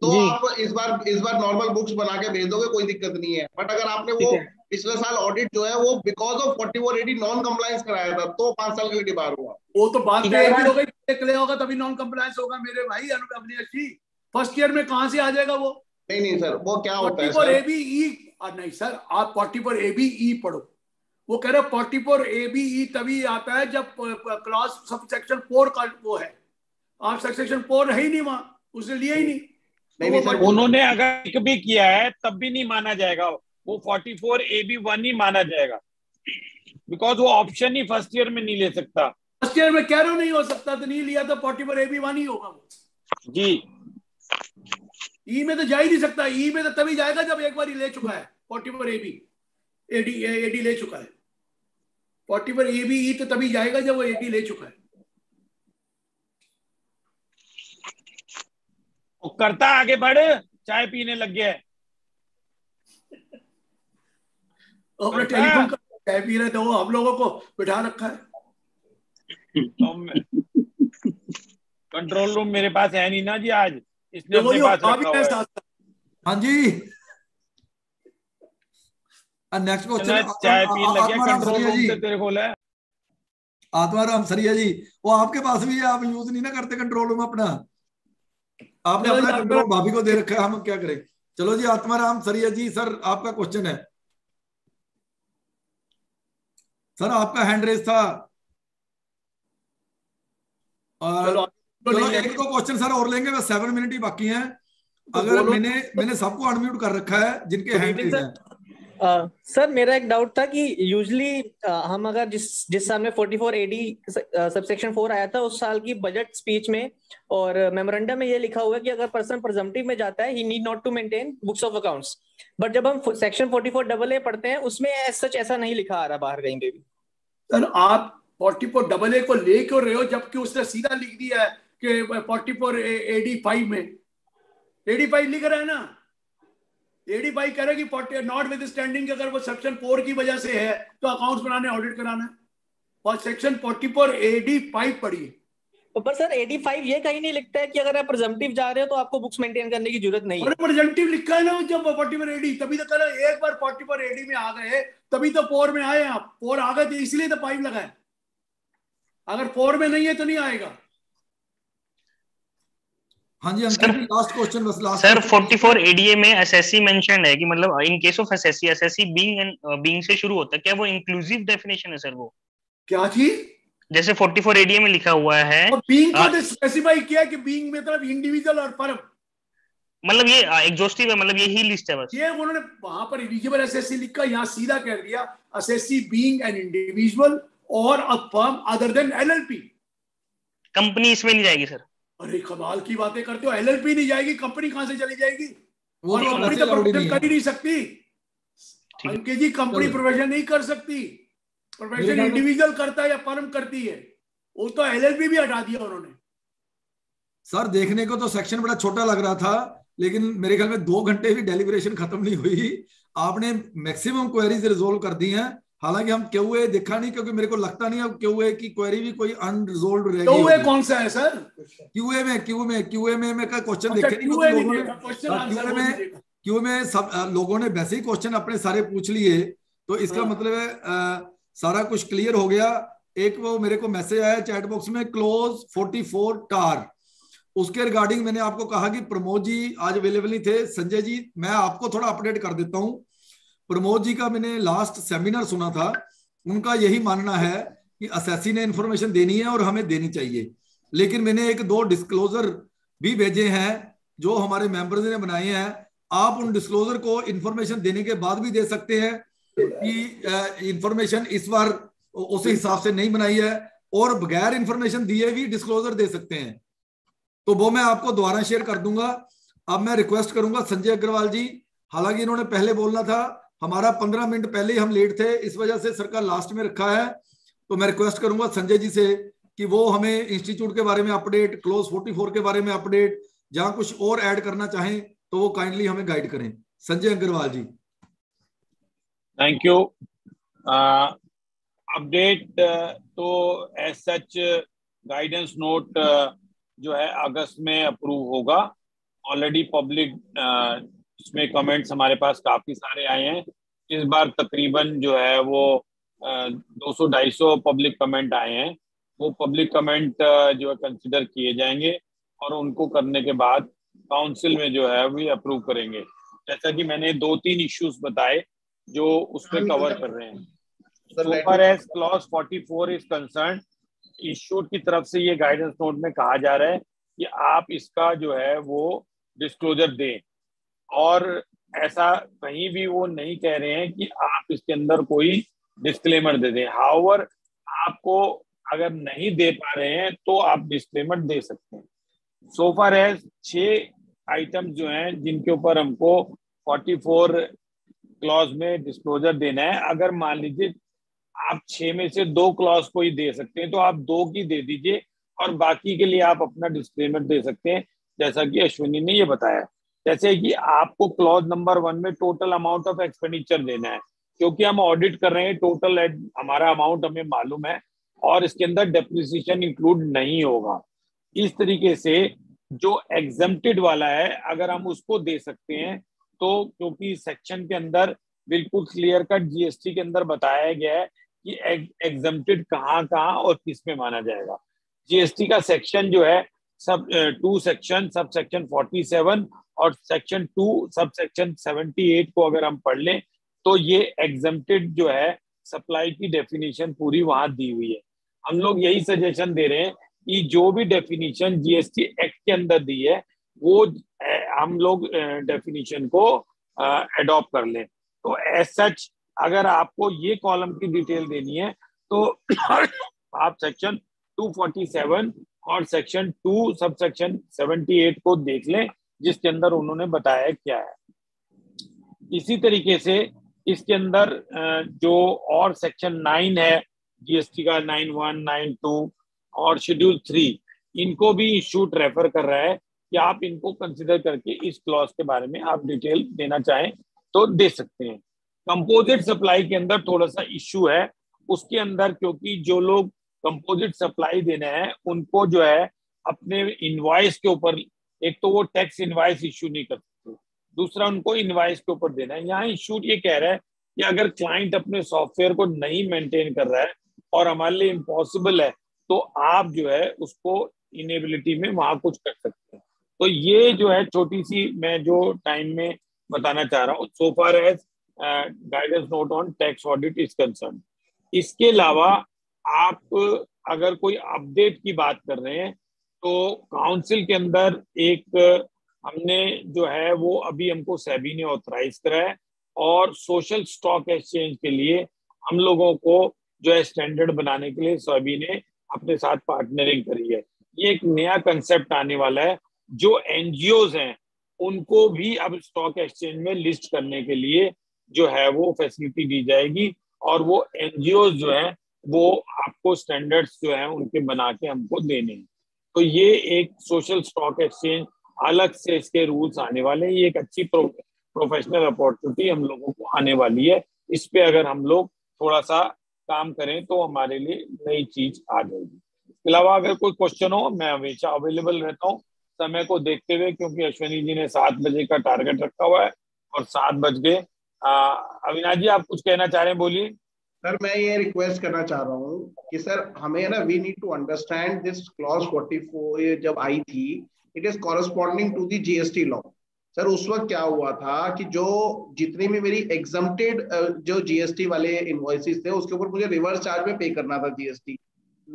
तो आप इस बार नॉर्मल बुक्स बना के भेज दोगे, कोई दिक्कत नहीं है। बट अगर आपने वो पिछले साल ऑडिट जो है वो because of 44AD non compliance कराया था तो 5 साल के लिए डिबार हुआ। वो तो बात हो गई, क्लियर होगा तभी नॉन कंप्लायंस होगा मेरे भाई अविनाश जी, फर्स्ट ईयर में कहां से आ जाएगा वो? नहीं नहीं सर वो क्या होता है सर, 44AD नहीं सर आप 44AD पढ़ो, वो कह रहे 44AD तभी आता है जब क्लास सब सेक्शन 4 का वो है, आप सेक्शन 4 है ही नहीं वहां, उसने लिया ही नहीं। उन्होंने अगर भी किया है तब भी नहीं माना जाएगा वो 44AD 1 ही माना जाएगा, बिकॉज वो ऑप्शन ही फर्स्ट ईयर में नहीं ले सकता। फर्स्ट ईयर में कह रहे हो नहीं हो सकता तो नहीं लिया तो 44AD 1 ही होगा वो जी। ई में तो जा ही नहीं सकता, ई में तो तभी जाएगा जब एक बार ले चुका है 44AD ले चुका है, 44AD तो तभी जाएगा जब वो AD ले चुका है। करता आगे बढ़, चाय पीने लग गया है अपने टेलीफोन का, चाय पी रहे थे वो हम लोगों को बिठा रखा है। कंट्रोल रूम मेरे पास है नहीं ना जी आज, इसने अपने पास रखा हुआ है। हाँ जी नेक्स्ट क्वेश्चन, चाय पीने लग गया कंट्रोल रूम से तेरे को ले। आत्माराम सरिया जी वो आपके पास भी है, आप यूज नहीं ना करते कंट्रोल रूम अपना, आपने अपना कंट्रोल भाभी को दे रखा है, हम क्या करें। चलो जी आत्माराम सरिया जी सर आपका क्वेश्चन है, सर आपका हैंड रेस था और चलो एक दो क्वेश्चन सर और लेंगे, 7 मिनट ही बाकी हैं। अगर मैंने सबको अनम्यूट कर रखा है जिनके हैंड हैं। सर मेरा एक डाउट था कि यूजुअली हम अगर जिस साल में 44AD सबसेक्शन 4 आया था उस साल की बजट स्पीच में और मेमोरेंडम में ये लिखा हुआ है कि अगर पर्सन प्रेजम्पटिव में जाता है ही need not to maintain books of accounts, but जब हम सेक्शन 44AA पढ़ते हैं उसमें सच ऐसा नहीं लिखा आ रहा बाहर कहीं पे भी। सर आप 44AA को ले क्यों रहे हो जबकि उसने सीधा लिख दिया है कि 44AD5 में AD5 लिख रहा है ना, AD5 कह रहा है कि नॉट विदस्टैंडिंग अगर वो सेक्शन 4 की वजह से है तो अकाउंट्स बनाने ऑडिट कराना है और सेक्शन 44AD5 पढ़िए। पर सर AD5 ये कहीं नहीं लिखता है कि अगर आप प्रेजम्पटिव जा रहे हो तो आपको बुक्स मेंटेन करने की जरूरत नहीं है। और प्रेजम्पटिव लिखा है ना जब 44AD, तभी तो कल एक बार 44AD में आ गए तभी तो 4 में आए आप, 4 आ गए इसलिए तो 5 लगाए, अगर 4 में नहीं है तो नहीं आएगा। हाँ जी अंकल लास्ट क्वेश्चन बस लास्ट। सर 44ADA में एसएससी मेंशन है कि मतलब in case of SSC, SSC being and being से शुरू होता है, क्या वो इंक्लूसिव डेफिनेशन है सर? वो क्या चीज जैसे 44ADA में लिखा हुआ है बीइंग को स्पेसिफाई किया कि बीइंग मतलब इंडिविजुअल और फर्म, मतलब ये एग्जॉस्टिव है, मतलब यही लिस्ट है बस। ये उन्होंने वहां पर एलिजिबल एसएससी लिखा, यहां सीधा कह दिया एसएससी बीइंग एन इंडिविजुअल और a firm other than LLP. Company इसमें नहीं जाएगी सर? अरे कमाल की बातें करते हो, एलएलपी नहीं जाएगी कंपनी कहां से चली जाएगी? वो कंपनी तो प्रोविजन कर ही नहीं सकती अंके जी, कंपनी प्रोविजन नहीं कर सकती, प्रोविजन इंडिविजुअल करता है या फर्म करती है, वो तो एलएलपी भी हटा दिया उन्होंने। सर देखने को तो सेक्शन बड़ा छोटा लग रहा था लेकिन मेरे ख्याल में 2 घंटे भी डेलीब्रेशन खत्म नहीं हुई, आपने मैक्सिमम क्वेरीज रिजोल्व कर दी हैं। हालांकि हम क्यूए देखा नहीं क्योंकि मेरे को लगता नहीं अब क्यूए की क्वेरी भी कोई अनरिजोल्व रहेगी। क्यूए कौन सा है सर? क्यूए में क्वेश्चन देखे नहीं, क्यूए में सब लोगों ने वैसे ही क्वेश्चन अपने सारे पूछ लिए तो इसका मतलब है सारा कुछ क्लियर हो गया। एक वो मेरे को मैसेज आया चैट बॉक्स में क्लोज 44 TAR, उसके रिगार्डिंग मैंने आपको कहा कि प्रमोद जी आज अवेलेबल नहीं थे। संजय जी मैं आपको थोड़ा अपडेट कर देता हूं, प्रमोद जी का मैंने लास्ट सेमिनार सुना था, उनका यही मानना है कि एसएससी ने इंफॉर्मेशन देनी है और हमें देनी चाहिए, लेकिन मैंने 1-2 डिस्क्लोजर भी भेजे हैं जो हमारे मेंबर्स ने बनाए हैं, आप उन डिस्क्लोजर को इंफॉर्मेशन देने के बाद भी दे सकते हैं कि इंफॉर्मेशन इस बार उस हिसाब से नहीं बनाई है, और बगैर इंफॉर्मेशन दिए भी डिस्क्लोजर दे सकते हैं, तो वो मैं आपको दोबारा शेयर कर दूंगा। अब मैं रिक्वेस्ट करूंगा संजय अग्रवाल जी, हालांकि इन्होंने पहले बोलना था, हमारा 15 मिनट पहले ही हम लेट थे इस वजह से सरकार लास्ट में रखा है, तो मैं रिक्वेस्ट करूंगा संजय जी से कि वो हमें इंस्टीट्यूट के बारे में अपडेट, क्लोज 44 के बारे में अपडेट, जहां कुछ और ऐड करना चाहें तो वो काइंडली हमें गाइड करें। Sanjay Agarwal ji thank you. Update तो एज सच गाइडेंस नोट जो है अगस्त में अप्रूव होगा, ऑलरेडी पब्लिक इसमें कमेंट्स हमारे पास काफ़ी सारे आए हैं, इस बार तकरीबन जो है वो 200-250 पब्लिक कमेंट आए हैं, वो पब्लिक कमेंट जो है कंसिडर किए जाएंगे और उनको करने के बाद काउंसिल में जो है वो अप्रूव करेंगे। जैसा कि मैंने 2-3 इश्यूज बताए जो उसमें कवर कर रहे हैं। So far as clause 44 is concerned, institute की तरफ से ये गाइडेंस नोट में कहा जा रहा है कि आप इसका जो है वो डिस्क्लोजर दें, और ऐसा कहीं भी वो नहीं कह रहे हैं कि आप इसके अंदर कोई डिस्क्लेमर दे दें। हाउएवर आपको अगर नहीं दे पा रहे हैं तो आप डिस्क्लेमर दे सकते हैं। सो फार एज 6 आइटम जो हैं जिनके ऊपर हमको 44 क्लॉज में डिस्क्लोजर देना है, अगर मान लीजिए आप 6 में से 2 क्लॉज को ही दे सकते हैं तो आप 2 की दे दीजिए और बाकी के लिए आप अपना डिस्क्लेमर दे सकते हैं, जैसा कि अश्विनी ने ये बताया। जैसे कि आपको क्लॉज नंबर 1 में टोटल अमाउंट ऑफ एक्सपेंडिचर देना है, क्योंकि हम ऑडिट कर रहे हैं, टोटल हमारा अमाउंट हमें मालूम है और इसके अंदर डेप्रिसिएशन इंक्लूड नहीं होगा। इस तरीके से जो एग्जम्प्टेड वाला है अगर हम उसको दे सकते हैं तो, क्योंकि सेक्शन के अंदर बिल्कुल क्लियर कट जीएसटी के अंदर बताया गया है कि एग्जम्प्टेड कहाँ और किस में माना जाएगा। जीएसटी का सेक्शन जो है सब 2 सेक्शन, सब सेक्शन 47 और सेक्शन 2 सब सेक्शन 78 को अगर हम पढ़ लें तो ये एग्जम्प्टेड जो है सप्लाई की डेफिनेशन पूरी वहां दी हुई है। हम लोग यही सजेशन दे रहे हैं ये जो भी डेफिनेशन जीएसटी एक्ट के अंदर दी है वो हम लोग डेफिनेशन को एडॉप्ट कर लें। तो एज सच अगर आपको ये कॉलम की डिटेल देनी है तो आप सेक्शन 247 और सेक्शन 2 सब सेक्शन 78 को देख लें जिसके अंदर उन्होंने बताया क्या है। इसी तरीके से इसके अंदर जो और सेक्शन 9 है जीएसटी का 91, 92 और शेड्यूल 3 इनको भी इंस्टीट्यूट रेफर कर रहा है कि आप इनको कंसिडर करके इस क्लॉज के बारे में आप डिटेल देना चाहें तो दे सकते हैं। कंपोजिट सप्लाई के अंदर थोड़ा सा इश्यू है, उसके अंदर क्योंकि जो लोग कंपोजिट सप्लाई देने हैं उनको जो है अपने इनवॉइस के ऊपर एक तो वो टैक्स इनवॉइस इश्यू नहीं कर सकते, दूसरा उनको इनवॉइस के ऊपर देना है। यहाँ इंस्टीट्यूट ये कह रहा है कि अगर क्लाइंट अपने सॉफ्टवेयर को नहीं मेंटेन कर रहा है और हमारे लिए इम्पॉसिबल है तो आप जो है उसको इनेबिलिटी में वहाँ कुछ कर सकते हैं। तो ये जो है छोटी सी मैं जो टाइम में बताना चाह रहा हूँ so far as guidance note on tax audit is concern. इसके अलावा आप अगर कोई अपडेट की बात कर रहे हैं तो काउंसिल के अंदर एक हमने जो है वो अभी हमको सेबी ने ऑथराइज कराया और सोशल स्टॉक एक्सचेंज के लिए हम लोगों को जो है स्टैंडर्ड बनाने के लिए सेबी ने अपने साथ पार्टनरिंग करी है। ये एक नया कंसेप्ट आने वाला है, जो एनजीओज हैं उनको भी अब स्टॉक एक्सचेंज में लिस्ट करने के लिए जो है वो फैसिलिटी दी जाएगी और वो एनजीओज जो है वो आपको स्टैंडर्ड्स जो है उनके बना के हमको देने हैं। तो ये एक सोशल स्टॉक एक्सचेंज अलग से इसके रूल्स आने वाले हैं। ये एक अच्छी प्रोफेशनल अपॉर्चुनिटी हम लोगों को आने वाली है। इस पे अगर हम लोग थोड़ा सा काम करें तो हमारे लिए नई चीज आ जाएगी। इसके अलावा अगर कोई क्वेश्चन हो मैं हमेशा अवेलेबल रहता हूँ समय को देखते हुए, क्योंकि अश्विनी जी ने 7 बजे का टारगेट रखा हुआ है और 7 बज गए। अविनाश जी आप कुछ कहना चाह रहे हैं, बोलिए। सर मैं ये रिक्वेस्ट करना चाह रहा हूँ कि सर हमें ना we need to understand this clause 44 ये जब आई थी it is corresponding to the GST law. Sir उस वक्त क्या हुआ था कि जो जितनी भी मेरी एग्जम्प्टेड जो जीएसटी वाले इनवॉइसेस थे उसके ऊपर मुझे रिवर्स चार्ज में पे करना था GST.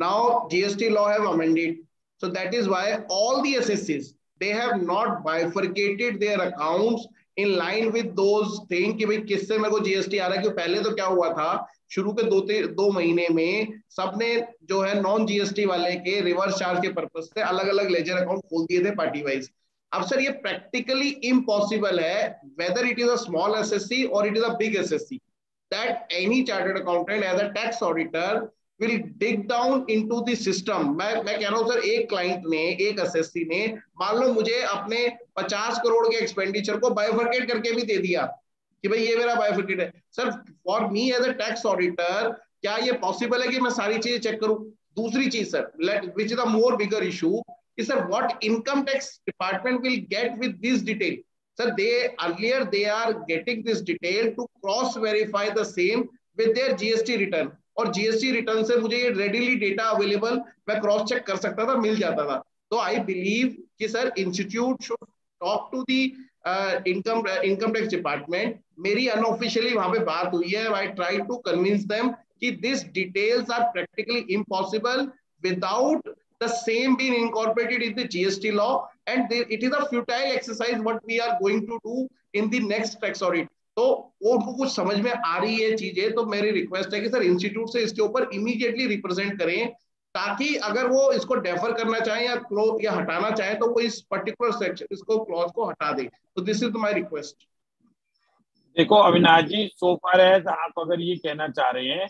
Now GST law have amended so that is why all the एसएससीज they have not bifurcated their accounts in line with those thing कि भाई किससे मेरे को जीएसटी आ रहा है। कि पहले तो क्या हुआ था शुरू के दो महीने में सबने जो है नॉन जीएसटी वाले के रिवर्स चार्ज के पर्पज से अलग अलग लेजर अकाउंट खोल दिए थे पार्टी वाइज। अब सर ये प्रैक्टिकली इम्पॉसिबल है whether it is a small SSC और it is a big SSC that any chartered accountant as a tax auditor will dig down into the system. मैं कह रहा हूं सर एक client ने एक एसएससी ने मान लो मुझे अपने 50 करोड़ के एक्सपेंडिचर को बाइफरकेट करके भी दे दिया कि भाई ये मेरा बाइफरकेट है। Sir for me as a tax auditor क्या ये पॉसिबल है कि मैं सारी चीजें चेक करूं? दूसरी चीज sir which is a more bigger issue कि sir what income tax department will get with this detail. Sir they earlier they are getting this detail to cross verify the same with their GST return और GST return से मुझे ये readily data available मैं cross check कर सकता था, मिल जाता था। तो आई बिलीव कि sir institute should talk to the income tax department. मेरी अनऑफिशियली वहां पे बात हुई है। I try to convince them कि this details are practically impossible without the same being incorporated in the GST law and it is a futile exercise what we are going to do in the next tax audit. तो उनको कुछ समझ में आ रही है चीजें, तो मेरी रिक्वेस्ट है कि सर इंस्टीट्यूट से इसके ऊपर इमीडिएटली रिप्रेजेंट करें ताकि अगर वो इसको डेफर करना चाहे या हटाना चाहे तो वो इस पर्टिकुलर सेक्शन इसको क्लॉज को हटा दे। तो दिस इज माय रिक्वेस्ट। देखो अविनाश जी सो फार एज आप अगर ये कहना चाह रहे हैं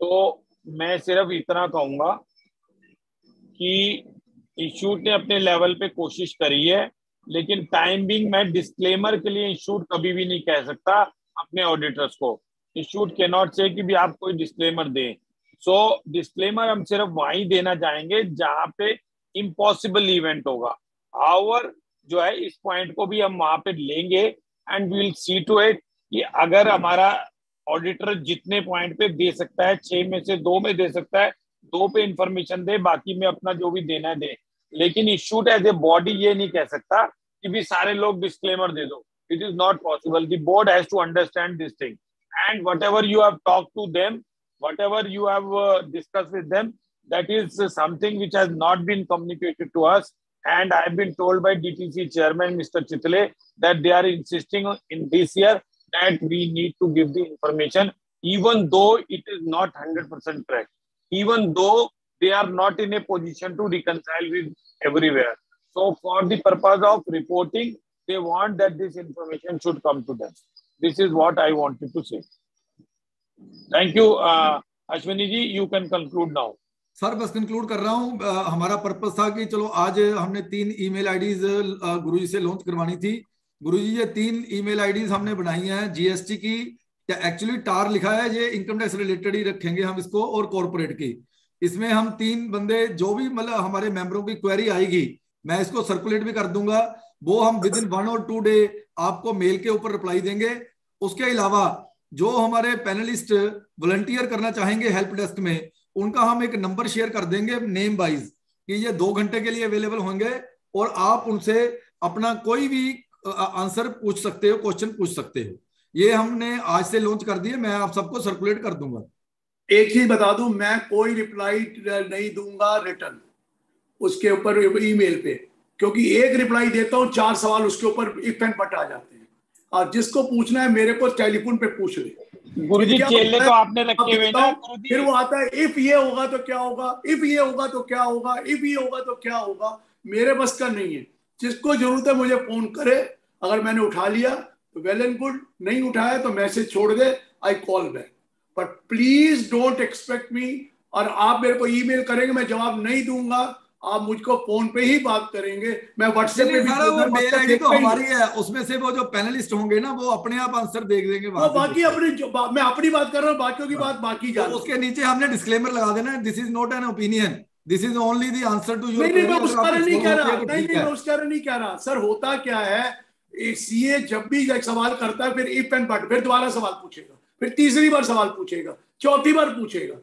तो मैं सिर्फ इतना कहूंगा कि इंस्टीट्यूट ने अपने लेवल पे कोशिश करी है, लेकिन टाइम बीइंग मैं डिस्क्लेमर के लिए इंस्टीट्यूट कभी भी नहीं कह सकता अपने ऑडिटर्स को। इंस्टीट्यूट कैन नॉट से कि भी आप कोई डिस्क्लेमर दें। सो डिस्क्लेमर हम सिर्फ वहीं देना चाहेंगे जहां पे इम्पॉसिबल इवेंट होगा। आवर जो है इस पॉइंट को भी हम वहां पे लेंगे and we will see to it कि अगर हमारा ऑडिटर जितने पॉइंट पे दे सकता है 6 में से 2 में दे सकता है, 2 पे इंफॉर्मेशन दे, बाकी में अपना जो भी देना है दे। लेकिन इंस्टीट्यूट एज ए बॉडी ये नहीं कह सकता कि भी सारे लोग डिस्क्लेमर दे दो। It is not possible. The board has to understand this thing and whatever you have talk to them, whatever you have discussed with them, That is something which has not been communicated to us. And I have been told by DTC chairman, Mr. Chitale, that they are insisting in this year that we need to give the information, even though it is not 100% correct, even though they are not in a position to reconcile with everywhere. So for the purpose of reporting, they want that this information should come to them. This is what I wanted to say. Thank you, Ashwini ji, you can conclude now. Sir बस conclude कर रहा हूँ। हमारा purpose था कि चलो आज हमने 3 ईमेल आईडीज गुरुजी से लॉन्च करवानी थी। गुरुजी ये 3 ईमेल आईडीज हमने बनाई हैं जीएसटी की, एक्चुअली टार लिखा है, ये इनकम टैक्स रिलेटेड ही रखेंगे हम इसको, और कॉर्पोरेट की। इसमें हम 3 बंदे जो भी मतलब हमारे मेंबरों की क्वेरी आएगी, मैं इसको सर्कुलेट भी कर दूंगा, वो हम विद इन 1 और 2 डे आपको मेल के ऊपर रिप्लाई देंगे। उसके अलावा जो हमारे पैनलिस्ट वॉलंटियर करना चाहेंगे हेल्प डेस्क में, उनका हम एक नंबर शेयर कर देंगे नेम वाइज कि ये 2 घंटे के लिए अवेलेबल होंगे और आप उनसे अपना कोई भी आंसर पूछ सकते हो, क्वेश्चन पूछ सकते हो। ये हमने आज से लॉन्च कर दिए, मैं आप सबको सर्कुलेट कर दूंगा। एक चीज बता दूं, मैं कोई रिप्लाई नहीं दूंगा रिटर्न उसके ऊपर ईमेल पे, क्योंकि एक रिप्लाई देता हूँ 4 सवाल उसके ऊपर इफ एंड बट आ जाते हैं, और जिसको पूछना है मेरे को टेलीफोन पे पूछ ले। गुरुजी चेले तो आपने रखे हुए ना, फिर वो आता है इफ ये होगा तो क्या होगा, इफ ये होगा तो क्या होगा, इफ ये होगा तो क्या होगा। मेरे बस का नहीं है, जिसको जरूरत है मुझे फोन करे, अगर मैंने उठा लिया तो वेल एंड गुड, नहीं उठाया तो मैसेज छोड़ दे, I call back, but please don't expect me. और आप मेरे को ईमेल करेंगे, मैं जवाब नहीं दूंगा, आप मुझको फोन पे ही बात करेंगे, मैं व्हाट्सएप पे मेल आईडी तो हमारी है, उसमें से वो जो पैनलिस्ट होंगे ना वो अपने आप आंसर देख देंगे। तो बाकी अपनी मैं अपनी बात कर रहा हूँ, बाकियों की बात बाकी जा रही है। उसके नीचे हमने डिस्क्लेमर लगा देना, this is not an opinion, this is only the answer to your. नहीं कह रहा सर, होता क्या है सीए जब भी सवाल करता है, फिर इफ एंड बट, फिर दोबारा सवाल पूछेगा, फिर तीसरी बार सवाल पूछेगा, चौथी बार पूछेगा,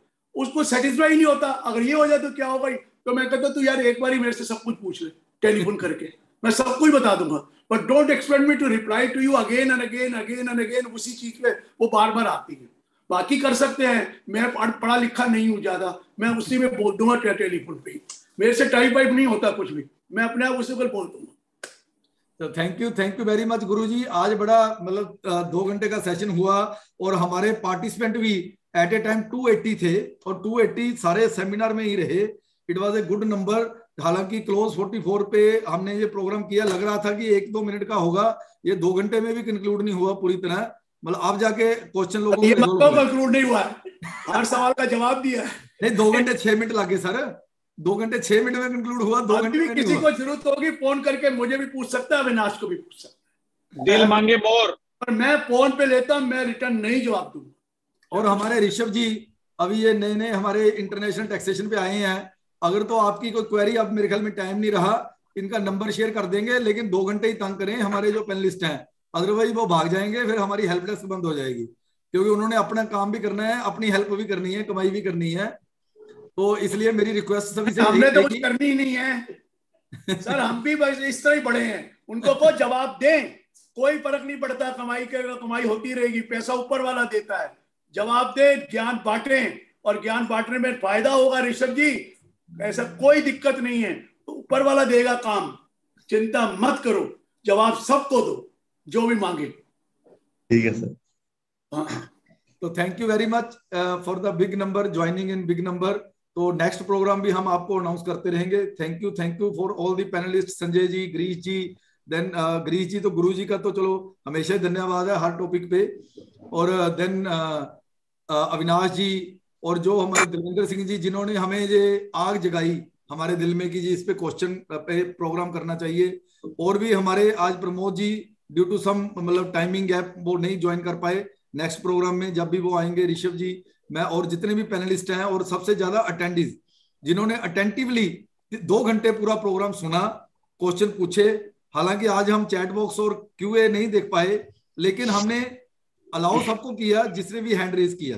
उसको सेटिस्फाई नहीं होता। अगर ये हो जाए तो क्या होगा, तो मैं कहता तू यार एक बार ही मेरे से सब कुछ पूछ ले टेलीफोन करके, मैं सब कुछ बता दूंगा, but don't expect me to reply to you again and again again and again. उसी चीज पे वो बार बार आती है, बाकी कर सकते हैं, मैं पढ़ा लिखा नहीं हूँ ज्यादा, मैं उसी में बोल दूंगा टेलीफोन पे, मेरे से टाइप वाइप नहीं होता कुछ भी, मैं अपने आप उसी पर बोल दूंगा। तो थैंक यू वेरी मच गुरुजी, आज बड़ा मतलब 2 घंटे का सेशन हुआ और हमारे पार्टिसिपेंट भी एट ए टाइम 280 थे और 280 सारे सेमिनार में ही रहे। It was a good number. हालांकि क्लोज 44 पे हमने ये प्रोग्राम किया, लग रहा था कि 1-2 मिनट का होगा, ये 2 घंटे में भी कंक्लूड नहीं हुआ पूरी तरह, मतलब आप जाके क्वेश्चन लोगों कंक्लूड नहीं हुआ, हर सवाल का जवाब दिया नहीं। 2 घंटे 6 मिनट लगे सर, 2 घंटे 6 मिनट में कंक्लूड हुआ, 2 घंटे में किसी को जरूरत होगी फोन करके मुझे भी पूछ सकता है, अविनाश को भी पूछ सकता है, दिल मांगे मोर, पर मैं फोन पे लेता, मैं रिटर्न नहीं जवाब दूंगा। और हमारे ऋषभ जी अभी ये नए नए हमारे इंटरनेशनल टैक्सेशन पे आए हैं, अगर तो आपकी कोई क्वेरी, अब मेरे ख्याल में टाइम नहीं रहा, इनका नंबर शेयर कर देंगे, लेकिन 2 घंटे ही तंग करें हमारे जो पैनलिस्ट हैं, अदरवाइज वो भाग जाएंगे, फिर हमारी हेल्प डेस्क बंद हो जाएगी, क्योंकि उन्होंने अपना काम भी करना है, अपनी हेल्प भी करनी है, कमाई भी करनी है। तो इसलिए मेरी रिक्वेस्ट सभी से, हमने तो कुछ करनी ही नहीं है सर, हम भी बस इस तरह ही बढ़े हैं, उनको को जवाब दें, कोई फर्क नहीं पड़ता, कमाई करेगा, कमाई होती रहेगी, पैसा ऊपर वाला देता है, जवाब दें, ज्ञान बांटे, और ज्ञान बांटने में फायदा होगा ऋषभ जी, ऐसा कोई दिक्कत नहीं है, ऊपर वाला देगा काम, चिंता मत करो, जवाब सबको दो जो भी मांगे। ठीक है सर, हाँ। तो thank you very much for the big number, joining in big number. तो नेक्स्ट प्रोग्राम भी हम आपको अनाउंस करते रहेंगे। Thank you for all the panelist, Sanjay ji, Girish ji, then Girish ji तो गुरु जी का तो चलो हमेशा धन्यवाद है हर टॉपिक पे, और देन अविनाश जी, और जो हमारे दिलविंदर सिंह जी जिन्होंने हमें ये आग जगाई हमारे दिल में कि जी इस पे क्वेश्चन पे प्रोग्राम करना चाहिए, और भी हमारे आज Pramod ji due to some मतलब टाइमिंग गैप वो नहीं ज्वाइन कर पाए, नेक्स्ट प्रोग्राम में जब भी वो आएंगे ऋषभ जी, मैं और जितने भी पैनलिस्ट हैं, और सबसे ज्यादा अटेंडीज जिन्होंने अटेंटिवली 2 घंटे पूरा प्रोग्राम सुना, क्वेश्चन पूछे। हालांकि आज हम चैट बॉक्स और क्यूए नहीं देख पाए, लेकिन हमने अलाउ सबको किया जिसने भी हैंड रेज किया।